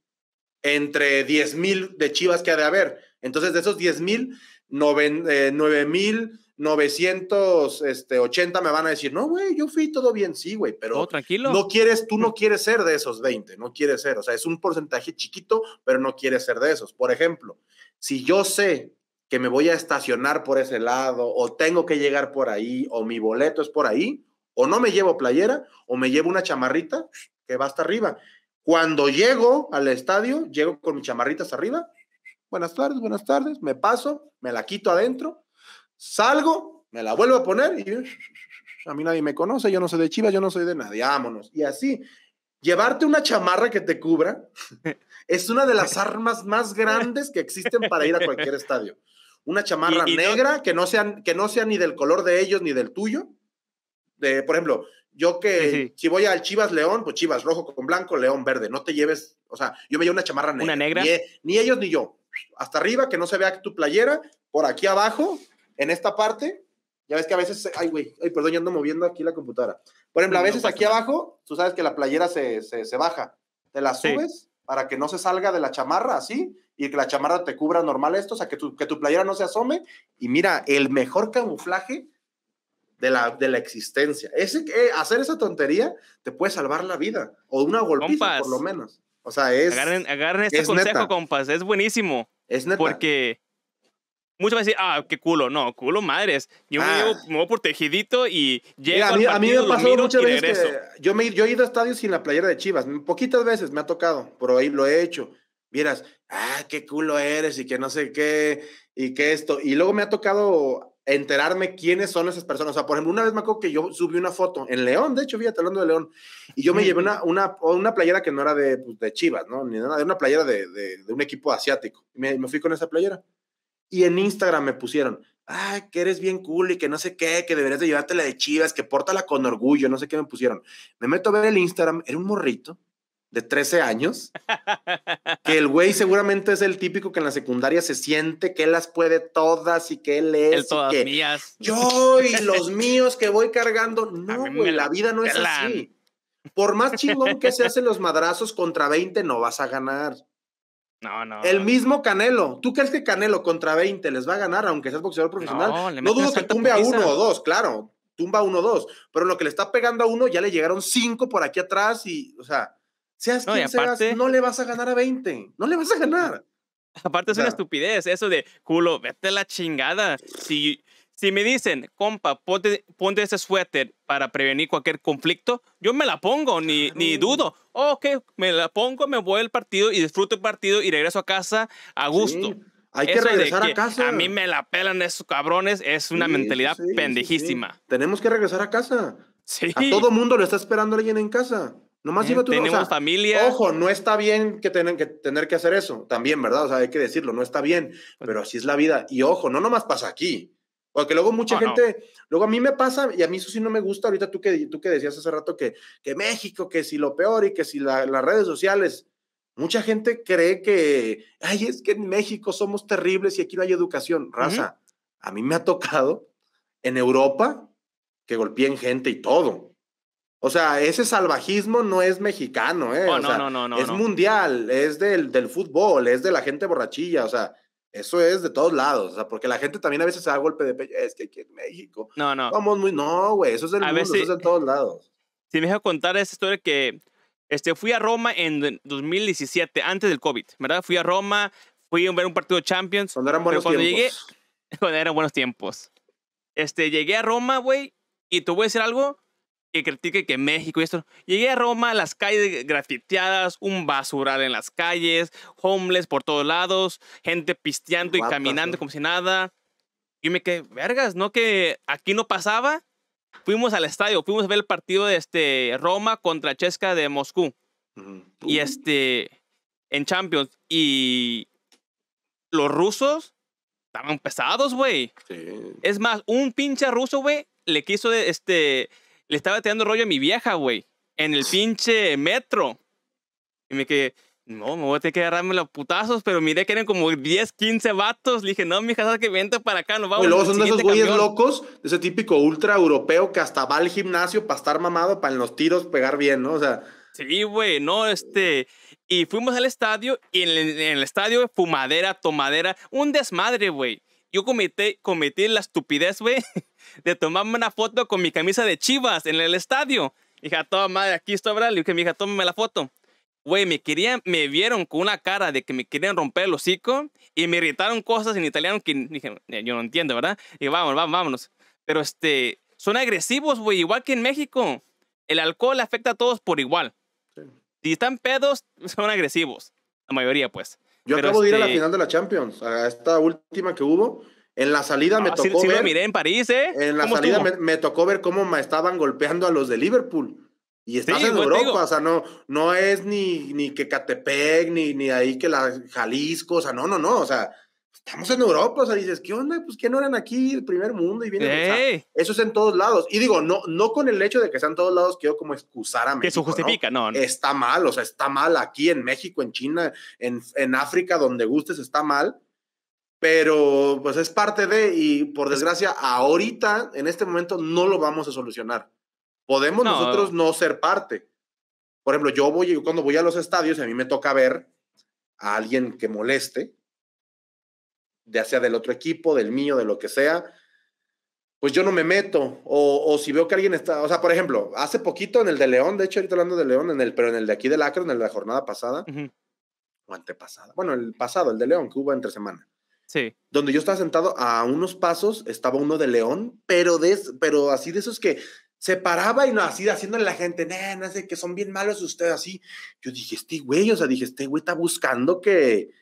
Entre diez mil de Chivas que ha de haber. Entonces, de esos diez mil, nueve mil novecientos ochenta me van a decir, no, güey, yo fui todo bien, sí, güey, pero no, tranquilo. No quieres, tú no quieres ser de esos veinte, no quieres ser, o sea, es un porcentaje chiquito, pero no quieres ser de esos. Por ejemplo, si yo sé que me voy a estacionar por ese lado, o tengo que llegar por ahí, o mi boleto es por ahí, o no me llevo playera, o me llevo una chamarrita que va hasta arriba. Cuando llego al estadio, llego con mi chamarrita hasta arriba, buenas tardes, buenas tardes, me paso, me la quito adentro, salgo, me la vuelvo a poner y a mí nadie me conoce, yo no soy de Chivas, yo no soy de nadie, vámonos. Y así, llevarte una chamarra que te cubra es una de las armas más grandes que existen para ir a cualquier estadio. Una chamarra y, y negra no, que, no sea, que no sea ni del color de ellos ni del tuyo. De, por ejemplo, yo que sí. si voy al Chivas León, pues Chivas rojo con blanco, León verde, no te lleves, o sea, yo me llevo una chamarra negra. ¿Una negra? Ni, ni ellos ni yo. Hasta arriba, que no se vea tu playera, por aquí abajo, en esta parte, ya ves que a veces, ay güey, ay, perdón, yo ando moviendo aquí la computadora. Por ejemplo, a veces no aquí nada. Abajo, tú sabes que la playera se, se, se baja, te la subes sí. para que no se salga de la chamarra así, y que la chamarra te cubra normal esto, o sea, que tu, que tu playera no se asome, y mira, el mejor camuflaje de la, de la existencia. Ese, eh, hacer esa tontería te puede salvar la vida, o una golpiza compas, por lo menos. O sea, es... Agarren, agarren este es consejo, neta. Compas, es buenísimo. Es neta. Porque... Muchas veces, ah, qué culo, no, culo madres. Yo ah. me, llevo, me voy por tejidito y llego Mira, a, mí, al partido, a mí me pasó muchas veces que yo, me, yo he ido a estadios sin la playera de Chivas. Poquitas veces me ha tocado, pero ahí lo he hecho. Vieras, ah, qué culo eres y que no sé qué, y que esto. Y luego me ha tocado enterarme quiénes son esas personas. O sea, por ejemplo, una vez me acuerdo que yo subí una foto en León, de hecho, fíjate, hablando de León, y yo me llevé una, una, una playera que no era de, pues, de Chivas, ¿no? Ni nada, era una playera de, de, de un equipo asiático. Me, me fui con esa playera. Y en Instagram me pusieron, ay, que eres bien cool y que no sé qué, que deberías de llevártela de Chivas, que pórtala con orgullo, no sé qué me pusieron. Me meto a ver el Instagram, era un morrito de trece años, que el güey seguramente es el típico que en la secundaria se siente que él las puede todas y que él es. El todas que mías. Yo y los míos que voy cargando. No, güey, la vida no es así. Por más chingón que se hacen los madrazos contra veinte, no vas a ganar. No, no. El mismo Canelo. ¿Tú crees que Canelo contra veinte les va a ganar, aunque seas boxeador profesional? No, no dudo que tumbe a uno o dos, claro. Tumba uno o dos. Pero lo que le está pegando a uno, ya le llegaron cinco por aquí atrás y, o sea, seas no, quien aparte, seas, no le vas a ganar a veinte. No le vas a ganar. Aparte es claro. una estupidez eso de, culo, vete a la chingada. Si, si me dicen, compa, ponte, ponte ese suéter para prevenir cualquier conflicto, yo me la pongo, ni, claro. ni dudo. Ok, me la pongo, me voy al partido y disfruto el partido y regreso a casa a gusto. Sí, hay que eso regresar que a casa. A mí me la pelan esos cabrones, es una sí, mentalidad sí, pendejísima. Sí, sí. Tenemos que regresar a casa. Sí. A todo mundo lo está esperando alguien en casa. Nomás eh, tenemos o sea, familia. Ojo, no está bien que, ten, que tener que hacer eso. También, ¿verdad? O sea, hay que decirlo, no está bien. Pero así es la vida. Y ojo, no nomás pasa aquí. Porque luego mucha oh, gente, no. luego a mí me pasa, y a mí eso sí no me gusta, ahorita tú que, tú que decías hace rato que, que México, que si lo peor y que si la, las redes sociales, mucha gente cree que, ay, es que en México somos terribles y aquí no hay educación. Raza, uh-huh. a mí me ha tocado en Europa que golpeen gente y todo. O sea, ese salvajismo no es mexicano, ¿eh? Oh, o no, sea, no, no, no, es no. mundial, es del, del fútbol, es de la gente borrachilla, o sea, eso es de todos lados, o sea, porque la gente también a veces se da golpe de pecho, es que aquí en México. No, no. Vamos muy, no, güey, eso es del a mundo, veces, eso es de todos lados. Si me deja contar esa historia que este, fui a Roma en dos mil diecisiete, antes del COVID, ¿verdad? Fui a Roma, fui a ver un partido de Champions. Cuando eran buenos cuando tiempos. Llegué, cuando eran buenos tiempos. Este, llegué a Roma, güey, y te voy a decir algo que critique que México y esto. Llegué a Roma, las calles grafiteadas, un basural en las calles, homeless por todos lados, gente pisteando Guata, y caminando sí. como si nada. Yo me quedé, vergas, ¿no? Que aquí no pasaba. Fuimos al estadio, fuimos a ver el partido de este, Roma contra Chesca de Moscú. Uh-huh. Y este, en Champions. Y los rusos estaban pesados, güey. Sí. Es más, un pinche ruso, güey, le quiso de, este... le estaba tirando rollo a mi vieja, güey, en el pinche metro. Y me quedé, No, me voy a tener que agarrarme los putazos, pero miré que eran como diez, quince vatos. Le dije, no, mija, ¿sabes que vente para acá? Nos vamos. Y luego son de esos güeyes locos, de ese típico ultra europeo que hasta va al gimnasio para estar mamado, para en los tiros pegar bien, ¿no? O sea. Sí, güey, no, este... Y fuimos al estadio, y en el, en el estadio, fumadera, tomadera, un desmadre, güey. Yo cometí, cometí la estupidez, güey, de tomarme una foto con mi camisa de Chivas en el estadio. Dije, a toda madre, aquí estoy, ¿verdad? Le dije, mija, tómame la foto. Güey, me querían, me vieron con una cara de que me querían romper el hocico y me irritaron cosas en italiano que dije, yo no entiendo, ¿verdad? Y vamos, vamos, vámonos. Pero este, son agresivos, güey, igual que en México. El alcohol afecta a todos por igual. Sí. Si están pedos, son agresivos. La mayoría, pues. Yo Pero acabo este... de ir a la final de la Champions, a esta última que hubo. En la salida no, me tocó sí, sí ver... lo miré en París, ¿eh? En la salida me, me tocó ver cómo me estaban golpeando a los de Liverpool. Y estás sí, en Europa, digo. O sea, no, no es ni, ni que Catepec, ni, ni ahí que la Jalisco, o sea, no, no, no, o sea, estamos en Europa, o sea, dices, ¿qué onda? Pues que no eran aquí, el primer mundo, y vienen, hey. O sea, eso es en todos lados, y digo, no, no con el hecho de que sean todos lados, quiero como excusar a México. Que eso justifica, ¿no? No, no. Está mal, o sea, está mal aquí en México, en China, en, en África, donde gustes, está mal, pero pues es parte de, y por desgracia, ahorita, en este momento, no lo vamos a solucionar. Podemos no. nosotros no ser parte. Por ejemplo, yo voy, yo cuando voy a los estadios, a mí me toca ver a alguien que moleste, ya sea del otro equipo, del mío, de lo que sea, pues yo no me meto. O, o si veo que alguien está... O sea, por ejemplo, hace poquito en el de León, de hecho, ahorita hablando de León, en el, pero en el de aquí del Akron, en la jornada pasada, uh-huh. o antepasada, bueno, el pasado, el de León, que hubo entre semana. Sí. Donde yo estaba sentado a unos pasos, estaba uno de León, pero, de, pero así de esos que... Se paraba y no, así haciéndole a la gente, nah, no sé, que son bien malos ustedes, así. Yo dije, este güey, o sea, dije, este güey está buscando que,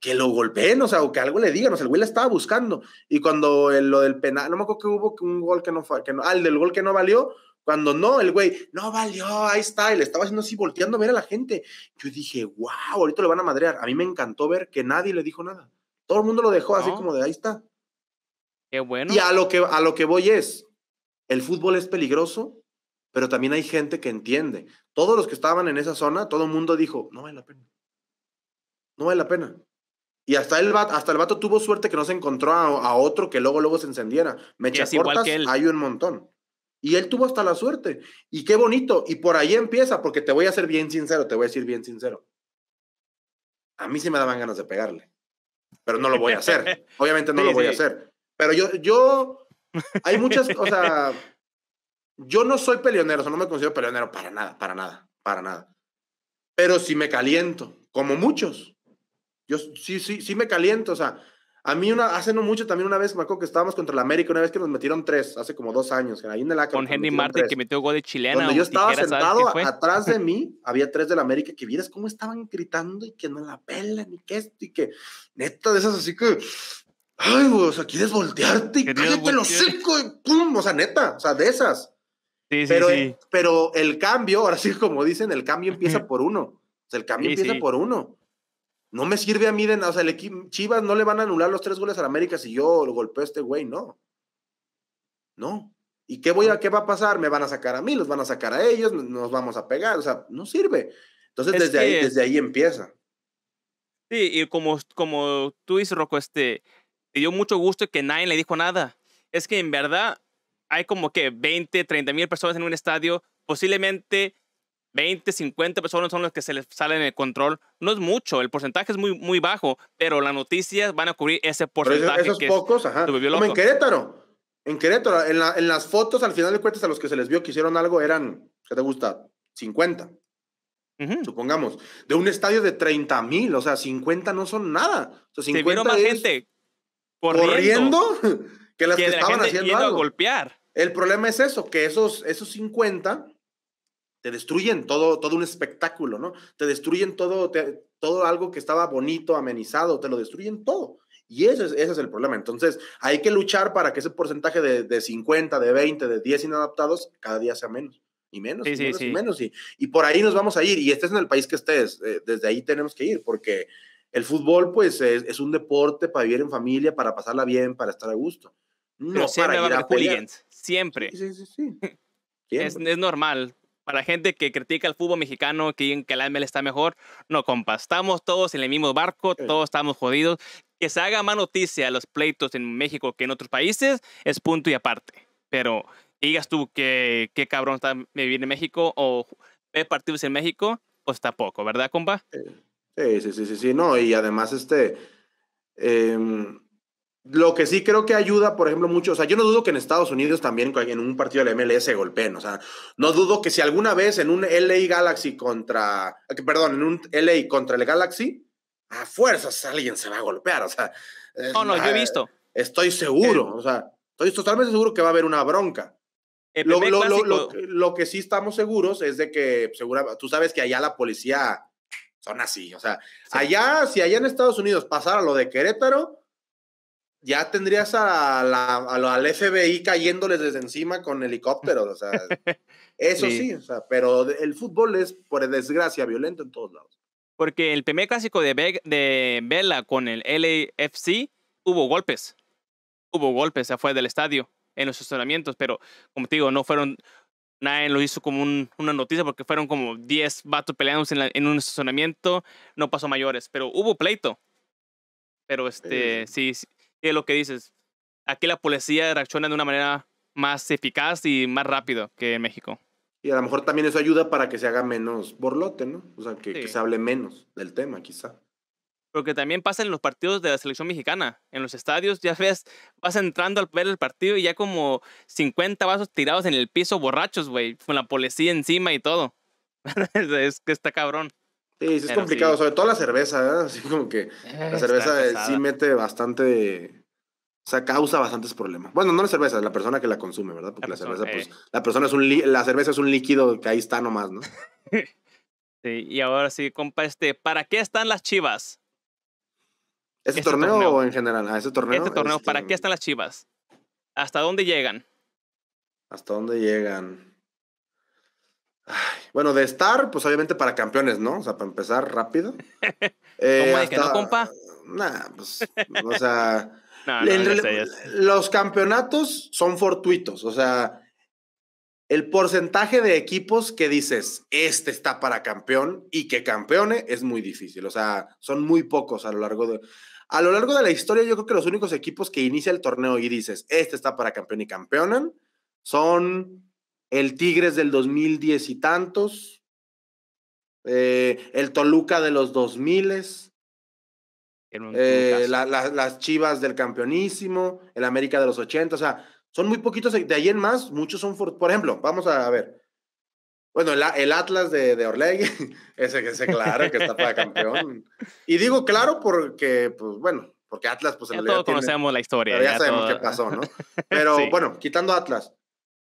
que lo golpeen, o sea, o que algo le digan, o sea, el güey la estaba buscando. Y cuando el, lo del penal, no me acuerdo que hubo un gol que no fue, que no, ah, el del gol que no valió, cuando no, el güey, no valió, ahí está, y le estaba haciendo así, volteando a ver a la gente. Yo dije, wow, ahorita lo van a madrear. A mí me encantó ver que nadie le dijo nada. Todo el mundo lo dejó no. así como de, ahí está. Qué bueno. Y a lo que, a lo que voy es, el fútbol es peligroso, pero también hay gente que entiende. Todos los que estaban en esa zona, todo el mundo dijo, no vale la pena. No vale la pena. Y hasta el vato, hasta el vato tuvo suerte que no se encontró a, a otro que luego luego se encendiera. Mechas cortas, hay un montón. Y él tuvo hasta la suerte. Y qué bonito. Y por ahí empieza, porque te voy a ser bien sincero, te voy a decir bien sincero. A mí sí me daban ganas de pegarle. Pero no lo voy a hacer. Obviamente no sí, lo voy sí. a hacer. Pero yo... yo hay muchas, o sea, yo no soy peleonero, o sea, no me considero peleonero para nada, para nada, para nada. Pero sí me caliento, como muchos. Yo sí, sí, sí me caliento, o sea, a mí una, hace no mucho también una vez, me acuerdo que estábamos contra el América, una vez que nos metieron tres, hace como dos años, ahí en el Acro. Con Henry Martin tres, que metió gol de chilena. Donde yo estaba tijera, sentado, atrás de mí, había tres del América, que vieras cómo estaban gritando y que no la pelan y que esto y que, neta, de esas así que... Ay, güey, o sea, quieres voltearte y cállate los cinco y pum, o sea, neta, o sea, de esas. Sí, sí, pero, sí. El, pero el cambio, ahora sí, como dicen, el cambio empieza por uno. O sea, el cambio sí, empieza sí. por uno. No me sirve a mí de nada, o sea, el equipo, Chivas no le van a anular los tres goles al América si yo lo golpeo a este güey, no. No. ¿Y qué, voy a, qué va a pasar? Me van a sacar a mí, los van a sacar a ellos, nos vamos a pegar, o sea, no sirve. Entonces, es desde, que... ahí, desde ahí empieza. Sí, y como, como tú dices, Rocco, este... me dio mucho gusto que nadie le dijo nada. Es que en verdad hay como que veinte, treinta mil personas en un estadio, posiblemente veinte, cincuenta personas son los que se les salen el control. No es mucho, el porcentaje es muy, muy bajo, pero las noticias van a cubrir ese porcentaje. Esos, esos que pocos, es, ajá. Como en Querétaro. En Querétaro, en, la, en las fotos, al final de cuentas, a los que se les vio que hicieron algo eran, ¿qué te gusta? cincuenta. Uh-huh. Supongamos. De un estadio de treinta mil, o sea, cincuenta no son nada. O sea, cincuenta se vieron más es... gente. Corriendo, corriendo que las que, que la estaban haciendo algo. A golpear. El problema es eso, que esos, esos cincuenta te destruyen todo, todo un espectáculo, ¿no? Te destruyen todo, te, todo algo que estaba bonito, amenizado, te lo destruyen todo. Y ese es, ese es el problema. Entonces, hay que luchar para que ese porcentaje de, de cincuenta, de veinte, de diez inadaptados, cada día sea menos. Y menos, sí, y menos, sí, sí. y menos. Y, y por ahí nos vamos a ir. Y estés en el país que estés, eh, desde ahí tenemos que ir, porque... el fútbol, pues, es, es un deporte para vivir en familia, para pasarla bien, para estar a gusto. No, pero siempre para ir a pelear. Siempre. Sí, sí, sí. sí. Siempre. Es, es normal. Para la gente que critica el fútbol mexicano, que dicen que la M L está mejor, no, compa, estamos todos en el mismo barco, todos estamos jodidos. Que se haga más noticia los pleitos en México que en otros países es punto y aparte. Pero digas tú que qué cabrón está vivir en México o ver partidos en México, pues tampoco, ¿verdad, compa? Sí, sí, sí, sí, sí. No, y además este... Eh... Lo que sí creo que ayuda, por ejemplo, mucho... O sea, yo no dudo que en Estados Unidos también en un partido de la M L S se golpeen. O sea, no dudo que si alguna vez en un L A Galaxy contra... Perdón, en un L A contra el Galaxy, a fuerzas alguien se va a golpear. O sea... No, no, yo he visto. Estoy seguro. O sea, estoy totalmente seguro que va a haber una bronca. Lo, lo, lo, lo, lo que sí estamos seguros es de que... Segura, tú sabes que allá la policía son así. O sea, sí. allá, si allá en Estados Unidos pasara lo de Querétaro... Ya tendrías a la, a la, al F B I cayéndoles desde encima con helicópteros, o sea, eso sí, sí o sea, pero el fútbol es, por desgracia, violento en todos lados. Porque el primer clásico de, Be de Vela con el L A F C hubo golpes, hubo golpes afuera del estadio, en los estacionamientos, pero como te digo, no fueron, nadie lo hizo como un, una noticia porque fueron como diez vatos peleados en, la, en un estacionamiento, no pasó mayores, pero hubo pleito, pero este, eh. sí, sí. Y es lo que dices, aquí la policía reacciona de una manera más eficaz y más rápido que en México. Y a lo mejor también eso ayuda para que se haga menos borlote, ¿no? O sea, que, sí. que se hable menos del tema, quizá. Porque también pasa en los partidos de la selección mexicana, en los estadios, ya ves, vas entrando al ver el partido y ya como cincuenta vasos tirados en el piso, borrachos, güey, con la policía encima y todo. Es que está cabrón. Sí, sí es Pero complicado, sí. sobre todo la cerveza, ¿eh? Así como que eh, la cerveza sí mete bastante, o sea, causa bastantes problemas. Bueno, no la cerveza, es la persona que la consume, ¿verdad? Porque la, la persona, cerveza, eh. pues, la persona es un li la cerveza es un líquido que ahí está nomás, ¿no? Sí, y ahora sí, compa, este, ¿para qué están las Chivas? ¿Este, este torneo, torneo o en general? Ah, ¿este torneo? Este torneo, este... ¿para qué están las Chivas? ¿Hasta dónde llegan? ¿Hasta dónde llegan? Ay, bueno, de estar, pues obviamente para campeones, ¿no? O sea, para empezar rápido. Eh, ¿Cómo de que no, compa? Nah, pues, o sea... no, no, el, sé, los campeonatos son fortuitos, o sea, el porcentaje de equipos que dices, este está para campeón y que campeone es muy difícil, o sea, son muy pocos a lo largo de... A lo largo de la historia yo creo que los únicos equipos que inicia el torneo y dices, este está para campeón y campeonan, son... el Tigres del dos mil diez y tantos, eh, el Toluca de los dos miles, eh, la, la, las Chivas del campeonísimo, el América de los ochenta, o sea, son muy poquitos, de ahí en más, muchos son, for, por ejemplo, vamos a ver, bueno, el, el Atlas de, de Orlegui, ese, ese claro que está para campeón, y digo claro porque, pues bueno, porque Atlas, pues en ya todos tiene, conocemos la historia, pero ya, ya sabemos todo. Qué pasó, ¿no? Pero sí. bueno, quitando Atlas,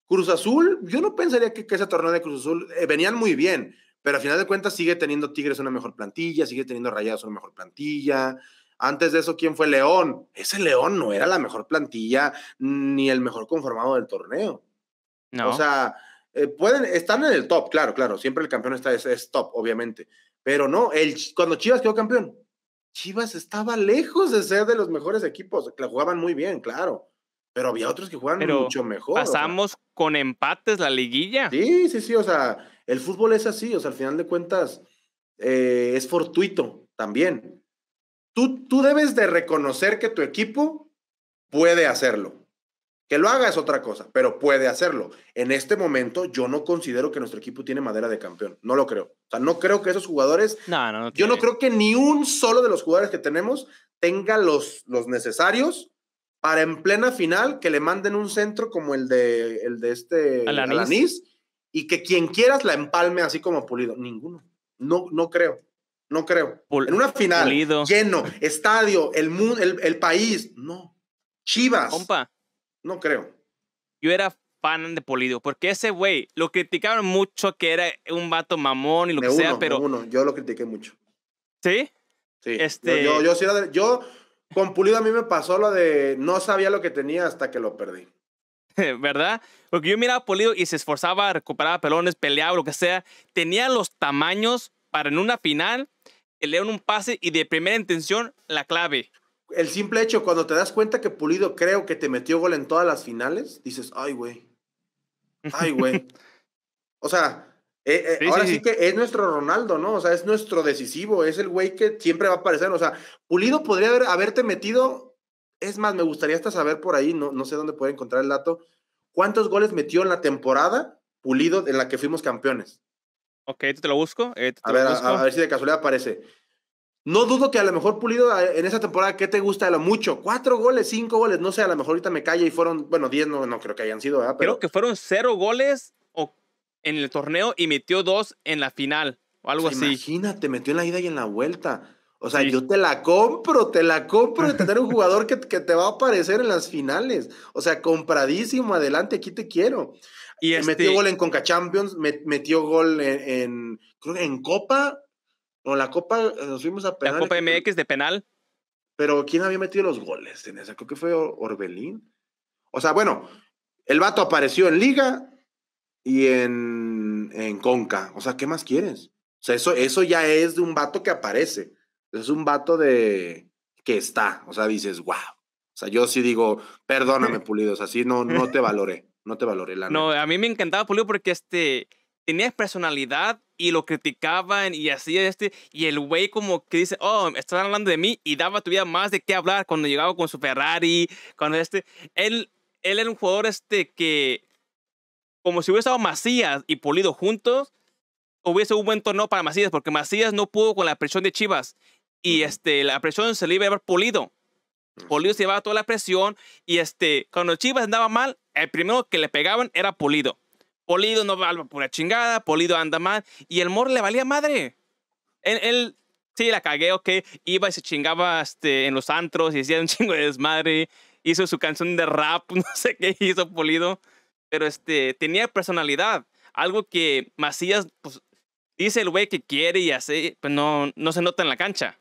Cruz Azul, yo no pensaría que, que ese torneo de Cruz Azul, eh, venían muy bien, pero al final de cuentas sigue teniendo Tigres una mejor plantilla, sigue teniendo Rayados una mejor plantilla, antes de eso, ¿quién fue León? Ese León no era la mejor plantilla, ni el mejor conformado del torneo. No. O sea, eh, pueden, están en el top, claro, claro, siempre el campeón está, es, es top, obviamente, pero no, el, cuando Chivas quedó campeón, Chivas estaba lejos de ser de los mejores equipos, la jugaban muy bien, claro. Pero había otros que jugaban Pero mucho mejor. Pasamos o sea. con empates la liguilla. Sí, sí, sí, o sea, el fútbol es así, o sea, al final de cuentas eh, es fortuito también. Tú, tú debes de reconocer que tu equipo puede hacerlo. Que lo haga es otra cosa, pero puede hacerlo. En este momento yo no considero que nuestro equipo tiene madera de campeón, no lo creo. O sea, no creo que esos jugadores... No, no, no yo no creo que ni un solo de los jugadores que tenemos tenga los, los necesarios... para en plena final que le manden un centro como el de, el de este Alanís. Alanís y que quien quieras la empalme así como Pulido. Ninguno. No, no creo. No creo. Pul en una final Pulido. lleno, estadio, el, el, el país. No. Chivas. Compa. No creo. Yo era fan de Pulido porque ese güey lo criticaron mucho que era un vato mamón y lo de que uno, sea, pero... Uno. Yo lo critiqué mucho. ¿Sí? Sí. Este... Yo, yo, yo sí era... De... Yo... Con Pulido a mí me pasó lo de no sabía lo que tenía hasta que lo perdí. ¿Verdad? Porque yo miraba a Pulido y se esforzaba, recuperaba pelones, peleaba, lo que sea. Tenía los tamaños para en una final, que le dieron un pase y de primera intención la clave. El simple hecho, cuando te das cuenta que Pulido creo que te metió gol en todas las finales, dices, ay, güey. Ay, güey. O sea, Eh, eh, sí, ahora sí, sí que es nuestro Ronaldo, ¿no? O sea, es nuestro decisivo, es el güey que siempre va a aparecer. O sea, Pulido podría haber, haberte metido, es más, me gustaría hasta saber por ahí, no, no sé dónde puede encontrar el dato, cuántos goles metió en la temporada Pulido en la que fuimos campeones. Ok, te lo busco. Eh, te a, te ver, lo busco. A, a ver si de casualidad aparece. No dudo que a lo mejor Pulido en esa temporada, ¿qué te gusta de lo mucho? Cuatro goles, cinco goles, no sé, a lo mejor ahorita me calla y fueron, bueno, diez no, no creo que hayan sido, ¿verdad? Pero creo que fueron cero goles en el torneo y metió dos en la final o algo sí, así. Imagínate, metió en la ida y en la vuelta. O sea, sí. yo te la compro, te la compro de tener un jugador que, que te va a aparecer en las finales. O sea, compradísimo, adelante, aquí te quiero. Y este... metió gol en Conca Champions, metió gol en, en creo que en Copa, o la Copa, nos fuimos a penal. La Copa M X de penal. Pero ¿quién había metido los goles en esa? Creo que fue Orbelín. O sea, bueno, el vato apareció en Liga y en, en Conca. O sea, ¿qué más quieres? O sea, eso, eso ya es de un vato que aparece. Es un vato de que está. O sea, dices, wow. O sea, yo sí digo, perdóname, Pulido. O sea, sí, no, no te valoré. No te valoré. La no, neta. A mí me encantaba Pulido porque este, tenía personalidad y lo criticaban y así. este Y el güey como que dice, oh, están hablando de mí, y daba todavía más de qué hablar cuando llegaba con su Ferrari. Cuando este, él, él era un jugador este que... como si hubiera estado Macías y Pulido juntos, hubiese un buen torneo para Macías, porque Macías no pudo con la presión de Chivas, y uh-huh. este, la presión se le iba a llevar Pulido. Uh-huh. Pulido se llevaba toda la presión, y este, cuando Chivas andaba mal, el primero que le pegaban era Pulido. Pulido no va por la chingada, Pulido anda mal, y el Mor le valía madre. Él, él sí, la cagué, ok, iba y se chingaba este, en los antros, y hacía un chingo de desmadre, hizo su canción de rap, no sé qué hizo Pulido. Pero este, tenía personalidad, algo que Macías, pues, dice el güey que quiere y hace, pues no, no se nota en la cancha.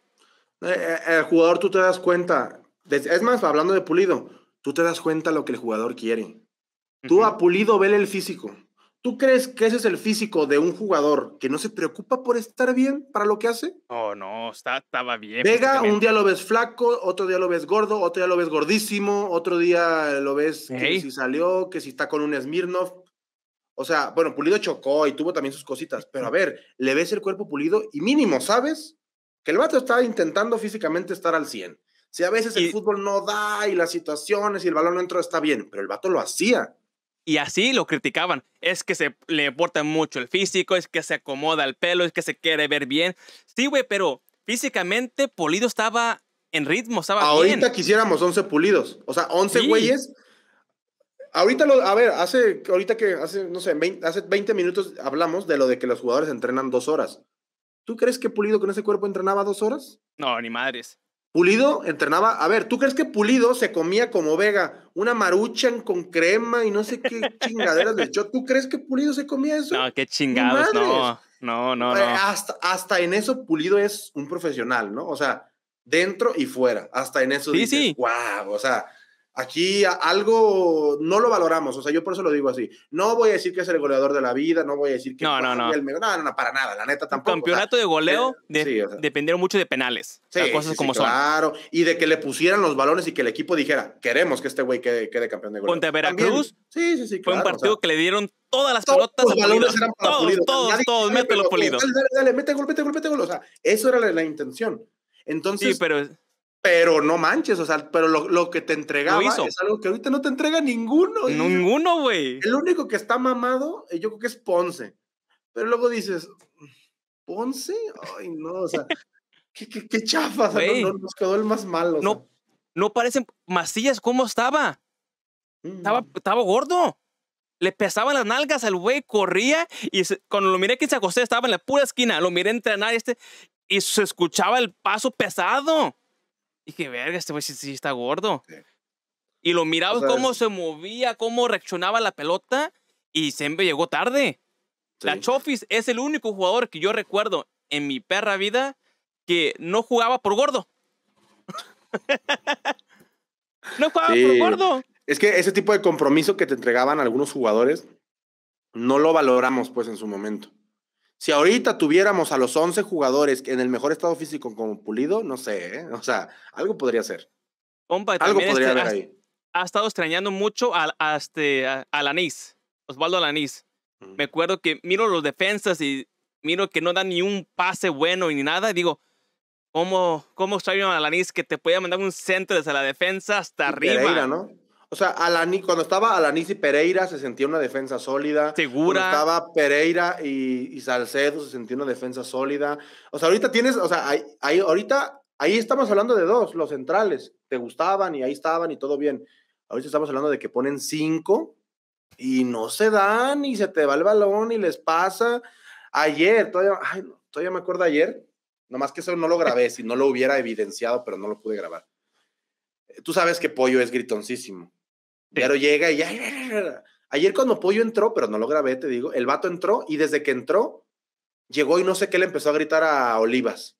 Eh, el jugador, tú te das cuenta, es más, hablando de Pulido, tú te das cuenta lo que el jugador quiere. Tú uh-huh. a Pulido vele el físico. ¿Tú crees que ese es el físico de un jugador que no se preocupa por estar bien para lo que hace? Oh, no, está, estaba bien. Vega, un día lo ves flaco, otro día lo ves gordo, otro día lo ves gordísimo, otro día lo ves hey. que si salió, que si está con un Smirnoff. O sea, bueno, Pulido chocó y tuvo también sus cositas, pero a ver, le ves el cuerpo Pulido y mínimo, ¿sabes? Que el vato está intentando físicamente estar al cien. Si a veces y... el fútbol no da y las situaciones y el balón no entra, está bien, pero el vato lo hacía. Y así lo criticaban. Es que se le importa mucho el físico, es que se acomoda el pelo, es que se quiere ver bien. Sí, güey, pero físicamente Pulido estaba en ritmo, estaba ahorita bien. Ahorita quisiéramos once Pulidos. O sea, once güeyes. Sí. Ahorita, lo, a ver, hace, ahorita que hace, no sé, veinte, hace veinte minutos hablamos de lo de que los jugadores entrenan dos horas. ¿Tú crees que Pulido con ese cuerpo entrenaba dos horas? No, ni madres. Pulido entrenaba, a ver, ¿tú crees que Pulido se comía como Vega una maruchan con crema y no sé qué chingaderas le echó? ¿Tú crees que Pulido se comía eso? No, qué chingados, no, no, no, no. Hasta, hasta en eso Pulido es un profesional, ¿no? O sea, dentro y fuera, hasta en eso sí, dices, sí. Wow, o sea, aquí algo no lo valoramos, o sea, yo por eso lo digo así. No voy a decir que es el goleador de la vida, no voy a decir que no, no, no. El mejor, no, no, no, para nada, la neta tampoco. El campeonato o sea, de goleo de, sí, o sea, dependieron mucho de penales, sí, las cosas sí, como sí, son. Claro, y de que le pusieran los balones y que el equipo dijera, queremos que este güey quede, quede campeón de goleo. Contra Veracruz, sí, sí, sí, claro, fue un partido o sea, que le dieron todas las pelotas a Pulido. Todos, Pulido. todos, Nadie, todos, dale, mételo Pulido. Dale, dale, dale, mete gol, mete gol, mete gol, o sea, eso era la, la intención. Entonces, sí, pero... Pero no manches, o sea, pero lo, lo que te entregaba es algo que ahorita no te entrega ninguno. Güey. Ninguno, güey. El único que está mamado, yo creo que es Ponce. Pero luego dices, ¿Ponce? Ay, no, o sea, qué, qué, qué chafa, o sea, no, no, nos quedó el más malo. No, sea. no parecen Macías, ¿cómo estaba? Mm. Estaba, estaba gordo. Le pesaban las nalgas al güey, corría, y se, cuando lo miré que se acosté, estaba en la pura esquina, lo miré entrenar, este, y se escuchaba el paso pesado. Y que verga, este güey sí, sí está gordo. Sí. Y lo miraba o sea, cómo es... se movía, cómo reaccionaba la pelota y siempre llegó tarde. Sí. La Chofis es el único jugador que yo recuerdo en mi perra vida que no jugaba por gordo. no jugaba sí. por gordo. Es que ese tipo de compromiso que te entregaban algunos jugadores no lo valoramos pues en su momento. Si ahorita tuviéramos a los once jugadores en el mejor estado físico como Pulido, no sé, ¿eh? O sea, algo podría ser. Compa, algo podría este, haber ha, ahí. Ha estado extrañando mucho a, a, este, a, a Alanís, Osvaldo Alanís. Uh-huh. Me acuerdo que miro los defensas y miro que no dan ni un pase bueno ni nada. Y digo, ¿cómo, cómo sabe Alanís que te podía mandar un centro desde la defensa hasta y arriba? Pereira, ¿no? O sea, Alanís, cuando estaba Alanís y Pereira se sentía una defensa sólida. Segura. Cuando estaba Pereira y, y Salcedo se sentía una defensa sólida. O sea, ahorita tienes, o sea, ahí, ahí, ahorita, ahí estamos hablando de dos, los centrales. Te gustaban y ahí estaban y todo bien. Ahorita estamos hablando de que ponen cinco y no se dan y se te va el balón y les pasa. Ayer, todavía, ay, todavía me acuerdo ayer, nomás que eso no lo grabé, si no lo hubiera evidenciado, pero no lo pude grabar. Tú sabes que Pollo es gritoncísimo. Pero llega y ya. Ayer cuando Pollo entró, pero no lo grabé, te digo, el vato entró y desde que entró, llegó y no sé qué le empezó a gritar a Olivas.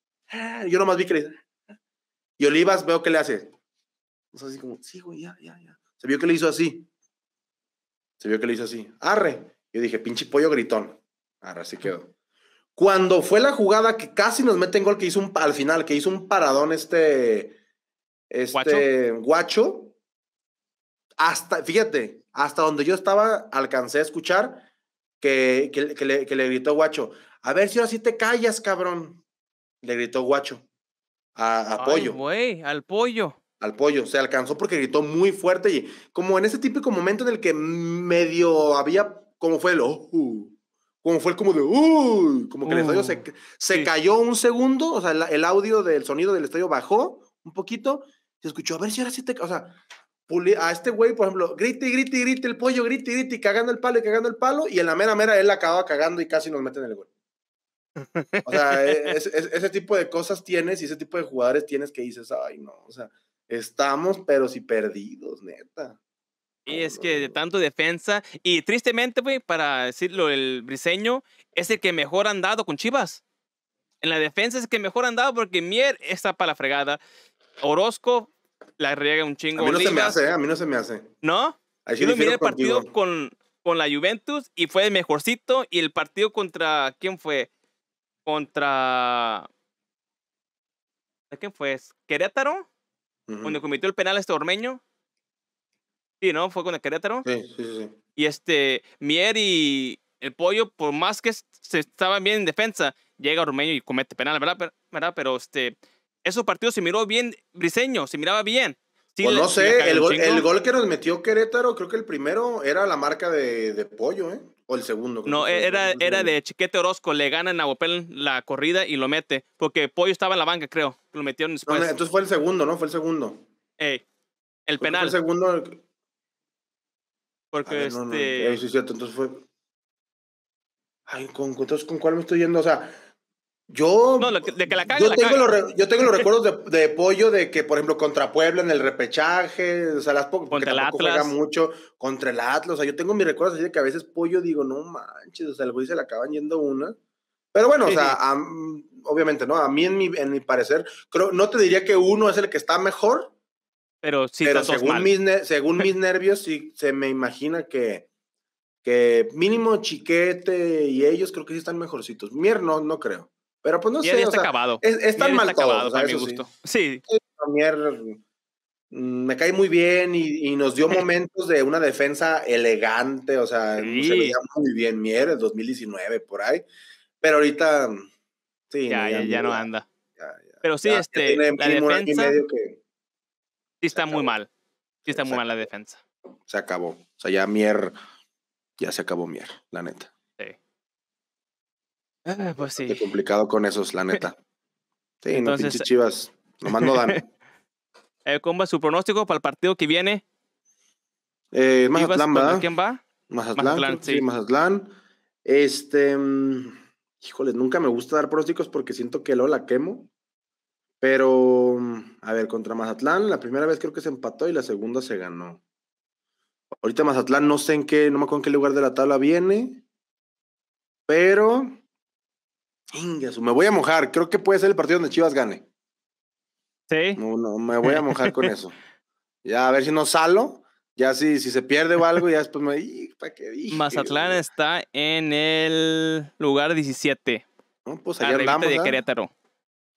Yo nomás vi que le... Y Olivas veo que le hace... O sea, así como, sí, güey, ya, ya, ya. Se vio que le hizo así. Se vio que le hizo así. ¡Arre! Yo dije, pinche Pollo gritón. Arre, así quedó. Cuando fue la jugada que casi nos meten gol, que hizo un... Al final, que hizo un paradón este... Este... Guacho. Guacho hasta, fíjate, hasta donde yo estaba alcancé a escuchar que, que, que, le, que le gritó Guacho, a ver si ahora sí te callas, cabrón. Le gritó Guacho a, a Pollo. Ay, güey, al Pollo. Al Pollo, se alcanzó porque gritó muy fuerte y como en ese típico momento en el que medio había, como fue el, oh, uh, como fue el como de, uh, como que uh, el estadio se, se sí. cayó un segundo, o sea, el, el audio del sonido del estadio bajó un poquito, se escuchó, a ver si ahora sí te, o sea, a este güey, por ejemplo, grite, grite, grite el Pollo, grite, grite, cagando el palo y cagando el palo, y en la mera mera él acaba cagando y casi nos meten el gol. O sea, es, es, ese tipo de cosas tienes y ese tipo de jugadores tienes que dices, ay no, o sea, estamos pero sí perdidos, neta. Y es que de tanto defensa, y tristemente, güey, para decirlo, el Briseño es el que mejor han dado con Chivas. En la defensa es el que mejor han dado porque Mier está para la fregada. Orozco la riega un chingo. A mí no Liga. se me hace, ¿eh? A mí no se me hace. ¿No? Ahí sí yo miré el partido contigo. con con la Juventus y fue el mejorcito. Y el partido contra... ¿Quién fue? Contra... ¿Quién fue? ¿Querétaro? Uh-huh. Donde cometió el penal este Ormeño. Sí, ¿no? Fue con el Querétaro. Sí, sí, sí. Y este... Mier y el Pollo, por más que se estaban bien en defensa, llega Ormeño y comete penal, ¿verdad? Pero, ¿verdad? Pero este... Esos partidos se miró bien, Briseño, se miraba bien. Sí, pues no sé, el gol, el gol que nos metió Querétaro, creo que el primero era la marca de, de Pollo, ¿eh? O el segundo. Creo no, que era, que era de Chiquete Orozco, le ganan a Bopel la corrida y lo mete, porque Pollo estaba en la banca, creo, lo metieron después. No, no, entonces fue el segundo, ¿no? Fue el segundo. Ey, el creo penal. Fue el segundo. El... Porque ver, este... No, no. Ey, sí, es cierto, entonces fue... Ay, ¿con, entonces, ¿con cuál me estoy yendo? O sea... Yo, no, que, de que la cague, yo, la tengo los, yo tengo los recuerdos de, de Pollo de que, por ejemplo, contra Puebla en el repechaje, o sea, las contra el Atlas. Mucho, contra el Atlas, o sea, yo tengo mis recuerdos así de que a veces Pollo digo, no manches, o sea, el güey se le acaban yendo una. Pero bueno, sí, o sea, sí. a, obviamente, ¿no? A mí, en mi, en mi parecer, creo, no te diría que uno es el que está mejor, pero, sí pero según, mis, según mis nervios, sí se me imagina que, que mínimo Chiquete y ellos creo que sí están mejorcitos. Mier no, no creo. Pero pues no Mier sé, está o sea, acabado. Es, es tan mal todo, acabado, o sea, para mi gusto. Sí. sí. Mier me cae muy bien y, y nos dio momentos de una defensa elegante, o sea, sí. se veía muy bien Mier en dos mil diecinueve, por ahí. Pero ahorita, sí. Ya, ya, ya no anda. Ya, ya. Pero sí, ya, este, ya la defensa que sí está muy mal. Sí está se muy se mal la defensa. Se acabó. O sea, ya Mier, ya se acabó Mier, la neta. Ah, pues sí. Qué complicado con esos, la neta. Sí, entonces, no pinches Chivas. Nomás no dan. ¿Cómo va su pronóstico para el partido que viene? Eh, Mazatlán, ¿verdad? ¿Quién va? Mazatlán, Mazatlán sí. sí. Mazatlán. Este, híjoles, nunca me gusta dar pronósticos porque siento que luego la quemo. Pero, a ver, contra Mazatlán, la primera vez creo que se empató y la segunda se ganó. Ahorita Mazatlán no sé en qué, no me acuerdo en qué lugar de la tabla viene. Pero... me voy a mojar, creo que puede ser el partido donde Chivas gane. Sí. No, no, me voy a mojar con eso. Ya a ver si no salo, ya si, si se pierde o algo, ya después me... ¿Para qué dije? Mazatlán está en el lugar diecisiete. No, pues allá andamos, de Querétaro.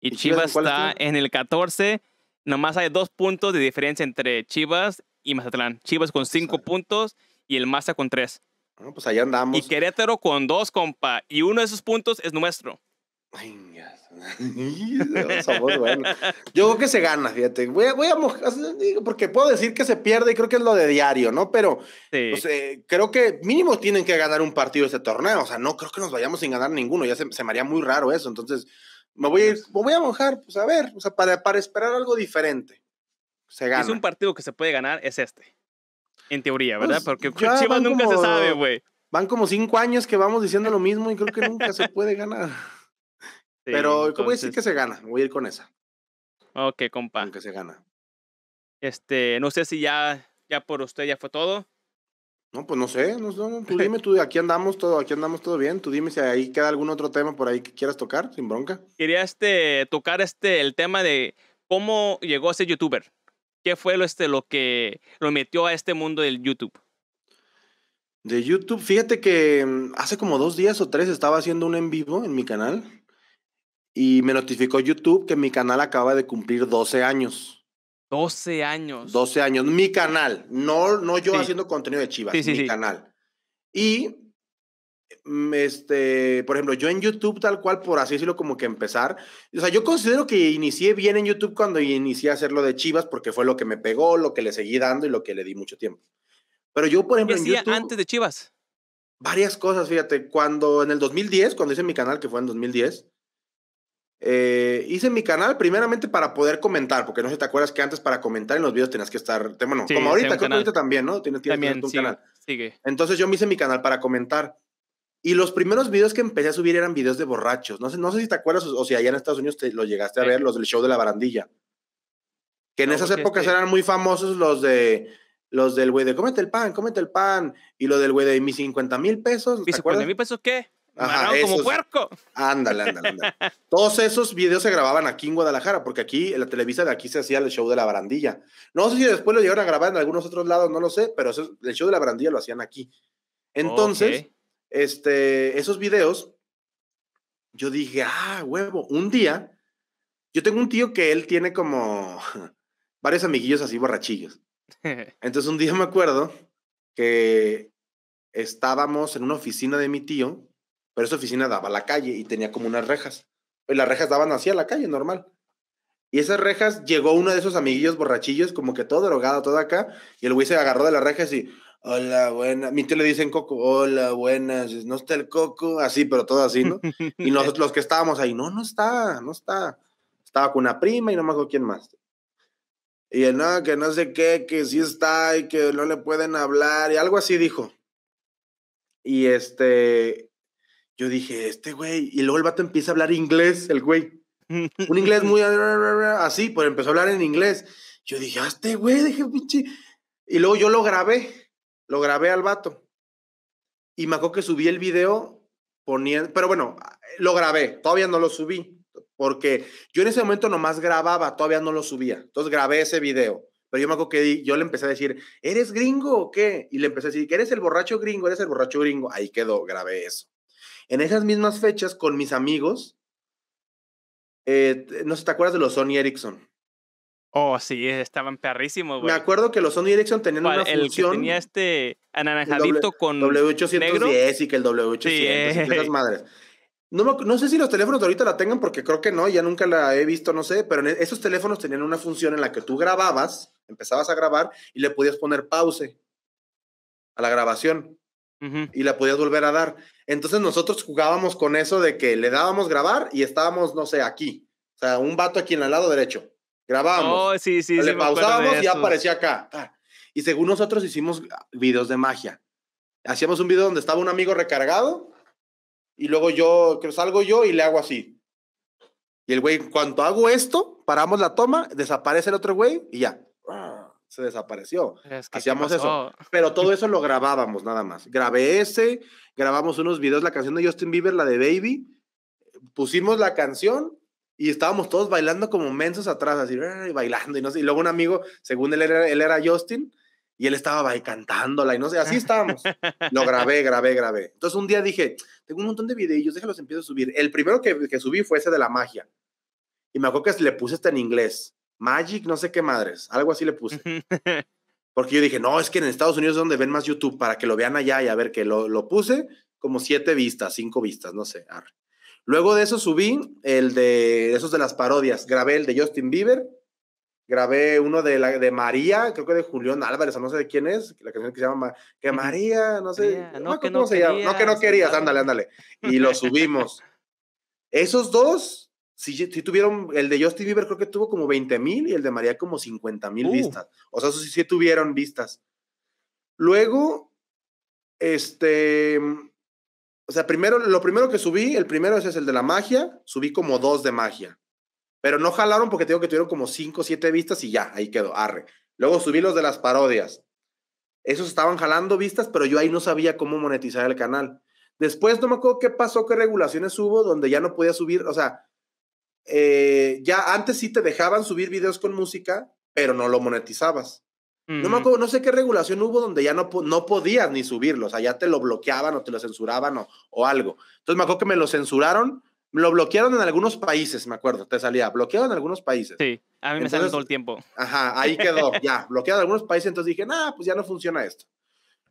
Y, ¿Y Chivas, Chivas está es en el catorce. Nomás hay dos puntos de diferencia entre Chivas y Mazatlán. Chivas con cinco puntos y el Maza con tres. Ah, pues allá andamos. Y Querétaro con dos, compa. Y uno de esos puntos es nuestro. Ay, sabor, bueno. Yo creo que se gana, fíjate. Voy a, voy a mojar, porque puedo decir que se pierde y creo que es lo de diario, ¿no? Pero sí, pues, eh, creo que mínimo tienen que ganar un partido este torneo. O sea, no creo que nos vayamos sin ganar ninguno. Ya se, se me haría muy raro eso. Entonces, me voy a ir, me voy a mojar, pues a ver, o sea, para, para esperar algo diferente. Se gana. Es un partido que se puede ganar, es este. En teoría, ¿verdad? Pues porque Chivas nunca como, se sabe, güey. Van como cinco años que vamos diciendo lo mismo y creo que nunca se puede ganar. Sí, pero entonces, voy a decir que se gana, voy a ir con esa. Ok, compa. Aunque se gana. Este, no sé si ya, ya por usted ya fue todo. No, pues no sé, no, no, tú dime, tú, aquí andamos todo, aquí andamos todo bien. Tú dime si ahí queda algún otro tema por ahí que quieras tocar, sin bronca. Quería este, tocar este, el tema de cómo llegó a ser youtuber. ¿Qué fue lo, este, lo que lo metió a este mundo del YouTube? De YouTube, fíjate que hace como dos días o tres estaba haciendo un en vivo en mi canal. Y me notificó YouTube que mi canal acaba de cumplir doce años. doce años. doce años. Mi canal. No, no yo sí. haciendo contenido de Chivas. Sí, sí, mi sí. canal. Y, este, por ejemplo, yo en YouTube, tal cual, por así decirlo, como que empezar. O sea, yo considero que inicié bien en YouTube cuando inicié a hacer lo de Chivas, porque fue lo que me pegó, lo que le seguí dando y lo que le di mucho tiempo. Pero yo, por ejemplo, en YouTube... antes de Chivas? Varias cosas, fíjate. Cuando, en el dos mil diez, cuando hice mi canal, que fue en dos mil diez... Eh, hice mi canal primeramente para poder comentar, porque no sé si te acuerdas que antes para comentar en los videos tenías que estar, te, bueno, sí, como ahorita, creo que ahorita también, ¿no? Tienes, tienes también, un sigue, canal. Sigue. Entonces yo me hice mi canal para comentar. Y los primeros videos que empecé a subir eran videos de borrachos. No sé, no sé si te acuerdas o, o si allá en Estados Unidos te lo llegaste a sí. ver, los del show de la barandilla. Que en no, esas épocas este... eran muy famosos los de los del güey de cómete el pan, cómete el pan. Y lo del güey de mis cincuenta mil pesos. ¿Mis cincuenta mil pesos qué? Ajá, esos, como puerco. Ándale, ándale, ándale. Todos esos videos se grababan aquí en Guadalajara, porque aquí, en la Televisa de aquí se hacía el show de la barandilla. No sé si después lo llegaron a grabar en algunos otros lados, no lo sé, pero eso, el show de la barandilla lo hacían aquí. Entonces, okay. este, esos videos, yo dije, ah, huevo, un día, yo tengo un tío que él tiene como varios amiguillos así borrachillos. Entonces un día me acuerdo que estábamos en una oficina de mi tío, pero esa oficina daba a la calle y tenía como unas rejas. Pues las rejas daban hacia la calle, normal. Y esas rejas, llegó uno de esos amiguillos borrachillos, como que todo drogado, todo acá, y el güey se agarró de las rejas y, hola, buenas. Mi tío le dicen Coco, hola, buenas, no está el Coco, así, pero todo así, ¿no? Y nosotros los que estábamos ahí, no, no está, no está. Estaba con una prima y no me acuerdo quién más. Y él, no, que no sé qué, que sí está y que no le pueden hablar, y algo así dijo. Y este... yo dije, este güey, y luego el vato empieza a hablar inglés, el güey. Un inglés muy así, pues empezó a hablar en inglés. Yo dije, ah, este güey, deje pinche. Y luego yo lo grabé, lo grabé al vato. Y me acuerdo que subí el video poniendo, pero bueno, lo grabé, todavía no lo subí, porque yo en ese momento nomás grababa, todavía no lo subía. Entonces grabé ese video, pero yo me acuerdo que yo le empecé a decir, ¿eres gringo o qué? Y le empecé a decir, que eres el borracho gringo, eres el borracho gringo. Ahí quedó, grabé eso. En esas mismas fechas, con mis amigos, eh, no sé, ¿te acuerdas de los Sony Ericsson? Oh, sí, estaban perrísimos, güey. Me acuerdo que los Sony Ericsson tenían una el función... El que tenía este anaranjadito con W ochocientos diez negro. Y que el W ochocientos, sí, eh. esas madres. No, no sé si los teléfonos ahorita la tengan, porque creo que no, ya nunca la he visto, no sé, pero esos teléfonos tenían una función en la que tú grababas, empezabas a grabar y le podías poner pause a la grabación. Uh-huh. Y la podías volver a dar. Entonces nosotros jugábamos con eso de que le dábamos grabar y estábamos, no sé, aquí. O sea, un vato aquí en el lado derecho. Grabábamos. Oh, sí, sí, le sí, pausábamos y aparecía acá. Y según nosotros hicimos videos de magia. Hacíamos un video donde estaba un amigo recargado y luego yo, que salgo yo y le hago así. Y el güey, cuando hago esto, paramos la toma, desaparece el otro güey y ya. Se desapareció, es que hacíamos eso, pero todo eso lo grabábamos nada más. Grabé ese, grabamos unos videos, la canción de Justin Bieber, la de Baby, pusimos la canción y estábamos todos bailando como mensos atrás, así, bailando y no sé, y luego un amigo, según él era, él era Justin, y él estaba ahí cantándola y no sé, así estábamos. Lo grabé, grabé, grabé. Entonces un día dije, tengo un montón de videos, déjalos, empiezo a subir. El primero que, que subí fue ese de la magia, y me acuerdo que le puse este en inglés, Magic, no sé qué madres, algo así le puse. porque yo dije, no, es que en Estados Unidos es donde ven más YouTube, para que lo vean allá. Y a ver, que lo, lo puse como siete vistas, cinco vistas, no sé. Arre. Luego de eso subí el de esos de las parodias, grabé el de Justin Bieber, grabé uno de, la, de María, creo que de Julián Álvarez, o no sé de quién es, la canción que se llama que María, no sé, yeah, no, no, que ¿cómo no se querías, llama? No, que no querías, ándale, ándale. Y lo subimos. Esos dos, si, si tuvieron, el de Justin Bieber creo que tuvo como veinte mil y el de María como cincuenta mil uh. vistas. O sea, eso sí, sí tuvieron vistas. Luego, este, o sea, primero, lo primero que subí, el primero ese es el de la magia, subí como dos de magia. Pero no jalaron porque tengo que tuvieron como cinco o siete vistas y ya, ahí quedó, arre. Luego subí los de las parodias. Esos estaban jalando vistas, pero yo ahí no sabía cómo monetizar el canal. Después no me acuerdo qué pasó, qué regulaciones hubo, donde ya no podía subir, o sea, eh, ya antes sí te dejaban subir videos con música, pero no lo monetizabas. Mm-hmm. No me acuerdo, no sé qué regulación hubo donde ya no, no podías ni subirlo, o sea, ya te lo bloqueaban o te lo censuraban o, o algo. Entonces me acuerdo que me lo censuraron. Lo bloquearon en algunos países, me acuerdo, te salía, bloqueado en algunos países. Sí, a mí me salió todo el tiempo. Ajá, ahí quedó, ya, bloqueado en algunos países, entonces dije, nah, pues ya no funciona esto.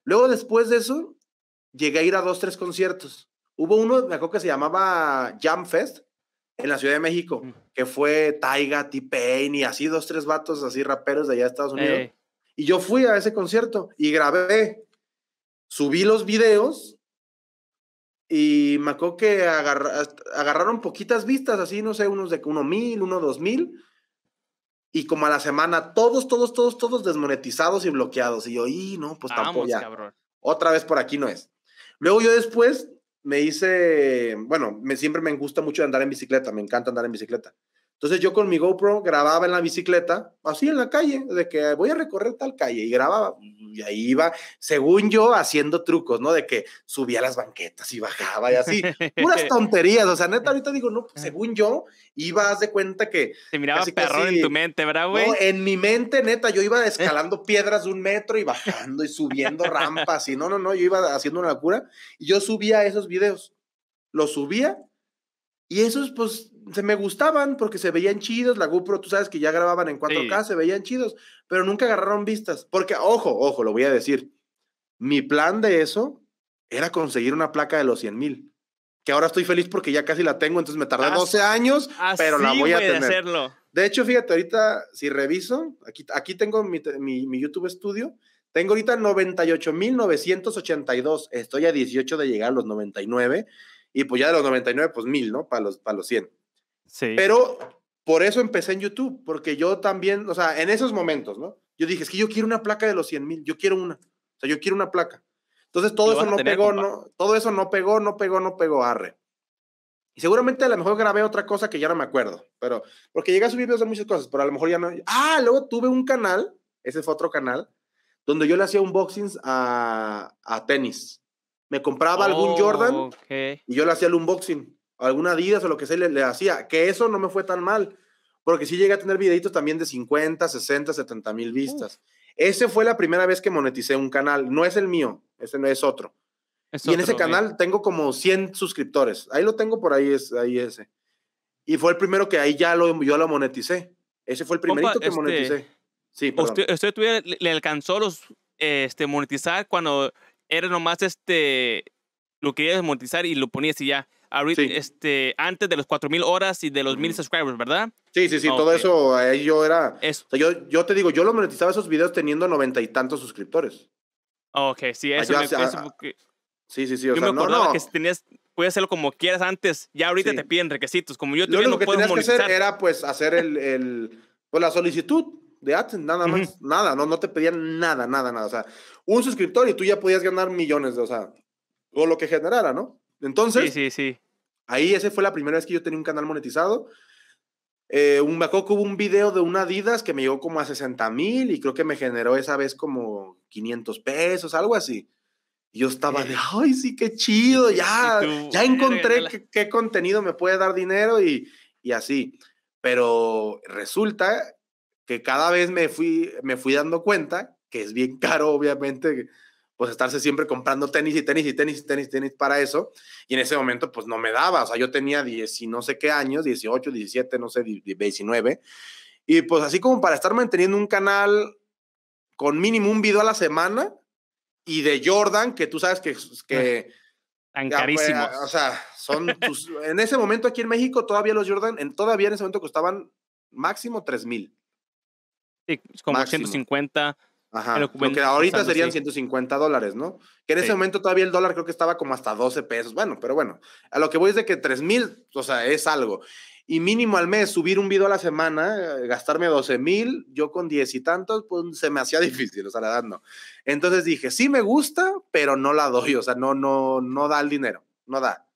Luego, después de eso, llegué a ir a dos, tres conciertos. Hubo uno, me acuerdo que se llamaba Jam Fest, en la Ciudad de México, que fue Taiga, T-Pain y así dos, tres vatos, así raperos de allá de Estados Unidos. Hey. Y yo fui a ese concierto y grabé, subí los videos. Y me acuerdo que agarra, agarraron poquitas vistas, así, no sé, unos de uno mil, uno dos mil. Y como a la semana, todos, todos, todos, todos desmonetizados y bloqueados. Y yo, y no, pues tampoco ya. Cabrón. Otra vez por aquí no es. Luego yo después me hice, bueno, me, siempre me gusta mucho andar en bicicleta, me encanta andar en bicicleta. Entonces yo con mi GoPro grababa en la bicicleta, así en la calle, de que voy a recorrer tal calle, y grababa, y ahí iba, según yo, haciendo trucos, ¿no? De que subía las banquetas y bajaba y así, puras tonterías, o sea, neta, ahorita digo, no, pues, según yo, iba, haz de cuenta que... Te miraba perrón en tu mente, ¿verdad, güey? No, en mi mente, neta, yo iba escalando piedras de un metro y bajando y subiendo rampas, y no, no, no, yo iba haciendo una locura, y yo subía esos videos, los subía, y esos, pues, se me gustaban porque se veían chidos. La GoPro, tú sabes que ya grababan en cuatro K, sí. Se veían chidos, pero nunca agarraron vistas. Porque, ojo, ojo, lo voy a decir. Mi plan de eso era conseguir una placa de los cien mil. Que ahora estoy feliz porque ya casi la tengo, entonces me tardé así, doce años, así pero la voy a tener. De, hacerlo. De hecho, fíjate, ahorita si reviso, aquí, aquí tengo mi, mi, mi YouTube Studio, tengo ahorita noventa y ocho mil novecientos ochenta y dos. Estoy a dieciocho de llegar a los noventa y nueve. Y pues ya de los noventa y nueve, pues mil, ¿no? Para los, para los cien. Sí. Pero por eso empecé en YouTube, porque yo también, o sea, en esos momentos, ¿no? Yo dije, es que yo quiero una placa de los cien mil, yo quiero una, o sea, yo quiero una placa. Entonces todo eso no pegó, no, todo eso no pegó, no pegó, no pegó, arre. Y seguramente a lo mejor grabé otra cosa que ya no me acuerdo, pero, porque llegué a subir videos de muchas cosas, pero a lo mejor ya no. Ah, luego tuve un canal, ese fue otro canal, donde yo le hacía unboxings a, a tenis. Me compraba oh, algún Jordan okay. y yo le hacía el unboxing. Alguna Adidas o lo que sea le, le hacía, que eso no me fue tan mal, porque sí llegué a tener videitos también de cincuenta, sesenta, setenta mil vistas. Uh. Ese fue la primera vez que moneticé un canal, no es el mío, ese no es otro. Es y otro, en ese canal eh. tengo como cien suscriptores, ahí lo tengo por ahí, es, ahí ese. Y fue el primero que ahí ya lo, yo lo moneticé, ese fue el primerito Opa, que este, moneticé. Sí, usted, usted tuviera, le alcanzó los este, monetizar cuando era nomás este, lo querías monetizar y lo ponías y ya. Ahorita, sí. este, antes de los cuatro mil horas y de los mil mm. subscribers, ¿verdad? Sí, sí, sí, okay. todo eso, ahí yo era... Eso. O sea, yo, yo te digo, yo lo monetizaba esos videos teniendo noventa y tantos suscriptores. Ok, sí, eso Allá, me parece porque... Sí, sí, sí, o yo sea, me acordaba no, no. que si tenías, podías hacerlo como quieras antes, ya ahorita sí. te piden requisitos, como yo todavía no puedo monetizar. Lo que tenías que hacer era, pues, hacer el, el, pues, la solicitud de AdSense, nada más, uh-huh. nada, no, no te pedían nada, nada, nada, o sea, un suscriptor y tú ya podías ganar millones, de, o sea, o lo que generara, ¿no? Entonces, sí, sí, sí. ahí esa fue la primera vez que yo tenía un canal monetizado. Eh, un, me acuerdo que hubo un video de una Adidas que me llegó como a sesenta mil y creo que me generó esa vez como quinientos pesos, algo así. Y yo estaba de, ay, sí, qué chido, ya, tú, ya encontré qué, qué contenido me puede dar dinero y, y así. Pero resulta que cada vez me fui, me fui dando cuenta que es bien caro, obviamente, pues estarse siempre comprando tenis y tenis y tenis y tenis, tenis para eso, y en ese momento pues no me daba, o sea, yo tenía diez y no sé qué años, dieciocho, diecisiete, no sé, diecinueve, y pues así como para estar manteniendo un canal con mínimo un video a la semana, y de Jordan, que tú sabes que... que tan carísimos. O sea, son tus, en ese momento aquí en México todavía los Jordan, en, todavía en ese momento costaban máximo tres mil. Sí, como máximo. ciento cincuenta. Ajá, lo que ahorita pasando, serían sí. ciento cincuenta dólares, ¿no? Que en sí. ese momento todavía el dólar creo que estaba como hasta doce pesos. Bueno, pero bueno, a lo que voy es de que tres mil, o sea, es algo. Y mínimo al mes, subir un video a la semana, gastarme doce mil, yo con diez y tantos, pues se me hacía difícil, o sea, la edad no. Entonces dije, sí me gusta, pero no la doy, o sea, no, no, no da el dinero, no da.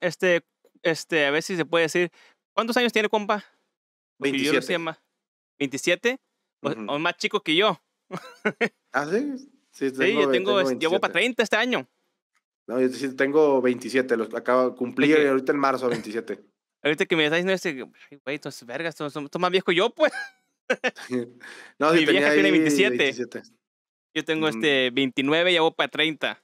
Este, este, a ver si se puede decir, ¿cuántos años tiene, compa? veintisiete. ¿veintisiete? O, uh-huh. o más chico que yo. ¿Ah, sí? Sí, tengo, sí yo tengo, tengo llevo para treinta este año. No, yo tengo veintisiete, los acabo, cumplí okay. ahorita en marzo veintisiete. Ahorita que me estás diciendo este, güey, estos vergas, estos son más viejos que yo, pues. No, si mi vieja tiene veintisiete. Yo tengo mm. este veintinueve y hago para treinta.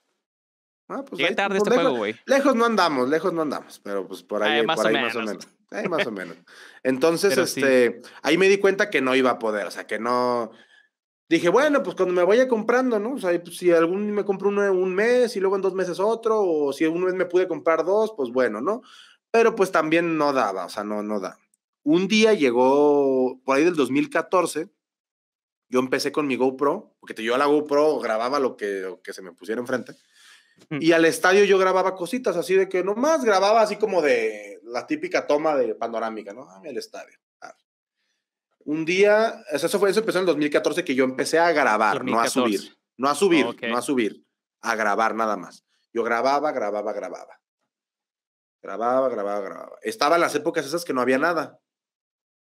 Ah, pues. Qué ahí, tarde este lejos, juego, güey. Lejos no andamos, lejos no andamos, pero pues por ahí, Ay, más, por o ahí más o menos. Ahí más o menos. Entonces, pero este, sí. ahí me di cuenta que no iba a poder, o sea, que no. Dije, bueno, pues cuando me vaya comprando, ¿no? O sea, si algún me compro uno un mes y luego en dos meses otro, o si un mes me pude comprar dos, pues bueno, ¿no? Pero pues también no daba, o sea, no, no da. Un día llegó, por ahí del dos mil catorce, yo empecé con mi GoPro, porque yo a la GoPro grababa lo que, lo que se me pusiera enfrente, mm. y al estadio yo grababa cositas así de que nomás grababa así como de la típica toma de panorámica, ¿no? Ah, el estadio. Ah. Un día, eso, fue, eso empezó en el dos mil catorce que yo empecé a grabar, dos mil catorce. No a subir, no a subir, oh, okay. no a subir, a grabar nada más. Yo grababa, grababa, grababa. Grababa, grababa, grababa. Estaba en las épocas esas que no había nada.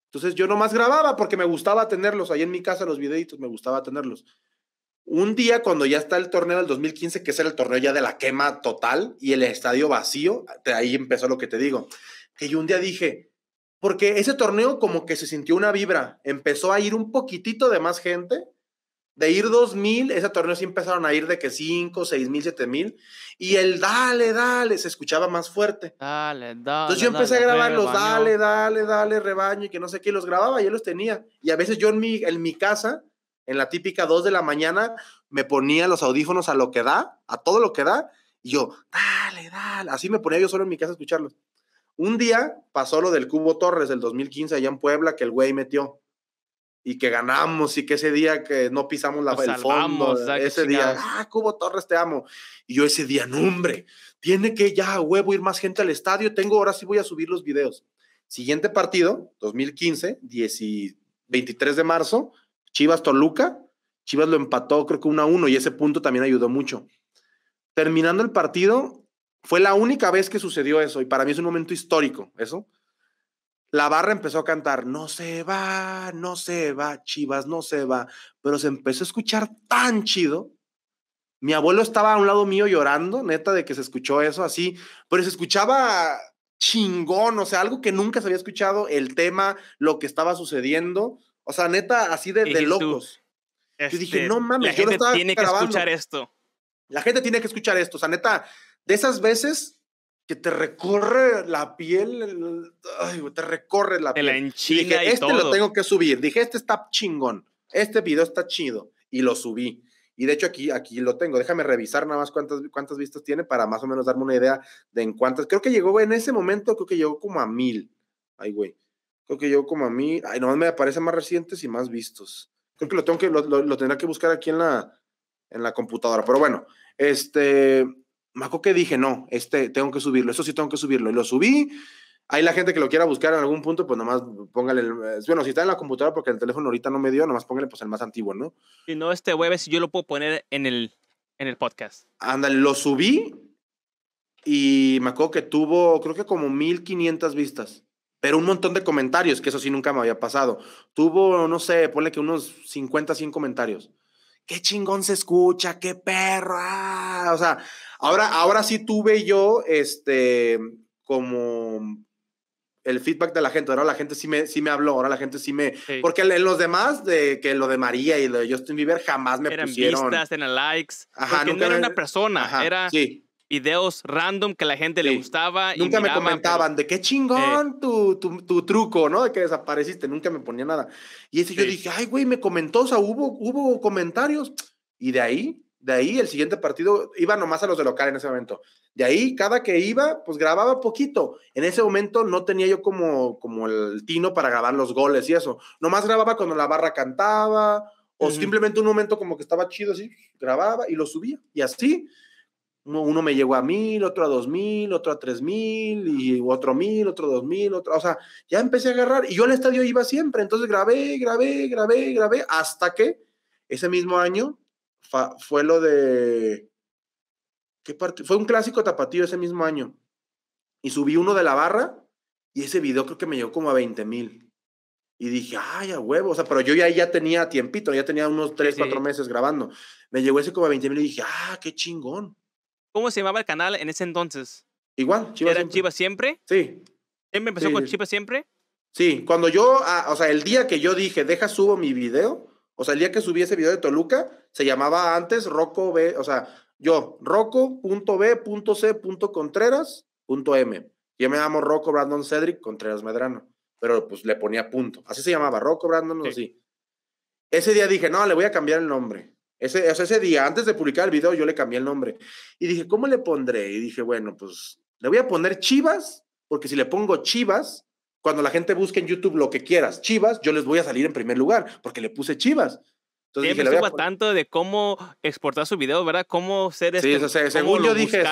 Entonces yo nomás grababa porque me gustaba tenerlos. Ahí en mi casa los videitos, me gustaba tenerlos. Un día cuando ya está el torneo del dos mil quince, que es el torneo ya de la quema total y el estadio vacío, ahí empezó lo que te digo. Que yo un día dije, porque ese torneo como que se sintió una vibra. Empezó a ir un poquitito de más gente. De ir dos mil, ese torneo sí empezaron a ir de que cinco, seis mil, siete mil, y el dale, dale, se escuchaba más fuerte. Dale, dale. Entonces yo empecé dale, a grabar los rebaño. dale, dale, dale, rebaño, y que no sé qué, los grababa, yo los tenía. Y a veces yo en mi, en mi casa, en la típica dos de la mañana, me ponía los audífonos a lo que da, a todo lo que da, y yo, dale, dale. Así me ponía yo solo en mi casa a escucharlos. Un día pasó lo del Cubo Torres del dos mil quince allá en Puebla, que el güey metió. Y que ganamos, y que ese día que no pisamos la, el fondo, ese día, ah, Cubo Torres, te amo. Y yo ese día, no, hombre, tiene que ya a huevo ir más gente al estadio, tengo, ahora sí voy a subir los videos. Siguiente partido, dos mil quince, veintitrés de marzo, Chivas Toluca, Chivas lo empató creo que uno a uno, y ese punto también ayudó mucho. Terminando el partido, fue la única vez que sucedió eso, y para mí es un momento histórico, eso. La barra empezó a cantar, no se va, no se va, Chivas, no se va. Pero se empezó a escuchar tan chido. Mi abuelo estaba a un lado mío llorando, neta, de que se escuchó eso así. Pero se escuchaba chingón, o sea, algo que nunca se había escuchado, el tema, lo que estaba sucediendo. O sea, neta, así de, de locos. Tú, este, yo dije, no mames, la gente yo lo estaba tiene grabando. que escuchar esto. La gente tiene que escuchar esto. O sea, neta, de esas veces... que te recorre la piel, el, ay, te recorre la piel. La enchina y dije, y este todo. Lo tengo que subir. Dije, este está chingón, este video está chido. Y lo subí. Y de hecho aquí, aquí lo tengo. Déjame revisar nada más cuántas, cuántas vistas tiene para más o menos darme una idea de en cuántas. Creo que llegó en ese momento, creo que llegó como a mil. Ay, güey. Creo que llegó como a mil. Ay, nomás me aparecen más recientes y más vistos. Creo que lo tengo que, lo, lo, lo tendré que buscar aquí en la, en la computadora. Pero bueno, este... me acuerdo que dije, no, este tengo que subirlo, eso sí tengo que subirlo, y lo subí. Hay la gente que lo quiera buscar en algún punto, pues nomás póngale, el, bueno, si está en la computadora, porque el teléfono ahorita no me dio, nomás póngale pues el más antiguo, ¿no? Si no, este web es, yo lo puedo poner en el, en el podcast. Ándale, lo subí, y me acuerdo que tuvo, creo que como mil quinientas vistas, pero un montón de comentarios, que eso sí nunca me había pasado. Tuvo, no sé, ponle que unos cincuenta, cien comentarios. ¡Qué chingón se escucha! ¡Qué perra! O sea, ahora, ahora sí tuve yo este, como el feedback de la gente. Ahora la gente sí me, sí me habló, ahora la gente sí me... Sí. Porque en los demás, de, que lo de María y lo de Justin Bieber jamás me eran pusieron... Eran vistas, eran likes. Ajá, porque nunca no era me... una persona, ajá, era... Sí. videos random que la gente sí. le gustaba. Nunca y miraba, me comentaban, pero, de qué chingón eh, tu, tu, tu truco, ¿no? De que desapareciste, nunca me ponía nada. Y ese sí. yo dije, ay, güey, me comentó, o sea, hubo, hubo comentarios. Y de ahí, de ahí el siguiente partido, iba nomás a los de local en ese momento. De ahí, cada que iba, pues grababa poquito. En ese momento no tenía yo como, como el tino para grabar los goles y eso. Nomás grababa cuando la barra cantaba, o uh-huh. simplemente un momento como que estaba chido así, grababa y lo subía. Y así... Uno me llegó a mil, otro a dos mil, otro a tres mil, y otro mil, otro dos mil, otro, o sea, ya empecé a agarrar, y yo al estadio iba siempre, entonces grabé, grabé, grabé, grabé, hasta que ese mismo año fa, fue lo de, ¿qué partido? Fue un clásico tapatío ese mismo año, y subí uno de la barra, y ese video creo que me llegó como a veinte mil, y dije, ay, a huevo, o sea, pero yo ya, ya tenía tiempito, ya tenía unos tres, sí, cuatro sí. meses grabando, me llegó ese como a veinte mil, y dije, ah, qué chingón. ¿Cómo se llamaba el canal en ese entonces? Igual, Chivas ¿Era Chivas Siempre? Sí. ¿Siempre empezó sí, con sí. Chivas Siempre? Sí, cuando yo, ah, o sea, el día que yo dije, deja subo mi video, o sea, el día que subí ese video de Toluca, se llamaba antes Rocco B, o sea, yo, Rocco punto B punto C punto Contreras punto M. Yo me llamo Rocco Brandon Cedric Contreras Medrano, pero pues le ponía punto. Así se llamaba, Rocco Brandon, sí. así. Ese día dije, no, le voy a cambiar el nombre. Ese, o sea, ese día, antes de publicar el video, yo le cambié el nombre. Y dije, ¿cómo le pondré? Y dije, bueno, pues, le voy a poner Chivas, porque si le pongo Chivas, cuando la gente busque en YouTube lo que quieras, Chivas, yo les voy a salir en primer lugar, porque le puse Chivas. Entonces, sí, dije, me suba tanto de cómo exportar su video, ¿verdad? Cómo ser este, sí, o sea, según yo dije eso.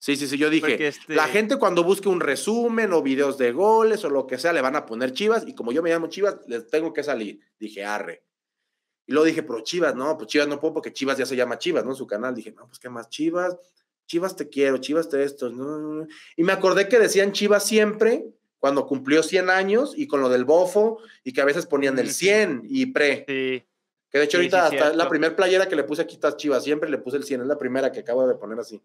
Sí, sí, sí, yo dije, este... la gente cuando busque un resumen o videos de goles o lo que sea, le van a poner Chivas, y como yo me llamo Chivas, les tengo que salir. Dije, arre. Y luego dije, pero Chivas, no, pues Chivas no puedo porque Chivas ya se llama Chivas, ¿no? En su canal. Dije, no, pues qué más, Chivas, Chivas te quiero, Chivas te esto. No, no, no. Y me acordé que decían Chivas Siempre cuando cumplió cien años y con lo del bofo y que a veces ponían el cien y pre. Sí. Que de hecho sí, ahorita sí, hasta la primera playera que le puse aquí está Chivas Siempre, le puse el cien, es la primera que acabo de poner así.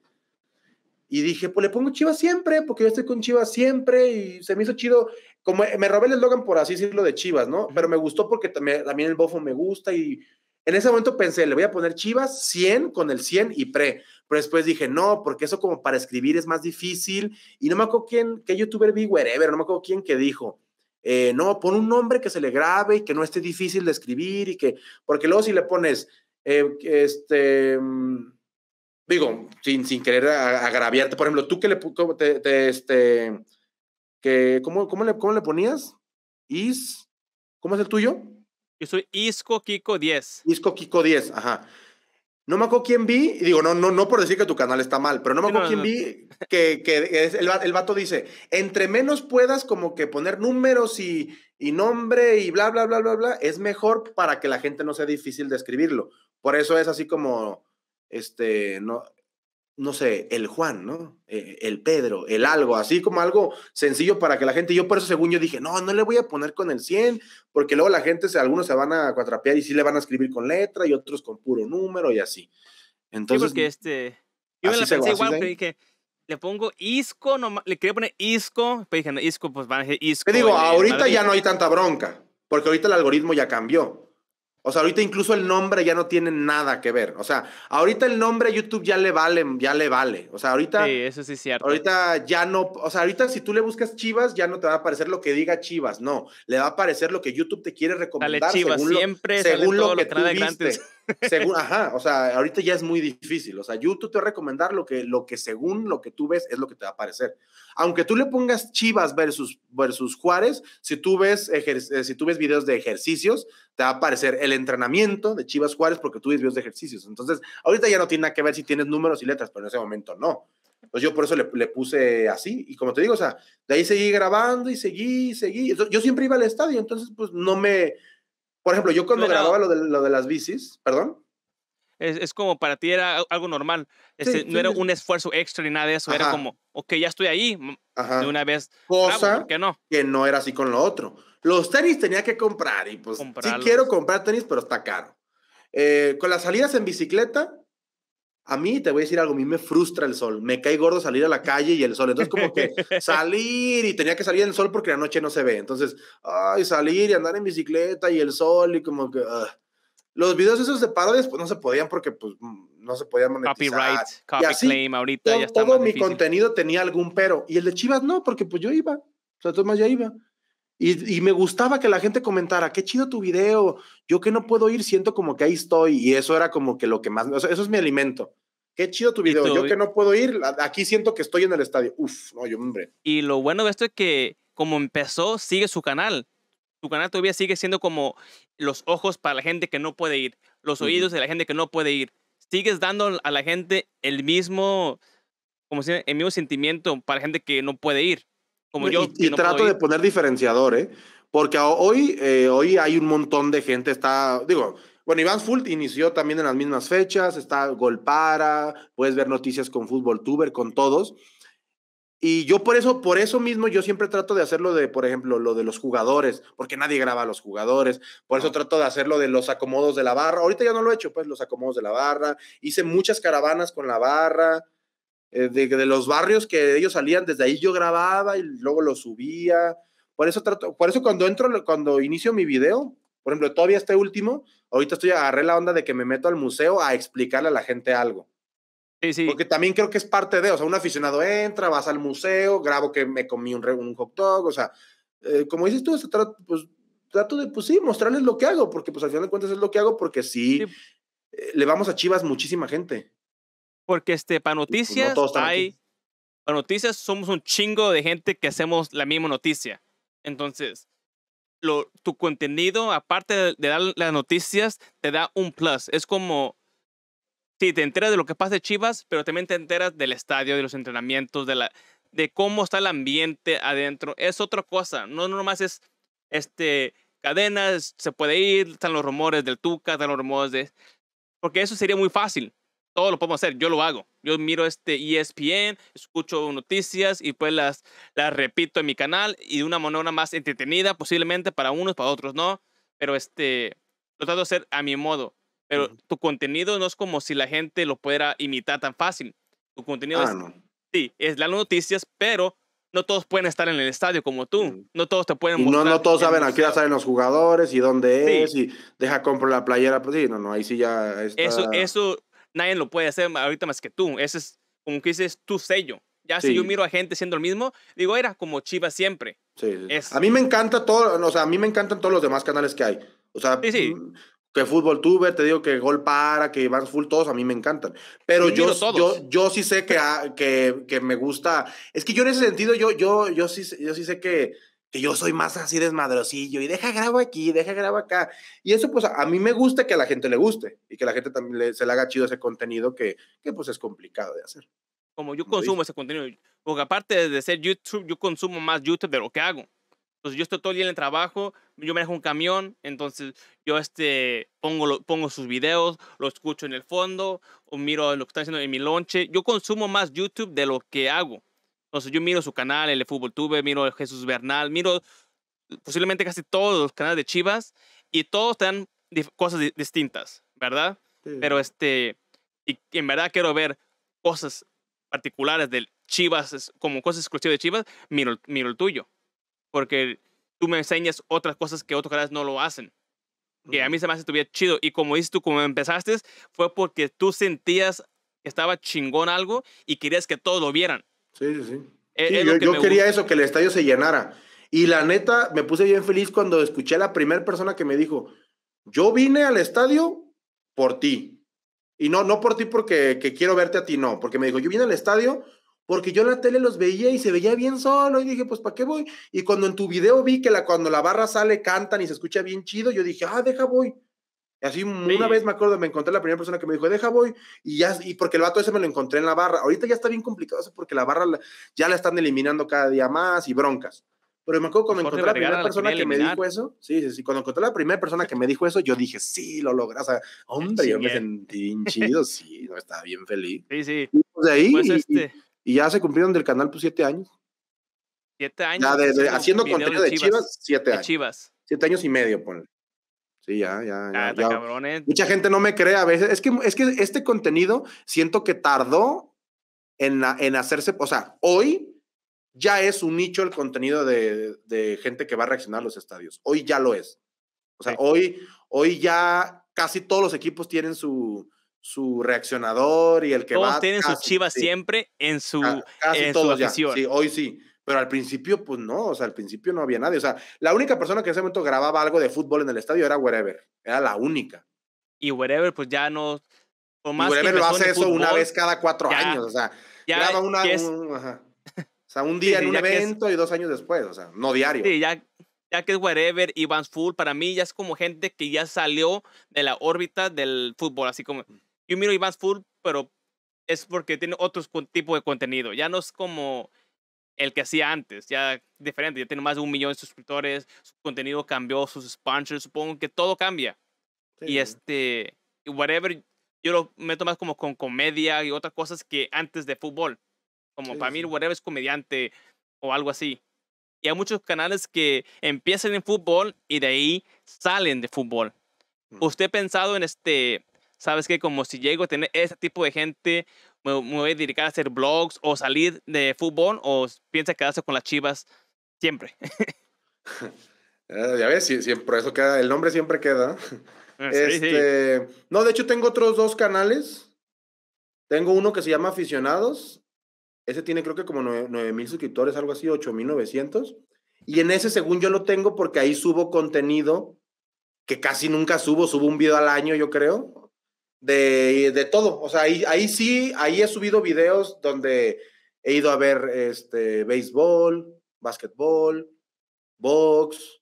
Y dije, pues le pongo Chivas Siempre porque yo estoy con Chivas Siempre y se me hizo chido. Como me robé el eslogan, por así decirlo, de Chivas, ¿no? Pero me gustó porque también el bofo me gusta y en ese momento pensé, le voy a poner Chivas cien con el cien y pre. Pero después dije, no, porque eso como para escribir es más difícil y no me acuerdo quién, qué youtuber vi, wherever, no me acuerdo quién que dijo, eh, no, pon un nombre que se le grabe y que no esté difícil de escribir y que, porque luego si le pones, eh, este... digo, sin, sin querer agraviarte, por ejemplo, tú que le te, te, este, que, ¿cómo, cómo, le, ¿cómo le ponías? Is, ¿cómo es el tuyo? Yo soy Isco Kiko diez. Isco Kiko diez, ajá. No me acuerdo quién vi, y digo, no, no, no por decir que tu canal está mal, pero no me acuerdo no, no, quién no. vi que, que es, el, el vato dice, entre menos puedas como que poner números y, y nombre y bla, bla, bla, bla, bla, es mejor para que la gente no sea difícil de escribirlo. Por eso es así como... este, no, no sé, el Juan, ¿no? Eh, el Pedro, el algo, así como algo sencillo para que la gente, yo por eso según yo dije, no, no le voy a poner con el cien, porque luego la gente, algunos se van a cuatrapear y sí le van a escribir con letra y otros con puro número y así. Entonces, sí, porque este, yo me la pensé igual, pero dije, le pongo Isco, no, le quería poner Isco, pero dije, no, Isco, pues van a decir Isco. Te digo, el, ahorita ya no hay tanta bronca, porque ahorita el algoritmo ya cambió. O sea, ahorita incluso el nombre ya no tiene nada que ver. O sea, ahorita el nombre YouTube ya le vale, ya le vale. O sea, ahorita... Sí, eso sí es cierto. Ahorita ya no... O sea, ahorita si tú le buscas Chivas, ya no te va a aparecer lo que diga Chivas, no. Le va a aparecer lo que YouTube te quiere recomendar. Dale, Chivas, según siempre lo, según lo que, que tú viste. Según, ajá, o sea, ahorita ya es muy difícil. O sea, YouTube te va a recomendar lo que, lo que según lo que tú ves es lo que te va a aparecer. Aunque tú le pongas Chivas versus, versus Juárez, si tú ves si tú ves videos de ejercicios, te va a aparecer el entrenamiento de Chivas Juárez porque tú ves videos de ejercicios. Entonces, ahorita ya no tiene nada que ver si tienes números y letras, pero en ese momento no. Entonces yo por eso le, le puse así. Y como te digo, o sea, de ahí seguí grabando y seguí, seguí. Entonces, yo siempre iba al estadio, entonces pues no me... Por ejemplo, yo cuando pero, grababa lo de, lo de las bicis, perdón. Es, es como para ti era algo normal. Este, sí, no sí, era sí. un esfuerzo extra ni nada de eso. Ajá. Era como, ok, ya estoy ahí. Ajá. De una vez. Cosa ¿por qué no? que no era así con lo otro. Los tenis tenía que comprar y pues Comprarlos. sí quiero comprar tenis, pero está caro. Eh, con las salidas en bicicleta, a mí te voy a decir algo, a mí me frustra el sol. Me cae gordo salir a la calle y el sol. Entonces como que salir y tenía que salir en el sol porque la noche no se ve. Entonces, ay, salir y andar en bicicleta y el sol y como que... Uh. Los videos esos de parodias pues no se podían porque pues no se podían monetizar. Copyright, copy así, claim, ahorita todo, ya está todo más mi difícil. Contenido tenía algún pero. Y el de Chivas no, porque pues yo iba. O sea, todo más ya iba. Y, y me gustaba que la gente comentara, qué chido tu video. Yo que no puedo ir, siento como que ahí estoy. Y eso era como que lo que más... O sea, eso es mi alimento. Qué chido tu video. Yo que no puedo ir, aquí siento que estoy en el estadio. Uf, no, yo hombre. Y lo bueno de esto es que como empezó, sigue su canal. Tu canal todavía sigue siendo como los ojos para la gente que no puede ir, los oídos uh-huh. de la gente que no puede ir. Sigues dando a la gente el mismo, como si, el mismo sentimiento para la gente que no puede ir. Como yo, y, y no trato de poner diferenciador, ¿eh? Porque hoy, eh, hoy hay un montón de gente, está, digo... Bueno, Iván Fult inició también en las mismas fechas, está Golpara, puedes ver noticias con Fútbol Tuber, con todos. Y yo por eso, por eso mismo, yo siempre trato de hacerlo de, por ejemplo, lo de los jugadores, porque nadie graba a los jugadores. Por eso trato de hacerlo de los acomodos de la barra. Ahorita ya no lo he hecho, pues, los acomodos de la barra. Hice muchas caravanas con la barra, eh, de, de los barrios que ellos salían, desde ahí yo grababa y luego lo subía. Por eso trato, por eso cuando entro, cuando inicio mi video, por ejemplo, todavía este último, ahorita estoy, agarré la onda de que me meto al museo a explicarle a la gente algo. Sí, sí. Porque también creo que es parte de, o sea, un aficionado entra, vas al museo, grabo que me comí un, un hot dog, o sea, eh, como dices tú, trato, pues, trato de, pues sí, mostrarles lo que hago, porque pues al final de cuentas es lo que hago, porque sí, sí. Eh, le vamos a Chivas muchísima gente. Porque este, para noticias, pues no hay, para noticias somos un chingo de gente que hacemos la misma noticia. Entonces... Lo, tu contenido, aparte de, de dar las noticias, te da un plus. Es como, si sí, te enteras de lo que pasa de Chivas, pero también te enteras del estadio, de los entrenamientos, de, la, de cómo está el ambiente adentro. Es otra cosa. No nomás es este, cadenas, se puede ir, están los rumores del Tuca, están los rumores de... Porque eso sería muy fácil. Todo lo podemos hacer. Yo lo hago. Yo miro este E S P N, escucho noticias y pues las, las repito en mi canal y de una manera más entretenida, posiblemente para unos, para otros, ¿no? Pero este, lo trato de hacer a mi modo. Pero uh-huh. tu contenido no es como si la gente lo pudiera imitar tan fácil. Tu contenido ah, es... No. Sí, es las noticias, pero no todos pueden estar en el estadio como tú. Uh-huh. No todos te pueden mostrar. No, no todos saben a qué hora salen los jugadores y dónde sí. es y deja comprar la playera. Pues sí, no, no, ahí sí ya está... Eso, eso... Nadie lo puede hacer ahorita más que tú. Ese es, como que dices, tu sello. Ya sí. si yo miro a gente siendo el mismo, digo, era como Chivas siempre. Sí, sí. Es... A mí me encanta todo, o sea, a mí me encantan todos los demás canales que hay. O sea, sí, sí. que Fútbol Tuber, te digo que Gol Para, que Vans Full, todos a mí me encantan. Pero yo, yo, yo, yo sí sé que, que, que me gusta. Es que yo en ese sentido, yo, yo, yo, sí, yo sí sé que, que yo soy más así desmadrosillo y deja grabo aquí, deja grabo acá. Y eso pues a mí me gusta que a la gente le guste y que la gente también le, se le haga chido ese contenido que, que pues es complicado de hacer. Como yo Como consumo dice. ese contenido, porque aparte de ser YouTube, yo consumo más YouTube de lo que hago. Entonces yo estoy todo el día en el trabajo, yo manejo un camión, entonces yo este, pongo, lo, pongo sus videos, lo escucho en el fondo o miro lo que están haciendo en mi lonche. Yo consumo más YouTube de lo que hago. Entonces yo miro su canal, el de Fútbol Tuber, miro el Jesús Bernal, miro posiblemente casi todos los canales de Chivas y todos te dan cosas di distintas, ¿verdad? Sí. Pero este, y en verdad quiero ver cosas particulares de Chivas, como cosas exclusivas de Chivas, miro, miro el tuyo. Porque tú me enseñas otras cosas que otros canales no lo hacen. Que uh-huh. a mí se me hace estuviera chido. Y como dices tú, como empezaste, fue porque tú sentías que estaba chingón algo y querías que todos lo vieran. Sí, sí, sí. Es, sí es yo yo quería gusta. eso, que el estadio se llenara. Y la neta, me puse bien feliz cuando escuché a la primera persona que me dijo, yo vine al estadio por ti. Y no, no por ti porque que quiero verte a ti, no. Porque me dijo, yo vine al estadio porque yo en la tele los veía y se veía bien solo. Y dije, pues, ¿para qué voy? Y cuando en tu video vi que la, cuando la barra sale, cantan y se escucha bien chido, yo dije, ah, deja voy. Así sí. una vez me acuerdo, me encontré la primera persona que me dijo, deja voy, y ya, y porque el vato ese me lo encontré en la barra. Ahorita ya está bien complicado eso porque la barra la, ya la están eliminando cada día más y broncas. Pero me acuerdo cuando Jorge encontré Vergara, la primera persona la que eliminar. me dijo eso, sí, sí, sí, cuando encontré la primera persona que me dijo eso, yo dije, sí, lo logré. O sea, hombre, sí, yo bien. me sentí bien chido, sí, no, estaba bien feliz. Sí, sí. Y pues de ahí, pues este... y, y ya se cumplieron del canal, pues, siete años. Siete años. Ya, desde, haciendo contenido de Chivas, Chivas siete de años. Chivas. Siete años y medio, ponle. Sí, ya, ya, ya, ya. Cabrón, ¿eh? Mucha gente no me cree a veces. Es que, es que este contenido siento que tardó en, la, en hacerse. O sea, hoy ya es un nicho el contenido de, de gente que va a reaccionar a los estadios. Hoy ya lo es. O sea, sí. hoy, hoy ya casi todos los equipos tienen su, su reaccionador y el que todos va... Todos tienen casi, sus Chivas sí. siempre en su, casi en todos su afición. Ya, sí, hoy sí. Pero al principio, pues no, o sea, al principio no había nadie. O sea, la única persona que en ese momento grababa algo de fútbol en el estadio era Wherever. Era la única. Y Wherever, pues ya no... Por más y Wherever que lo hace eso fútbol, una vez cada cuatro ya, años. O sea, ya graba una... Es, un, ajá. O sea, un día sí, en un evento es, y dos años después. O sea, no diario. Sí, ya... Ya que es Wherever y Vans Full, para mí ya es como gente que ya salió de la órbita del fútbol. Así como, yo miro Vans Full, pero es porque tiene otro tipo de contenido. Ya no es como el que hacía antes, ya diferente. Ya tiene más de un millón de suscriptores, su contenido cambió, sus sponsors, supongo que todo cambia. Sí. Y este, y Wherever, yo lo meto más como con comedia y otras cosas que antes de fútbol. Como sí, para sí. mí Wherever es comediante o algo así. Y hay muchos canales que empiezan en fútbol y de ahí salen de fútbol. ¿Usted ha pensado en este, sabes que como si llego a tener ese tipo de gente, me, me voy a dedicar a hacer blogs o salir de fútbol, o piensa quedarse con las Chivas siempre? Ya ves, siempre, por eso queda, el nombre siempre queda. Sí, este, sí. No, de hecho tengo otros dos canales. Tengo uno que se llama Aficionados. Ese tiene creo que como nueve mil suscriptores, algo así, ocho mil novecientos. Y en ese, según yo, lo tengo porque ahí subo contenido que casi nunca subo. Subo un video al año, yo creo, de, de todo. O sea, ahí, ahí sí, ahí he subido videos donde he ido a ver este, béisbol, básquetbol, box.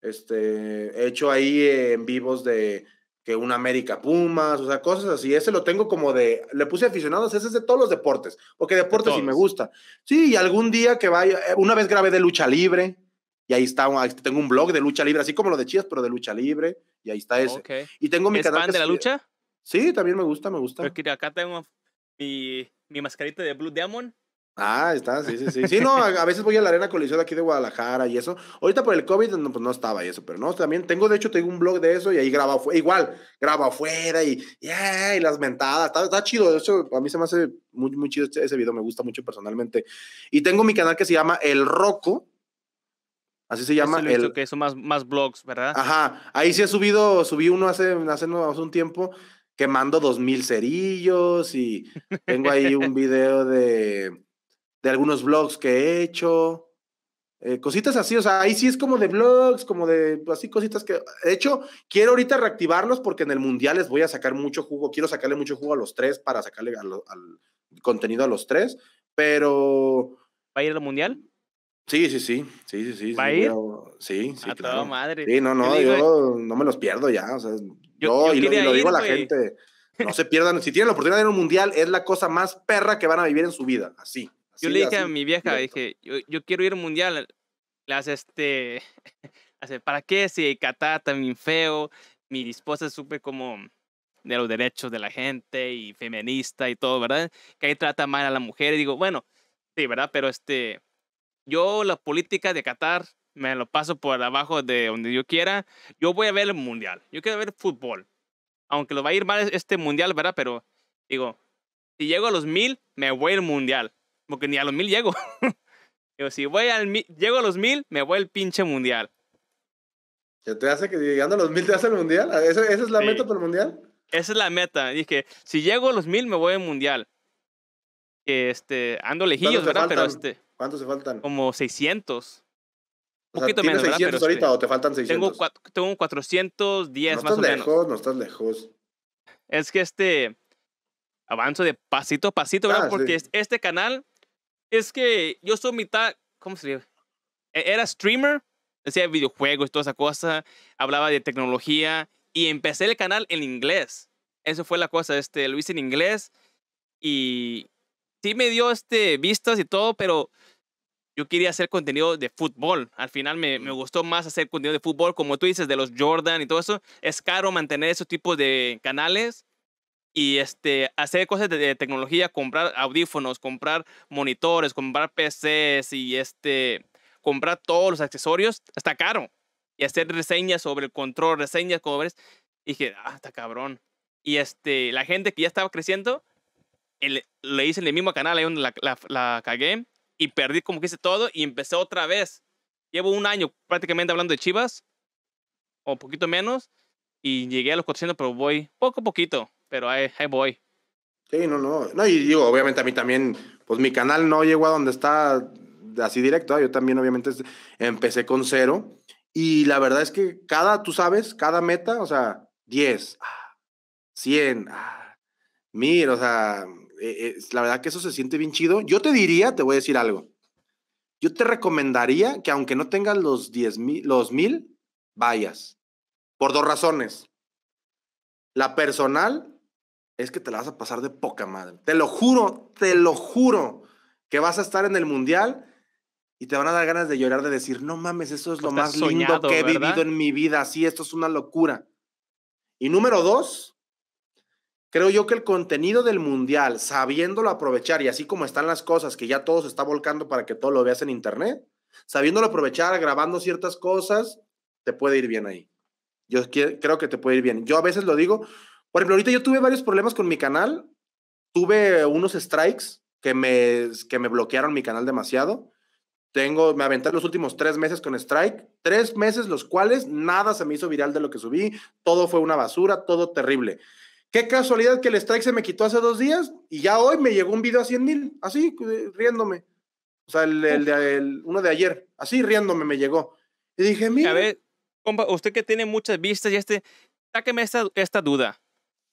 Este, he hecho ahí en vivos de... que un América Pumas, o sea, cosas así. Ese lo tengo como de, le puse Aficionados, ese es de todos los deportes, porque deportes sí me gusta. Sí, y algún día que vaya, una vez grabé de lucha libre, y ahí está, tengo un blog de lucha libre, así como lo de Chivas, pero de lucha libre, y ahí está ese. Okay. Y tengo mi canal. ¿Es fan de la lucha? Sí, también me gusta, me gusta. Porque acá tengo mi, mi mascarita de Blue Demon. Ah, está, sí, sí, sí. Sí, no, a veces voy a la Arena Coliseo de aquí de Guadalajara y eso. Ahorita por el COVID no, pues no estaba y eso, pero no, también tengo, de hecho, tengo un blog de eso y ahí graba, igual, graba afuera y, yeah, y las mentadas, está, está chido. De hecho, a mí se me hace muy, muy chido ese video, me gusta mucho personalmente. Y tengo mi canal que se llama El Rocco, así se llama. Eso el... que son más, más blogs, ¿verdad? Ajá, ahí sí he subido, subí uno hace, hace, no, hace un tiempo que mando dos mil cerillos y tengo ahí un video de... de algunos vlogs que he hecho, eh, cositas así, o sea, ahí sí es como de vlogs, como de así cositas que, de hecho, quiero ahorita reactivarlos porque en el Mundial les voy a sacar mucho jugo, quiero sacarle mucho jugo a los tres para sacarle al, al contenido a los tres, pero... ¿Va a ir al Mundial? Sí, sí, sí, sí, sí, sí. ¿Va a ir? Sí, sí, a claro. toda madre. Sí, no, no, yo, yo no me los pierdo ya, o sea, yo, yo, yo y lo, y lo ir, digo a la wey. gente, no se pierdan, si tienen la oportunidad de ir al Mundial, es la cosa más perra que van a vivir en su vida, así. Yo sí, le dije así, a mi vieja, directo. dije, yo, yo quiero ir al mundial. Las, este, ¿para qué? Si Qatar también feo, mi esposa es súper como de los derechos de la gente y feminista y todo, ¿verdad? Que ahí trata mal a la mujer. Y digo, bueno, sí, ¿verdad? Pero este, yo la política de Qatar me lo paso por abajo de donde yo quiera. Yo voy a ver el mundial. Yo quiero ver fútbol. Aunque lo va a ir mal este mundial, ¿verdad? Pero digo, si llego a los mil, me voy al mundial. Porque ni a los mil llego. Digo, si voy al mil, llego a los mil, me voy al pinche mundial. ¿Te, te hace que llegando a los mil te hace el mundial? ¿Esa, esa es la sí. meta para el mundial? Esa es la meta. Dije, si llego a los mil, me voy al mundial. Este, ando lejillos, ¿verdad? Faltan, pero este, ¿cuántos te faltan? Como seiscientos. Un o sea, poquito menos, ¿verdad? ¿Tienes seiscientos ahorita este, o te faltan seiscientos? Tengo, tengo cuatrocientos diez no más o menos. No estás lejos, no estás lejos. Es que este, avanzo de pasito a pasito, ¿verdad? Ah, Porque sí. este canal... Es que yo soy mitad, ¿cómo se dice? Era streamer, hacía videojuegos y toda esa cosa, hablaba de tecnología y empecé el canal en inglés. Eso fue la cosa, este, lo hice en inglés y sí me dio este, vistas y todo, pero yo quería hacer contenido de fútbol. Al final me, me gustó más hacer contenido de fútbol, como tú dices, de los Jordan y todo eso. Es caro mantener esos tipos de canales. Y este, hacer cosas de, de tecnología, comprar audífonos, comprar monitores, comprar P Cs y este, comprar todos los accesorios, está caro. Y hacer reseñas sobre el control, reseñas, como ves, y dije, ah, está cabrón. Y este, la gente que ya estaba creciendo, el, le hice en el mismo canal, ahí donde la, la, la cagué, y perdí como que hice todo, y empecé otra vez. Llevo un año prácticamente hablando de Chivas, o poquito menos, y llegué a los cuatrocientos, pero voy poco a poquito, pero ahí, ahí voy. Sí, no, no, no, y digo, obviamente a mí también, pues mi canal no llegó a donde está así directo, ¿eh? Yo también obviamente empecé con cero, y la verdad es que cada, tú sabes, cada meta, o sea, diez, cien, mil, o sea, eh, eh, la verdad que eso se siente bien chido. Yo te diría, te voy a decir algo, yo te recomendaría que aunque no tengas los diez mil, los mil, vayas, por dos razones. La personal es que te la vas a pasar de poca madre. Te lo juro, te lo juro, que vas a estar en el mundial y te van a dar ganas de llorar, de decir, no mames, eso es lo más lindo que he vivido en mi vida. Sí, esto es una locura. Y número dos, creo yo que el contenido del mundial, sabiéndolo aprovechar, y así como están las cosas, que ya todo se está volcando para que todo lo veas en internet, sabiéndolo aprovechar, grabando ciertas cosas, te puede ir bien ahí. Yo creo que te puede ir bien. Yo a veces lo digo, por ejemplo, ahorita yo tuve varios problemas con mi canal, tuve unos strikes que me, que me bloquearon mi canal demasiado. Tengo, me aventé los últimos tres meses con strike, tres meses los cuales nada se me hizo viral de lo que subí, todo fue una basura, todo terrible. Qué casualidad que el strike se me quitó hace dos días y ya hoy me llegó un video a cien mil, así, riéndome. O sea, el, el, el, el, uno de ayer, así, riéndome me llegó. Y dije, mira. A ver, compa, usted que tiene muchas vistas y este, sáqueme esta, esta duda.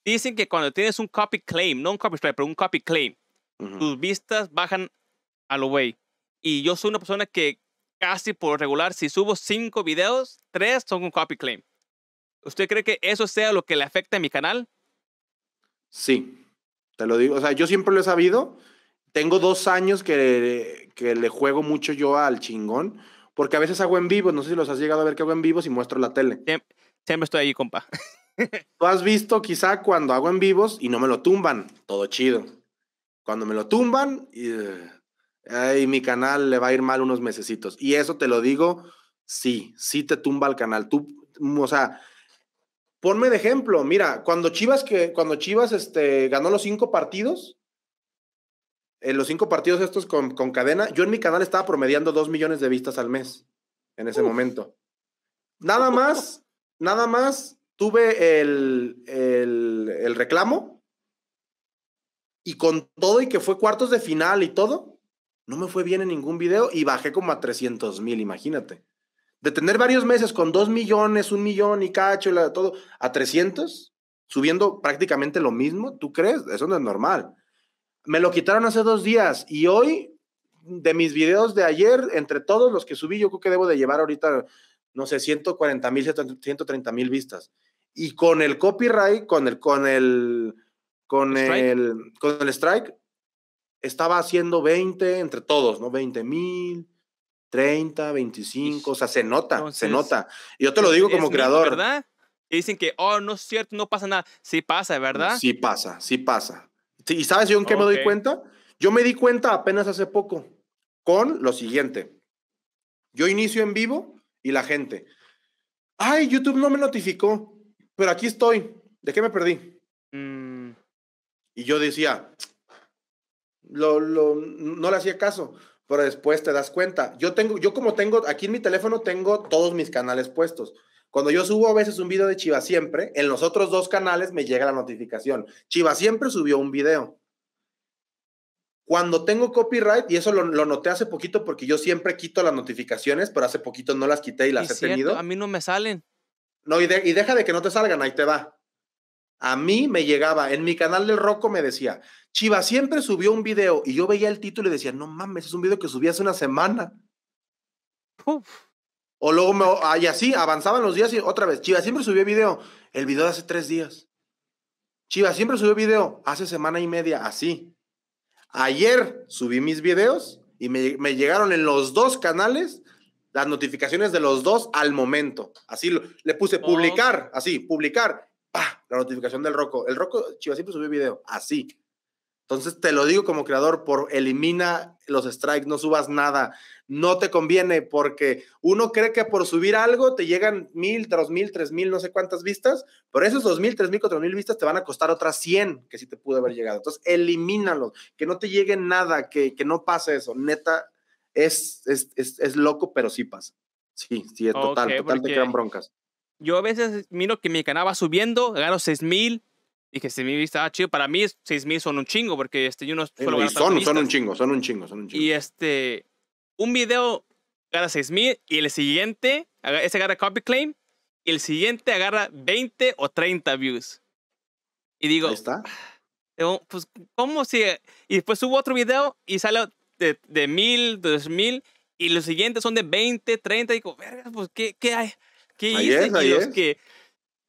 Dicen que cuando tienes un copy claim, no un copy strike, pero un copy claim, uh-huh, tus vistas bajan a lo güey. Y yo soy una persona que casi por regular, si subo cinco videos, tres son un copy claim. ¿Usted cree que eso sea lo que le afecta a mi canal? Sí, te lo digo. O sea, yo siempre lo he sabido. Tengo dos años que, que le juego mucho yo al chingón, porque a veces hago en vivos. No sé si los has llegado a ver que hago en vivos y muestro la tele. Siempre, siempre estoy ahí, compa. Tú has visto quizá cuando hago en vivos y no me lo tumban. Todo chido. Cuando me lo tumban... y... ay, mi canal le va a ir mal unos mesecitos. Y eso te lo digo, sí, sí te tumba el canal. Tú, o sea, ponme de ejemplo, mira, cuando Chivas, que, cuando Chivas este, ganó los cinco partidos, eh, los cinco partidos estos con, con cadena, yo en mi canal estaba promediando dos millones de vistas al mes, en ese Uf. momento. Nada más, nada más tuve el, el, el reclamo y con todo y que fue cuartos de final y todo, no me fue bien en ningún video y bajé como a trescientos mil, imagínate. De tener varios meses con dos millones, un millón y cacho, y la, todo, a trescientos, subiendo prácticamente lo mismo, ¿tú crees? Eso no es normal. Me lo quitaron hace dos días y hoy, de mis videos de ayer, entre todos los que subí, yo creo que debo de llevar ahorita, no sé, ciento cuarenta mil, ciento treinta mil vistas. Y con el copyright, con el, con el, con el, con el strike, estaba haciendo veinte, entre todos, ¿no? veinte mil, treinta, veinticinco, o sea, se nota, entonces, se nota. Yo te lo digo como creador. ¿Verdad? Y dicen que, oh, no es cierto, no pasa nada. Sí pasa, ¿verdad? Sí pasa, sí pasa. Sí, ¿y sabes yo en qué okay. me doy cuenta? Yo me di cuenta apenas hace poco con lo siguiente. Yo inicio en vivo y la gente, ay, YouTube no me notificó, pero aquí estoy. ¿De qué me perdí? Mm. Y yo decía... Lo, lo, no le hacía caso, pero después te das cuenta. Yo tengo, yo como tengo, aquí en mi teléfono tengo todos mis canales puestos. Cuando yo subo a veces un video de Chivas Siempre, en los otros dos canales me llega la notificación. Chivas Siempre subió un video. Cuando tengo copyright, y eso lo, lo noté hace poquito porque yo siempre quito las notificaciones, pero hace poquito no las quité y las he tenido. A mí no me salen. No, y, de, y deja de que no te salgan, ahí te va. A mí me llegaba, en mi canal del Rocco me decía, Chivas Siempre subió un video, y yo veía el título y decía, no mames, es un video que subí hace una semana. Uf. O luego, me, y así, avanzaban los días y otra vez, Chivas Siempre subió video, el video de hace tres días. Chivas Siempre subió video, hace semana y media, así. Ayer subí mis videos y me, me llegaron en los dos canales las notificaciones de los dos al momento. Así lo, le puse publicar, oh. así, publicar. ¡Pah! La notificación del Rocco. El Rocco, Chivas Siempre subió video. Así. Entonces, te lo digo como creador, por elimina los strikes, no subas nada. No te conviene porque uno cree que por subir algo te llegan mil, dos mil, tres mil, no sé cuántas vistas, pero esos dos mil, tres mil, cuatro mil vistas te van a costar otras cien que sí te pudo haber llegado. Entonces, elimínalos. Que no te llegue nada, que, que no pase eso. Neta, es, es, es, es loco, pero sí pasa. Sí, sí, es total. Okay, total, porque... te quedan broncas. yo a veces miro que mi canal va subiendo, gano seis mil. Y que seis mil estaba chido. Para mí, seis mil son un chingo, porque este, yo no suelo ganar son, son un chingo, son un chingo, son un chingo. Y este, un video agarra seis mil y el siguiente, ese agarra copy claim, y el siguiente agarra veinte o treinta views. Y digo, ahí está. Pues, ¿cómo si? Y después subo otro video y sale de, de mil, dos mil, y los siguientes son de veinte, treinta. Y digo, verga, pues, ¿qué, qué hay? ¿Qué hice? Y los que...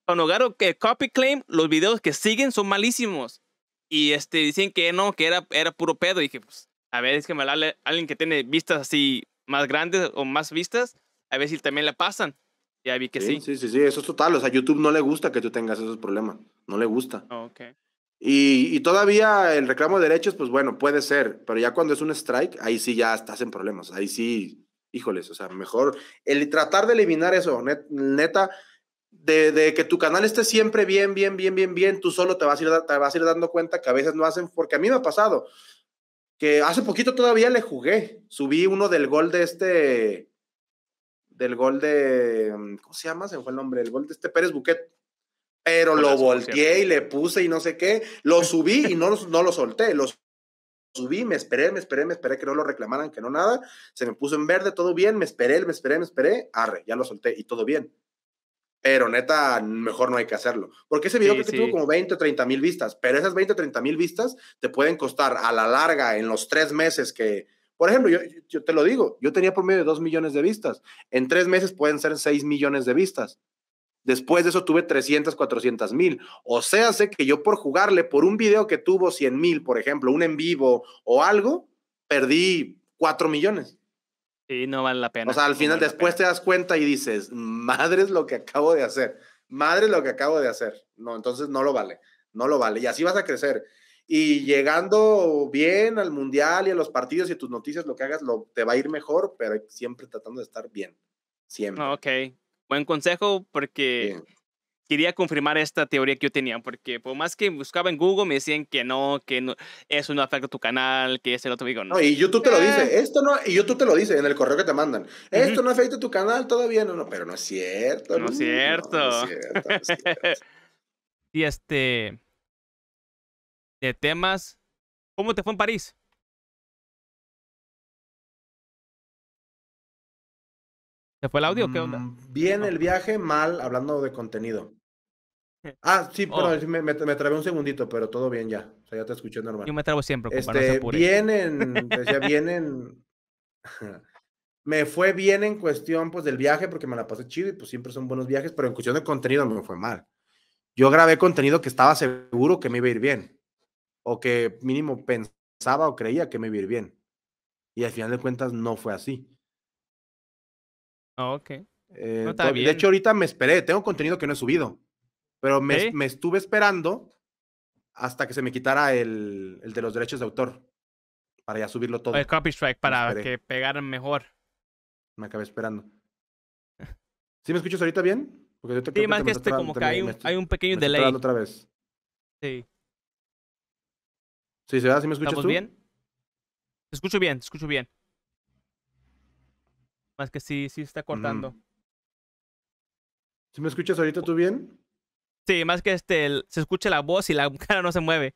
Cuando agarro que copy claim, los videos que siguen son malísimos. Y este, dicen que no, que era, era puro pedo. Y dije, pues, a ver, es que me la, alguien que tiene vistas así más grandes o más vistas, a ver si también le pasan. Ya vi que sí. Sí, sí, sí, sí. Eso es total. O sea, YouTube no le gusta que tú tengas esos problemas. No le gusta. Oh, okay. Y, y todavía el reclamo de derechos, pues bueno, puede ser. Pero ya cuando es un strike, ahí sí ya estás en problemas. Ahí sí, híjoles, o sea, mejor el tratar de eliminar eso, net, neta... De, de que tu canal esté siempre bien, bien, bien, bien, bien, tú solo te vas, a ir, te vas a ir dando cuenta que a veces no hacen, porque a mí me ha pasado, que hace poquito todavía le jugué, subí uno del gol de este, del gol de, ¿cómo se llama? Se me fue el nombre, el gol de este Pérez Buquet, pero no, lo volteé y le puse y no sé qué, lo subí y no, no lo solté, lo subí, me esperé, me esperé, me esperé que no lo reclamaran, que no nada, se me puso en verde, todo bien, me esperé, me esperé, me esperé, arre, ya lo solté y todo bien. Pero neta, mejor no hay que hacerlo. Porque ese video sí, creo que sí. tuvo como veinte o treinta mil vistas. Pero esas veinte o treinta mil vistas te pueden costar a la larga en los tres meses que... Por ejemplo, yo, yo te lo digo, yo tenía promedio de dos millones de vistas. En tres meses pueden ser seis millones de vistas. Después de eso tuve trescientos, cuatrocientos mil. O sea, sé que yo por jugarle por un video que tuvo cien mil, por ejemplo, un en vivo o algo, perdí cuatro millones. Sí, no vale la pena. O sea, al final no vale después te das cuenta y dices, madre es lo que acabo de hacer, madre es lo que acabo de hacer. No, entonces no lo vale, no lo vale. Y así vas a crecer. Y llegando bien al mundial y a los partidos y tus noticias, lo que hagas lo, te va a ir mejor, pero siempre tratando de estar bien. Siempre. No, ok, buen consejo porque bien. Quería confirmar esta teoría que yo tenía, porque por más que buscaba en Google, me decían que no, que no, eso no afecta a tu canal, que ese el otro. Digo, no. no, y YouTube te lo dice, esto no, y YouTube te lo dice en el correo que te mandan. Uh-huh. Esto no afecta a tu canal, todavía no, no, pero no es cierto. No es cierto. No, no es cierto, no es cierto. Y este, de temas, ¿cómo te fue en París? ¿Se fue el audio o qué onda? Bien el viaje, mal hablando de contenido. Ah, sí, oh. perdón, me, me, me trabé un segundito, pero todo bien ya. O sea, ya te escuché normal. Yo me trabo siempre, compa, este, no se apure. Bien en, decía, bien en... Me fue bien en cuestión, pues, del viaje, porque me la pasé chido y, pues, siempre son buenos viajes, pero en cuestión de contenido me fue mal. Yo grabé contenido que estaba seguro que me iba a ir bien, o que mínimo pensaba o creía que me iba a ir bien. Y al final de cuentas no fue así. Oh, ok. Eh, no, está bien. De hecho, ahorita me esperé. Tengo contenido que no he subido. Pero me, ¿Eh? me estuve esperando hasta que se me quitara el, el de los derechos de autor. Para ya subirlo todo. El copy strike para que pegaran mejor. Me acabé esperando. ¿Sí me escuchas ahorita bien? Porque yo te, sí, más que, que este, como que hay un, hay un pequeño delay. Otra vez. Sí. Sí, ¿se va? ¿Sí me escuchas tú? ¿Estamos bien? Te escucho bien, te escucho bien. Más que sí, sí está cortando. Mm. ¿Sí me escuchas ahorita tú bien? Sí, más que este, el, se escucha la voz y la cara no se mueve.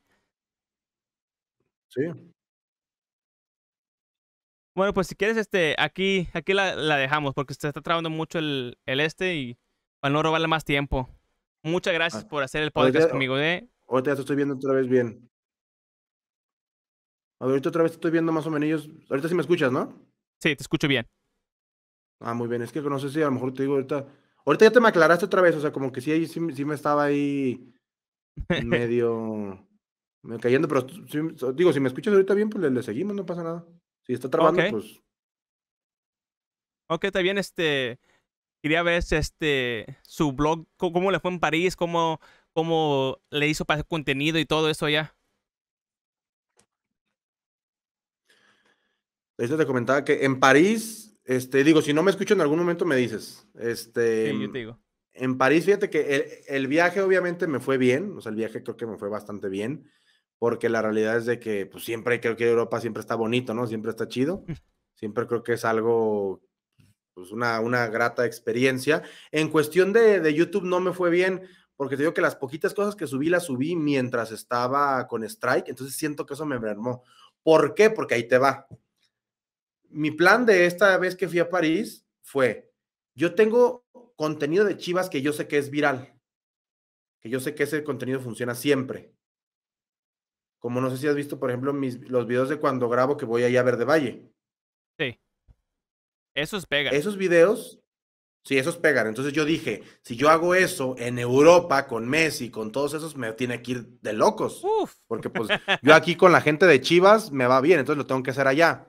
Sí. Bueno, pues si quieres, este, aquí, aquí la, la dejamos porque se está trabando mucho el, el este y para no robarle más tiempo. Muchas gracias ah, por hacer el podcast ahorita, conmigo. ¿eh? Ahorita ya te estoy viendo otra vez bien. A ver, ahorita otra vez te estoy viendo más o menos. Ahorita sí me escuchas, ¿no? Sí, te escucho bien. Ah, muy bien, es que no sé si a lo mejor te digo ahorita... Ahorita ya te me aclaraste otra vez, o sea, como que sí, sí, sí me estaba ahí medio... medio cayendo, pero sí, digo, si me escuchas ahorita bien, pues le, le seguimos, no pasa nada. Si está trabando, okay. pues... Ok, está bien, este... Quería ver este, su blog, cómo le fue en París, cómo, cómo le hizo para hacer contenido y todo eso allá. Ahorita te comentaba que en París... Este, digo, si no me escucho en algún momento me dices. Este, sí, yo te digo. En París, fíjate que el, el viaje obviamente me fue bien, o sea, el viaje creo que me fue bastante bien, porque la realidad es de que, pues, siempre creo que Europa siempre está bonito, ¿no? Siempre está chido. Siempre creo que es algo pues una, una grata experiencia. En cuestión de, de YouTube no me fue bien, porque te digo que las poquitas cosas que subí, las subí mientras estaba con Strike, entonces siento que eso me mermó. ¿Por qué? Porque ahí te va. Mi plan de esta vez que fui a París fue, yo tengo contenido de Chivas que yo sé que es viral, que yo sé que ese contenido funciona siempre. Como no sé si has visto, por ejemplo, mis, los videos de cuando grabo que voy allá a Verde Valle. Sí. Esos pegan. Esos videos, sí, esos pegan. Entonces yo dije, si yo hago eso en Europa, con Messi, con todos esos, me tiene que ir de locos. Uf. Porque pues yo aquí con la gente de Chivas me va bien, entonces lo tengo que hacer allá.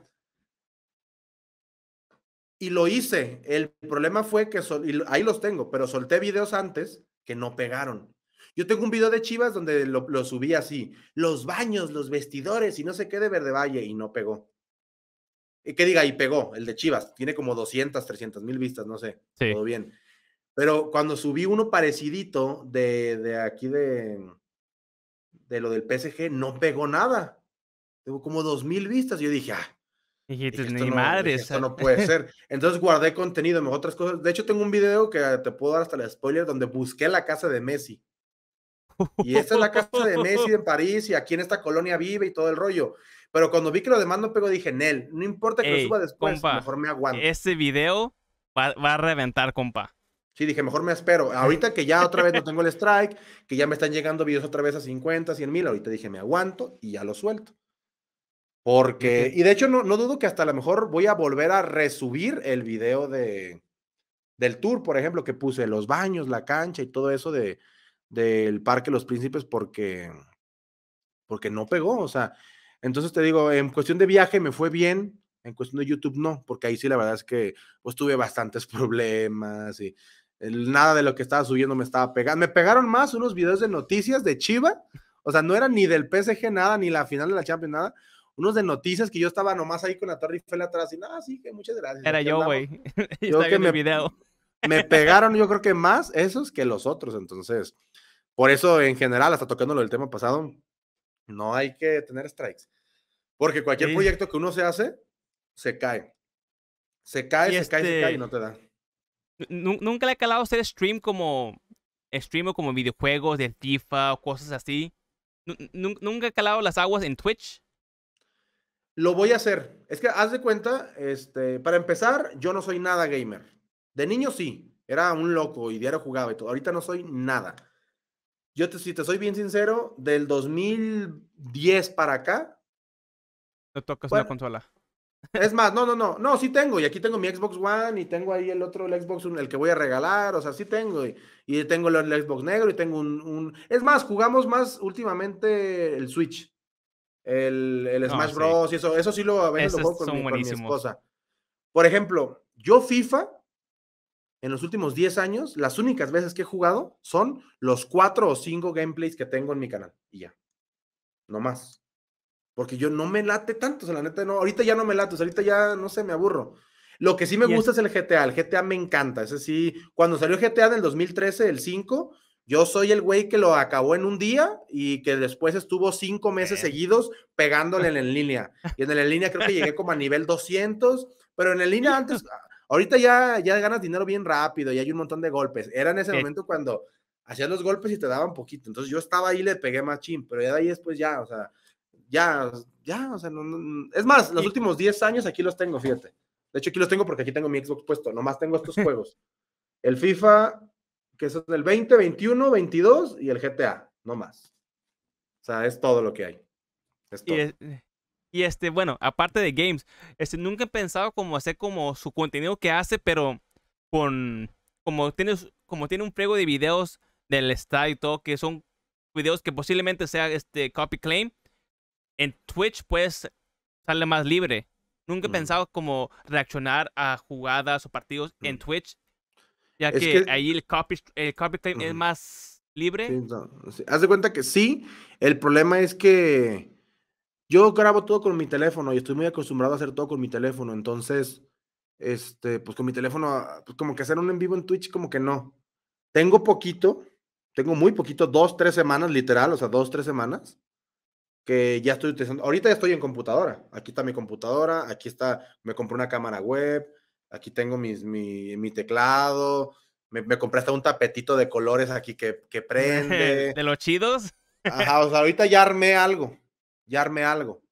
Y lo hice. El problema fue que, sol y ahí los tengo, pero solté videos antes que no pegaron. Yo tengo un video de Chivas donde lo, lo subí así, los baños, los vestidores y no sé qué de Verde Valle, y no pegó. Y que diga, y pegó, el de Chivas, tiene como doscientas, trescientas mil vistas, no sé, sí. Todo bien. Pero cuando subí uno parecidito de, de aquí de, de lo del P S G, no pegó nada. Tengo como dos mil vistas, y yo dije, ah, Hijitos, dije, ni no, madre, dije, esto no puede ser. Entonces guardé contenido, mejor otras cosas. De hecho, tengo un video que te puedo dar hasta el spoiler, donde busqué la casa de Messi. Y esta es la casa de Messi en París y aquí en esta colonia vive y todo el rollo. Pero cuando vi que lo demás no pegó, dije, Nel, no importa que Ey, lo suba después, compa, mejor me aguanto. Ese video va, va a reventar, compa. Sí, dije, mejor me espero. Ahorita que ya otra vez no tengo el strike, que ya me están llegando videos otra vez a cincuenta, cien mil, ahorita dije, me aguanto y ya lo suelto. Porque, uh-huh. y de hecho no, no dudo que hasta a lo mejor voy a volver a resubir el video de, del tour, por ejemplo, que puse los baños, la cancha y todo eso de... del Parque Los Príncipes, porque porque no pegó, o sea, entonces te digo, en cuestión de viaje me fue bien, en cuestión de YouTube no, porque ahí sí la verdad es que pues tuve bastantes problemas y el, nada de lo que estaba subiendo me estaba pegando, me pegaron más unos videos de noticias de Chivas, o sea, no eran ni del P S G nada, ni la final de la Champions nada, unos de noticias que yo estaba nomás ahí con la Torre Eiffel atrás y nada, sí, que muchas gracias. Era yo, güey, yo que me, video. me pegaron yo creo que más esos que los otros, entonces... Por eso, en general, hasta tocándolo del tema pasado, no hay que tener strikes. Porque cualquier sí. proyecto que uno se hace, se cae. Se cae, y se este... cae, se cae y no te da. ¿Nunca le ha calado hacer stream como... stream o como videojuegos de FIFA o cosas así? ¿Nunca he calado las aguas en Twitch? Lo voy a hacer. Es que, haz de cuenta, este, para empezar, yo no soy nada gamer. De niño sí, era un loco y diario jugaba y todo. Ahorita no soy nada. Yo, te, si te soy bien sincero, del dos mil diez para acá... No tocas bueno, una consola. Es más, no, no, no. No, sí tengo. Y aquí tengo mi Xbox One y tengo ahí el otro, el Xbox, el que voy a regalar. O sea, sí tengo. Y, y tengo el, el Xbox negro y tengo un, un... Es más, jugamos más últimamente el Switch. El, el Smash no, sí. Bros. Y eso. Eso sí lo, a veces lo juego con mi, con mi esposa. Por ejemplo, yo FIFA... En los últimos diez años, las únicas veces que he jugado son los cuatro o cinco gameplays que tengo en mi canal. Y ya. No más. Porque yo no me late tanto, o sea, la neta no. Ahorita ya no me late, o sea, ahorita ya, no sé, me aburro. Lo que sí me gusta es el G T A. El G T A me encanta. Ese sí. Cuando salió G T A del dos mil trece, el cinco, yo soy el güey que lo acabó en un día y que después estuvo cinco meses eh. seguidos pegándole en el línea. Y en el en línea creo que llegué como a nivel doscientos, pero en el línea antes... Ahorita ya, ya ganas dinero bien rápido y hay un montón de golpes. Era en ese sí. momento cuando hacías los golpes y te daban poquito. Entonces yo estaba ahí y le pegué machín, pero ya de ahí después ya, o sea, ya, ya, o sea, no, no. Es más, los últimos diez años aquí los tengo, fíjate. De hecho aquí los tengo porque aquí tengo mi Xbox puesto, nomás tengo estos juegos. El FIFA, que es el veinte, veintiuno, veintidós y el G T A, nomás. O sea, es todo lo que hay. Es todo. Y es... Y este, bueno, aparte de games, este, nunca he pensado como hacer como su contenido que hace, pero con, como tienes, como tiene un friego de videos del estadio y todo, que son videos que posiblemente sea este copy claim, en Twitch puedes sale más libre. Nunca he mm. pensado como reaccionar a jugadas o partidos mm. en Twitch, ya es que, que ahí el copy, el copy claim mm. es más libre. Sí, no, sí. Haz de cuenta que sí, el problema es que yo grabo todo con mi teléfono y estoy muy acostumbrado a hacer todo con mi teléfono, entonces, este, pues con mi teléfono, pues como que hacer un en vivo en Twitch, como que no. Tengo poquito, tengo muy poquito, dos, tres semanas, literal, o sea, dos, tres semanas, que ya estoy utilizando. Ahorita ya estoy en computadora, aquí está mi computadora, aquí está, me compré una cámara web, Aquí tengo mis, mi, mi teclado. Me, me compré hasta un tapetito de colores aquí que, que prende. ¿De los chidos? Ajá, o sea, ahorita ya armé algo. Ya armé algo.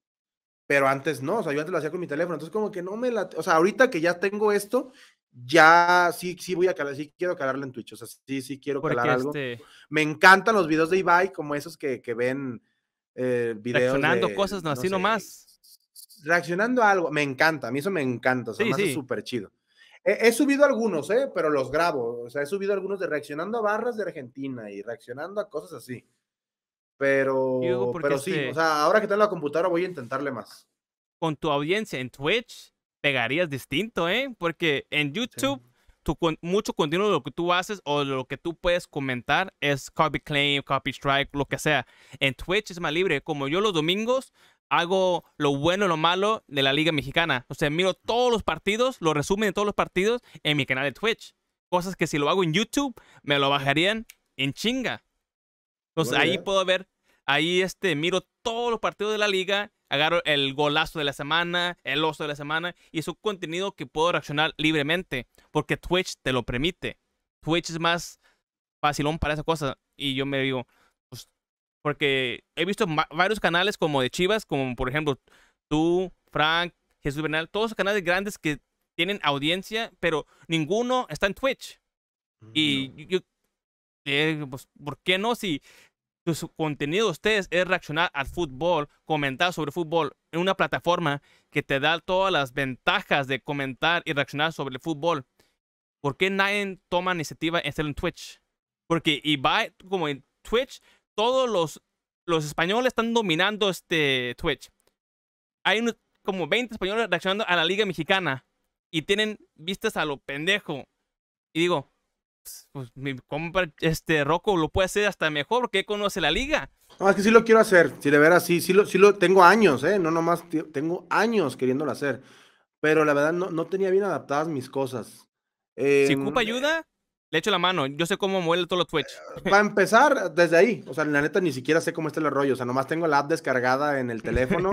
Pero antes no, o sea, yo antes lo hacía con mi teléfono. Entonces como que no me la... O sea, ahorita que ya tengo esto... Ya sí, sí voy a calar, sí quiero calarle en Twitch, o sea, sí, sí quiero calar algo. Este... Me encantan los videos de Ibai, como esos que, que ven eh, videos. Reaccionando de, cosas, no, así nomás. Reaccionando a algo, me encanta, a mí eso me encanta, o sea, sí, sí. Es súper chido. He, he subido algunos, eh, pero los grabo, o sea, he subido algunos de reaccionando a barras de Argentina y reaccionando a cosas así. Pero, pero sí, este... o sea, ahora que tengo la computadora voy a intentarle más. Con tu audiencia en Twitch... pegarías distinto, ¿eh? Porque en YouTube, sí. tu, mucho contenido de lo que tú haces o lo que tú puedes comentar es copy claim, copy strike, lo que sea. En Twitch es más libre. Como yo los domingos hago lo bueno y lo malo de la Liga Mexicana. O sea, miro todos los partidos, lo resumen de todos los partidos en mi canal de Twitch. Cosas que si lo hago en YouTube, me lo bajarían en chinga. Entonces, bueno, ahí ya puedo ver, ahí este, miro todos los partidos de la Liga. Agarro el golazo de la semana, el oso de la semana, y es un contenido que puedo reaccionar libremente, porque Twitch te lo permite. Twitch es más facilón para esa cosa, y yo me digo, pues, porque he visto varios canales como de Chivas, como por ejemplo tú, Frank, Jesús Bernal, todos los canales grandes que tienen audiencia, pero ninguno está en Twitch. No. Y yo, eh, pues, ¿por qué no? Si... su contenido de ustedes es reaccionar al fútbol, comentar sobre fútbol en una plataforma que te da todas las ventajas de comentar y reaccionar sobre el fútbol. ¿Por qué nadie toma iniciativa en hacerlo en Twitch? Porque Ibai, como en Twitch, todos los, los españoles están dominando este Twitch. Hay unos, como veinte españoles reaccionando a la Liga Mexicana y tienen vistas a lo pendejo. Y digo... pues mi compa este Rocco lo puede hacer hasta mejor porque conoce la liga. No, es que sí lo quiero hacer, si de veras sí, sí lo, sí lo tengo años, eh, no nomás tengo años queriéndolo hacer, pero la verdad no, no tenía bien adaptadas mis cosas. Eh, si ocupa ayuda, le echo la mano, yo sé cómo moverle todo lo Twitch. Para empezar, desde ahí, o sea, la neta ni siquiera sé cómo está el rollo, o sea, nomás tengo la app descargada en el teléfono.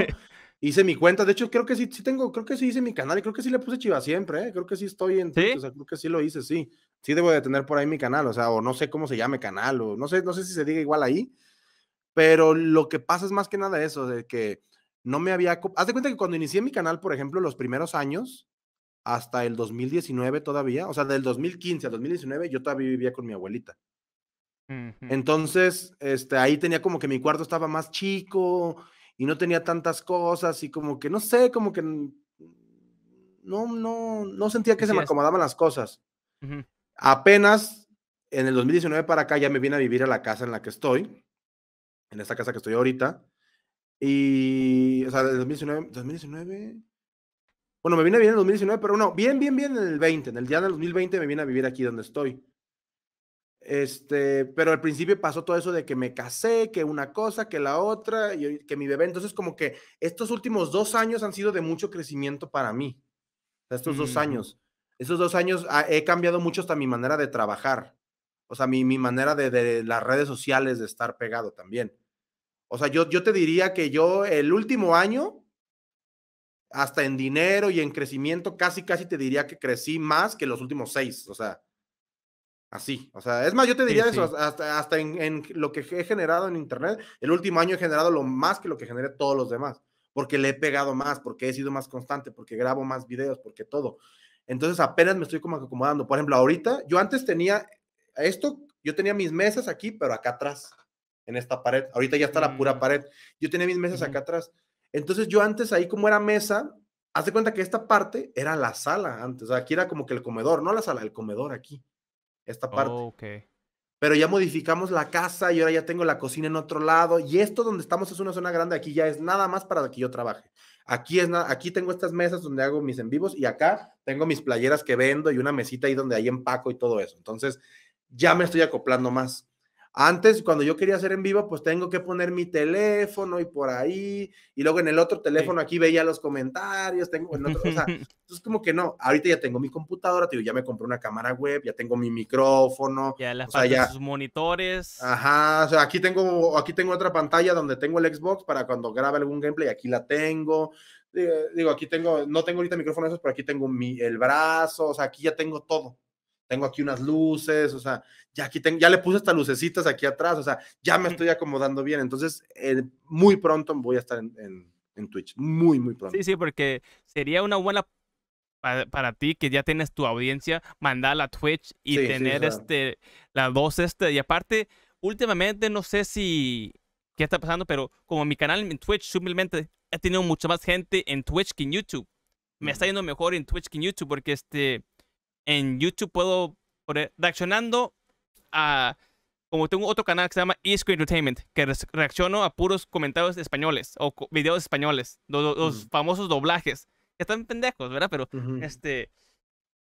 Hice mi cuenta, de hecho creo que sí, sí tengo, creo que sí hice mi canal y creo que sí le puse Chivas Siempre, ¿eh? Creo que sí estoy en Twitch, ¿sí? O sea, creo que sí lo hice, sí. Sí debo de tener por ahí mi canal, o sea, o no sé cómo se llame canal, o no sé, no sé si se diga igual ahí, pero lo que pasa es más que nada eso, de que no me había... Haz de cuenta que cuando inicié mi canal, por ejemplo, los primeros años, hasta el dos mil diecinueve todavía, o sea, del dos mil quince al dos mil diecinueve yo todavía vivía con mi abuelita. Entonces, este, ahí tenía como que mi cuarto estaba más chico... y no tenía tantas cosas, y como que, no sé, como que no, no, no sentía que sí, se me acomodaban las cosas. Uh-huh. Apenas en el dos mil diecinueve para acá ya me vine a vivir a la casa en la que estoy, en esta casa que estoy ahorita, y, o sea, en el dos mil diecinueve, dos mil diecinueve, bueno, me vine a vivir en el dos mil diecinueve, pero no, bien, bien, bien en el veinte, en el día del dos mil veinte me vine a vivir aquí donde estoy. Este, pero al principio pasó todo eso de que me casé, que una cosa, que la otra, y que mi bebé, entonces como que estos últimos dos años han sido de mucho crecimiento para mí, estos mm. dos años, estos dos años he cambiado mucho hasta mi manera de trabajar, o sea, mi, mi manera de, de las redes sociales, de estar pegado también, o sea, yo, yo te diría que yo el último año, hasta en dinero y en crecimiento, casi casi te diría que crecí más que los últimos seis, o sea, así, o sea, es más, yo te diría sí, eso, sí. hasta, hasta en, en lo que he generado en internet, el último año he generado lo más que lo que generé todos los demás, porque le he pegado más, porque he sido más constante, porque grabo más videos, porque todo, entonces apenas me estoy como acomodando, por ejemplo, ahorita, yo antes tenía esto, yo tenía mis mesas aquí, pero acá atrás, en esta pared, ahorita ya está mm. la pura pared, yo tenía mis mesas mm. acá atrás, entonces yo antes ahí como era mesa, haz de cuenta que esta parte era la sala antes, o sea, aquí era como que el comedor, no la sala, el comedor aquí, esta parte, oh, okay. Pero ya modificamos la casa y ahora ya tengo la cocina en otro lado y esto donde estamos es una zona grande, aquí ya es nada más para que yo trabaje, aquí, es aquí tengo estas mesas donde hago mis en vivos y acá tengo mis playeras que vendo y una mesita ahí donde ahí empaco y todo eso, entonces ya me estoy acoplando más. Antes, cuando yo quería hacer en vivo, pues tengo que poner mi teléfono y por ahí, y luego en el otro teléfono sí. Aquí veía los comentarios, tengo, en otro, o sea, entonces como que no, ahorita ya tengo mi computadora, tío, ya me compré una cámara web, ya tengo mi micrófono, ya las sus monitores. Ajá, o sea, aquí tengo, aquí tengo otra pantalla donde tengo el Xbox para cuando grabe algún gameplay, aquí la tengo, Digo, aquí tengo, no tengo ahorita micrófonos esos, pero aquí tengo mi, el brazo, o sea, aquí ya tengo todo. Tengo aquí unas luces, o sea, ya aquí tengo, ya le puse hasta lucecitas aquí atrás, o sea, ya me estoy acomodando bien. Entonces, eh, muy pronto voy a estar en, en, en Twitch, muy, muy pronto. Sí, sí, porque sería una buena para, para ti, que ya tienes tu audiencia, mandarla a Twitch y sí, tener sí, o sea, este, la voz este. Y aparte, últimamente, no sé si, qué está pasando, pero como mi canal en Twitch, simplemente he tenido mucha más gente en Twitch que en YouTube. Me está yendo mejor en Twitch que en YouTube, porque este... en YouTube puedo reaccionando a, como tengo otro canal que se llama East Grade Entertainment, que reacciono a puros comentarios españoles o co videos españoles, los, los uh-huh. famosos doblajes, que están pendejos, ¿verdad? Pero uh-huh. este,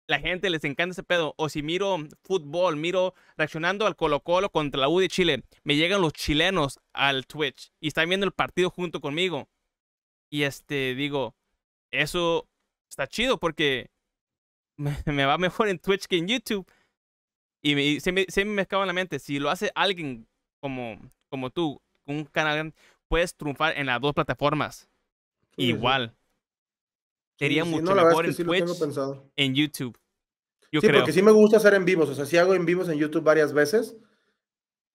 la gente les encanta ese pedo. O si miro fútbol, miro reaccionando al Colo Colo contra la U de Chile, me llegan los chilenos al Twitch y están viendo el partido junto conmigo. Y este, digo, eso está chido porque... me va mejor en Twitch que en YouTube. Y me, se, me, se me mezclaba en la mente, si lo hace alguien como, como tú, un canal, puedes triunfar en las dos plataformas. Sí, igual. Sí, sería sí, mucho no, mejor en sí Twitch en YouTube. Yo sí, creo. Porque sí me gusta hacer en vivos. O sea, sí hago en vivos en YouTube varias veces.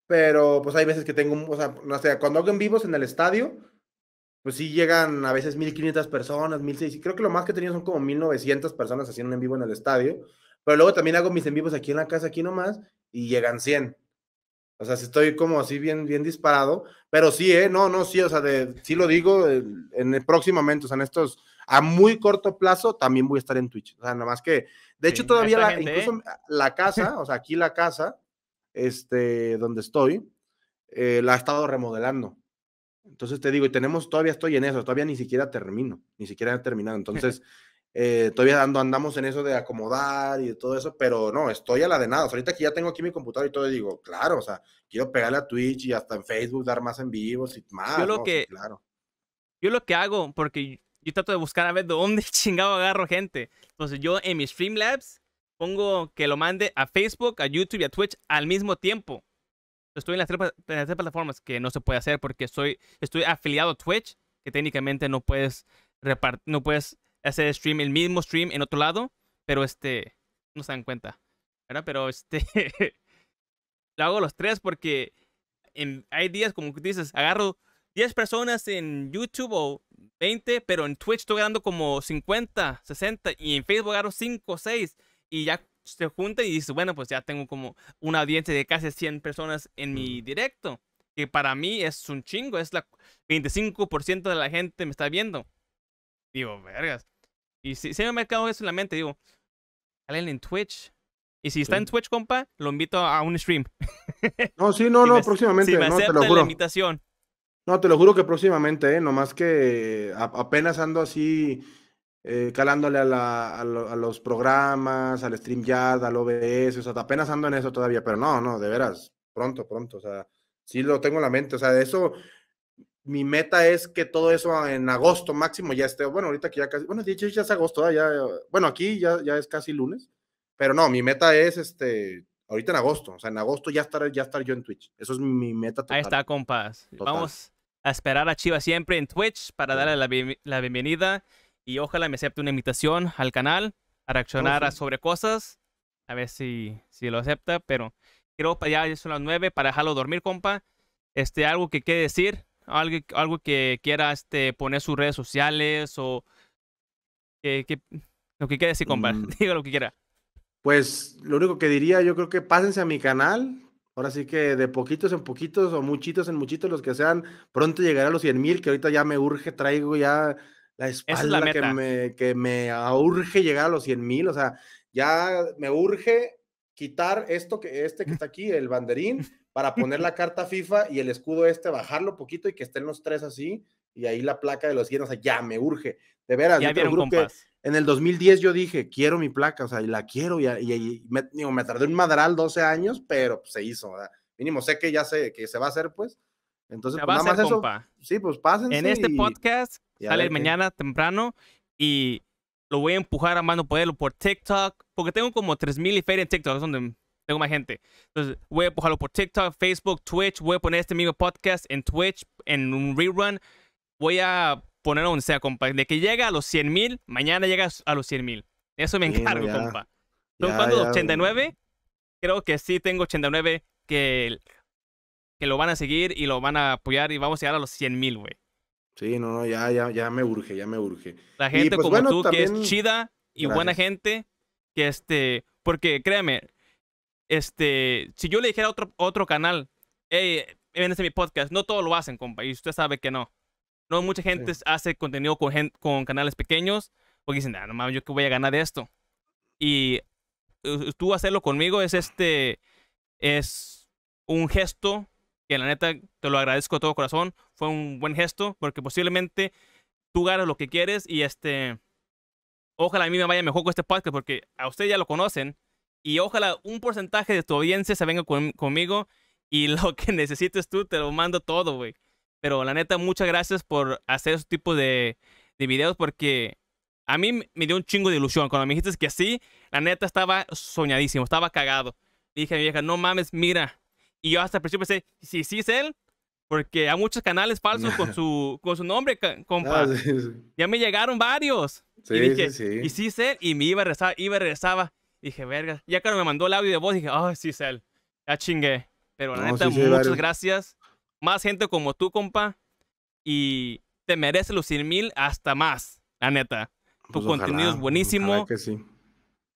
Pero pues hay veces que tengo... O sea, no sé, cuando hago en vivos en el estadio, pues sí llegan a veces mil quinientas personas, mil seiscientas, creo que lo más que he tenido son como mil novecientas personas haciendo un en vivo en el estadio, pero luego también hago mis en vivos aquí en la casa, aquí nomás, y llegan cien, o sea, sí estoy como así bien, bien disparado, pero sí, eh, no, no, sí, o sea, de, sí lo digo, en, en el próximamente, o sea, en estos, a muy corto plazo, también voy a estar en Twitch, o sea, nada más que, de hecho sí, todavía, la, gente, incluso eh. la casa, o sea, aquí la casa, este, donde estoy, eh, la he estado remodelando. Entonces te digo, y tenemos, todavía estoy en eso, todavía ni siquiera termino, ni siquiera he terminado. Entonces, eh, todavía ando, andamos en eso de acomodar y de todo eso, pero no, estoy a la de nada. O sea, ahorita que ya tengo aquí mi computadora y todo, digo, claro, o sea, quiero pegarle a Twitch y hasta en Facebook dar más en vivos y más. Yo lo, ¿no? que, sí, claro. yo lo que hago, porque yo trato de buscar a ver de dónde chingado agarro gente. Entonces yo en mis Streamlabs pongo que lo mande a Facebook, a YouTube y a Twitch al mismo tiempo. Estoy en las, tres, en las tres plataformas, que no se puede hacer porque estoy, estoy afiliado a Twitch, que técnicamente no puedes repart no puedes hacer stream, el mismo stream en otro lado, pero este no se dan cuenta, ¿verdad? Pero este lo hago los tres porque en, hay días como que dices, agarro diez personas en YouTube o veinte, pero en Twitch estoy ganando como cincuenta, sesenta y en Facebook agarro cinco, seis y ya se junta y dice, bueno, pues ya tengo como una audiencia de casi cien personas en mi directo, que para mí es un chingo, es la veinticinco por ciento de la gente me está viendo. Digo, vergas. Y si se me ha quedado eso en la mente, digo, salen en Twitch. Y si está sí. en Twitch, compa, lo invito a un stream. No, sí, no, si no, me, próximamente. Si me no, acepta te lo juro. La invitación. No, te lo juro que próximamente, ¿eh? Nomás que a, apenas ando así... Eh, calándole a, la, a, lo, a los programas, al StreamYard, al O B S, o sea, apenas ando en eso todavía, pero no, no, de veras, pronto, pronto, o sea, sí lo tengo en la mente, o sea, de eso, mi meta es que todo eso en agosto máximo ya esté, bueno, ahorita que ya casi, bueno, de hecho ya es agosto, ya, bueno, aquí ya, ya es casi lunes, pero no, mi meta es, este, ahorita en agosto, o sea, en agosto ya estar, ya estar yo en Twitch, eso es mi meta total. Ahí está, compas, total. Vamos a esperar a Chivas siempre en Twitch para sí. darle la, bien, la bienvenida. Y ojalá me acepte una invitación al canal a reaccionar oh, sí. a sobre cosas. A ver si, si lo acepta. Pero creo que ya son las nueve para dejarlo dormir, compa. Este, algo que quiere decir. Algo, algo que quiera este, poner sus redes sociales. O que, que, lo que quiera decir, compa. Mm. Diga lo que quiera. Pues lo único que diría, yo creo que pásense a mi canal. Ahora sí que de poquitos en poquitos o muchitos en muchitos, los que sean. Pronto llegará a los cien mil, que ahorita ya me urge, traigo ya... La espalda es la meta. Que, me, que me urge llegar a los cien mil, o sea, ya me urge quitar esto que este que está aquí, el banderín, para poner la carta FIFA y el escudo este, bajarlo poquito y que estén los tres así, y ahí la placa de los cien, o sea, ya me urge, de veras. Ya vieron, compas. En el dos mil diez yo dije, quiero mi placa, o sea, y la quiero, y, y, y me, digo, me tardé un madral doce años, pero pues, se hizo, ¿verdad? Mínimo sé que ya sé que se va a hacer, pues. Entonces, pues, nada más eso, compa. Sí, pues pásense. En este y... podcast sale mañana temprano y lo voy a empujar a mano poderlo por TikTok, porque tengo como tres mil y feria en TikTok, es donde tengo más gente. Entonces, voy a empujarlo por TikTok, Facebook, Twitch, voy a poner este mismo podcast en Twitch, en un rerun. Voy a poner donde sea, compa. De que llega a los cien mil, mañana llega a los cien mil. Eso me encargo, sí, no, compa. ¿Son cuántos? ¿ochenta y nueve? Creo que sí tengo ochenta y nueve que, que lo van a seguir y lo van a apoyar y vamos a llegar a los cien mil, güey. Sí, no, no, ya, ya, ya me urge, ya me urge. La gente pues, como bueno, tú, también... que es chida y gracias, buena gente, que este... Porque, créame, este... Si yo le dijera a otro, otro canal, hey, ven este mi podcast, no todos lo hacen, compa, y usted sabe que no. No, mucha gente sí hace contenido con, gente, con canales pequeños porque dicen, ah, no mames, yo qué voy a ganar de esto. Y tú hacerlo conmigo es este... Es un gesto que la neta te lo agradezco de todo corazón. Fue un buen gesto porque posiblemente tú ganas lo que quieres y este... Ojalá a mí me vaya mejor con este podcast porque a ustedes ya lo conocen y ojalá un porcentaje de tu audiencia se venga con, conmigo y lo que necesites tú te lo mando todo, güey. Pero la neta, muchas gracias por hacer ese tipo de, de videos porque a mí me dio un chingo de ilusión. Cuando me dijiste que sí, la neta estaba soñadísimo, estaba cagado. Y dije a mi vieja, no mames, mira. Y yo hasta el principio pensé, sí, sí es él, porque hay muchos canales falsos con su, con su nombre, compa. Ah, sí, sí. Ya me llegaron varios. Sí, y dije, sí, sí. Y sí es él, y me iba, regresaba, iba, regresaba. Y dije, verga. Ya cuando me mandó el audio de voz, dije, ah, oh, sí es él. Ya chingué. Pero la no, neta, sí, sí, muchas varios. gracias. Más gente como tú, compa. Y te mereces los cien mil hasta más, la neta. Tu pues contenido ojalá, es buenísimo. Que sí.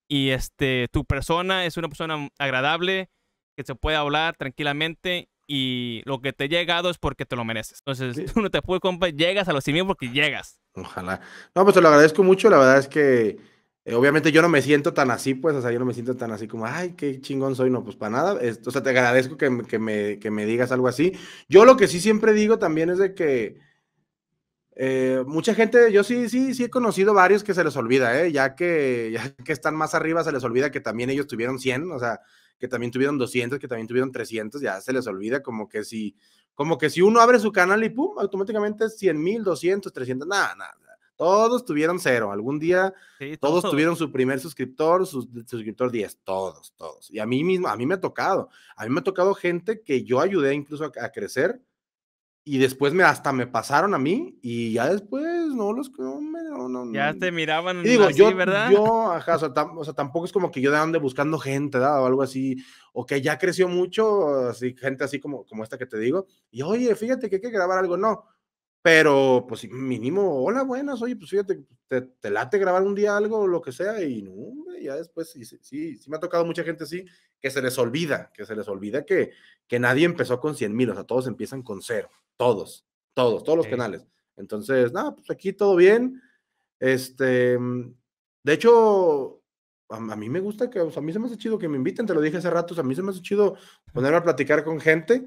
Y este, tu persona es una persona agradable, que se puede hablar tranquilamente. Y lo que te ha llegado es porque te lo mereces. Entonces, sí, tú no te puedes, compa, llegas a los cien mil porque llegas. Ojalá. No, pues te lo agradezco mucho. La verdad es que, eh, obviamente, yo no me siento tan así, pues. O sea, yo no me siento tan así como, ay, qué chingón soy. No, pues para nada. Es, o sea, te agradezco que, que, me, que me digas algo así. Yo lo que sí siempre digo también es de que. Eh, mucha gente, yo sí, sí, sí he conocido varios que se les olvida, ¿eh? ya, que, ya que están más arriba se les olvida que también ellos tuvieron cien, o sea, que también tuvieron doscientos, que también tuvieron trescientos, ya se les olvida, como que si, como que si uno abre su canal y pum, automáticamente cien mil, doscientos, trescientos, nada, nada, nah. Todos tuvieron cero, algún día sí, todos todo. tuvieron su primer suscriptor, su suscriptor diez, todos, todos, y a mí mismo, a mí me ha tocado, a mí me ha tocado gente que yo ayudé incluso a, a crecer. Y después me, hasta me pasaron a mí y ya después no los... No, no, no, ya te miraban digo, así, yo, ¿verdad? Yo, ajá, o sea, tam, o sea, tampoco es como que yo de ande buscando gente, ¿da? O algo así, o que ya creció mucho, así, gente así como, como esta que te digo. Y oye, fíjate que hay que grabar algo, no. Pero, pues mínimo, hola, buenas, oye, pues fíjate, te, te late grabar un día algo o lo que sea. Y no, hombre, ya después sí, sí, sí, sí me ha tocado mucha gente así, que se les olvida, que se les olvida que, que nadie empezó con cien mil, o sea, todos empiezan con cero. Todos, todos, todos los sí. canales. Entonces, nada, pues aquí todo bien. Este, de hecho, a, a mí me gusta que, o sea, a mí se me hace chido que me inviten, te lo dije hace rato, o sea, a mí se me hace chido ponerme a platicar con gente,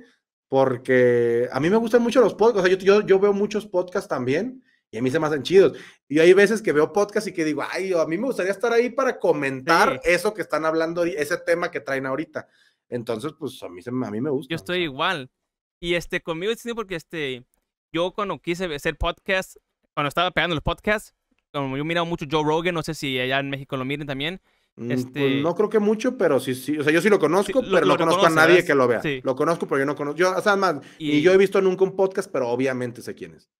porque a mí me gustan mucho los podcasts, o sea, yo, yo, yo veo muchos podcasts también, y a mí se me hacen chidos. Y hay veces que veo podcasts y que digo, ay, a mí me gustaría estar ahí para comentar sí. eso que están hablando, ese tema que traen ahorita. Entonces, pues a mí, se, a mí me gusta. Yo estoy o sea. igual. Y este, conmigo es porque este, yo cuando quise hacer podcast, cuando estaba pegando los podcasts, como yo miraba mucho Joe Rogan, no sé si allá en México lo miren también. Este, pues no creo que mucho, pero sí, sí, o sea, yo sí lo conozco, sí, lo, pero lo, no conozco conoce, a nadie ¿ves? que lo vea. Sí. Lo conozco, pero yo no conozco, yo, o sea, además, y, y yo he visto nunca un podcast, pero obviamente sé quién es.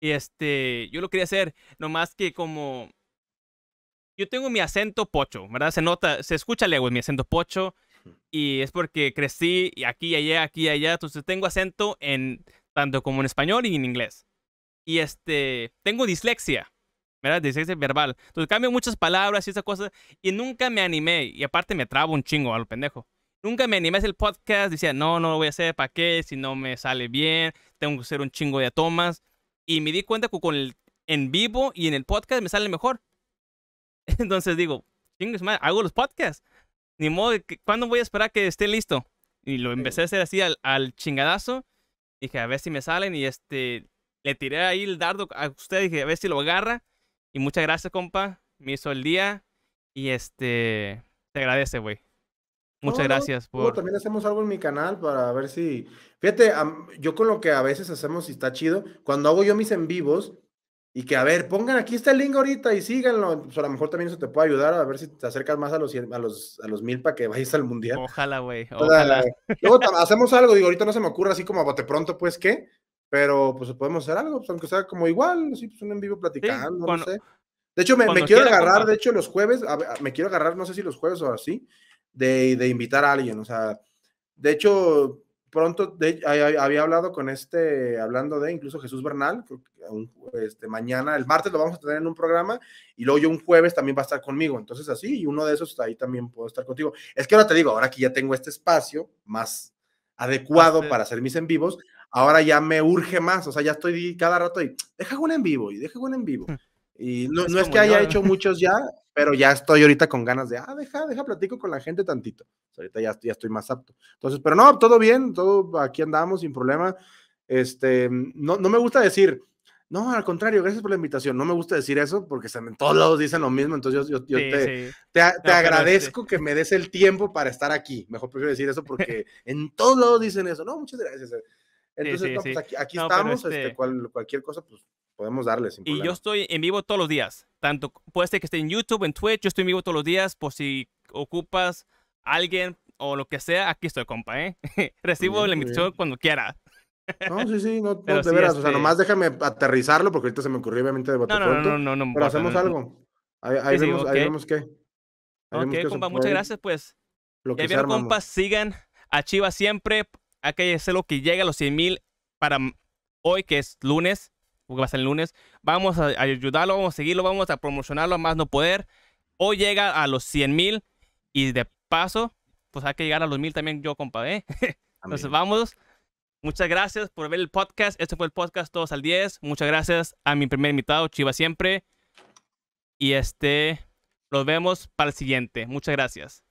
Y este, yo lo quería hacer, nomás que como, yo tengo mi acento pocho, ¿verdad? Se nota, se escucha lejos mi acento pocho. Y es porque crecí aquí y allá, aquí y allá. Entonces tengo acento en tanto como en español y en inglés. Y este, tengo dislexia, ¿verdad? Dislexia verbal. Entonces cambio muchas palabras y esas cosas. Y nunca me animé. Y aparte me trabo un chingo a lo pendejo. Nunca me animé a hacer el podcast. Decía, no, no lo voy a hacer. ¿Para qué? Si no me sale bien. Tengo que hacer un chingo de tomas. Y me di cuenta que con el en vivo y en el podcast me sale mejor. Entonces digo, chingues madre, hago los podcasts. Ni modo, ¿cuándo voy a esperar que esté listo? Y lo empecé a hacer así al, al chingadazo. Dije, a ver si me salen. Y este, le tiré ahí el dardo a usted. Dije, a ver si lo agarra. Y muchas gracias, compa. Me hizo el día. Y este, te agradece, güey. Muchas no, gracias no, por... También hacemos algo en mi canal para ver si... Fíjate, yo con lo que a veces hacemos, y está chido, cuando hago yo mis en vivos... Y que, a ver, pongan aquí este link ahorita y síganlo. Pues a lo mejor también eso te puede ayudar a ver si te acercas más a los a los, a los mil para que vayas al mundial. Ojalá, güey. Ojalá. Luego hacemos algo. Digo, ahorita no se me ocurre así como a bote pronto, pues, ¿qué? pero pues podemos hacer algo, pues, aunque sea como igual, así, pues un en vivo platicando, sí, cuando, no sé. De hecho, me, me quiero agarrar, contar. de hecho, los jueves, a, a, me quiero agarrar, no sé si los jueves o así, de, de invitar a alguien, o sea, de hecho, pronto, de, a, a, había hablado con este, hablando de incluso Jesús Bernal, un, este, mañana, el martes lo vamos a tener en un programa, y luego yo un jueves también va a estar conmigo, entonces así, y uno de esos ahí también puedo estar contigo. Es que ahora te digo, ahora que ya tengo este espacio más adecuado sí. para hacer mis en vivos, ahora ya me urge más, o sea, ya estoy cada rato y deja un en vivo, y deja un en vivo, y no es, no es que haya yo. hecho muchos ya, pero ya estoy ahorita con ganas de, ah, deja, deja, platico con la gente tantito, o sea, ahorita ya, ya estoy más apto, entonces, pero no, todo bien, todo, aquí andamos sin problema, este, no, no me gusta decir, no, al contrario, gracias por la invitación, no me gusta decir eso, porque en todos lados dicen lo mismo, entonces yo, yo, yo sí, te, sí. te, te no, agradezco este. que me des el tiempo para estar aquí, mejor prefiero decir eso, porque en todos lados dicen eso, no, muchas gracias. Entonces, sí, sí, no, pues sí. aquí, aquí no, estamos, este... Este, cual, cualquier cosa, pues, podemos darle sin problema. Y yo estoy en vivo todos los días, tanto, puede ser que esté en YouTube, en Twitch, yo estoy en vivo todos los días, por si ocupas a alguien o lo que sea, aquí estoy, compa, ¿eh? Recibo bien, la invitación cuando quiera. No, sí, sí, no, no sí, de veras, este... o sea, nomás déjame aterrizarlo, porque ahorita se me ocurrió, obviamente, de bote no, no, pronto, no, no, no, no, pero hacemos no, no, algo, ahí, ahí, sí, vemos, okay. ahí vemos qué. Ahí ok, vemos compa, muchas puede... gracias, pues, lo que ya vieron, compas, sigan a Chivas siempre. Hay que hacer lo que llegue a los cien mil para hoy, que es lunes, porque va a ser el lunes. Vamos a ayudarlo, vamos a seguirlo, vamos a promocionarlo a más no poder. Hoy llega a los cien mil y de paso, pues hay que llegar a los mil también yo, compa, ¿eh? Entonces, vamos. Muchas gracias por ver el podcast. Este fue el podcast Todos al diez. Muchas gracias a mi primer invitado, Chivas Siempre. Y este, nos vemos para el siguiente. Muchas gracias.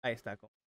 Ahí está, compa.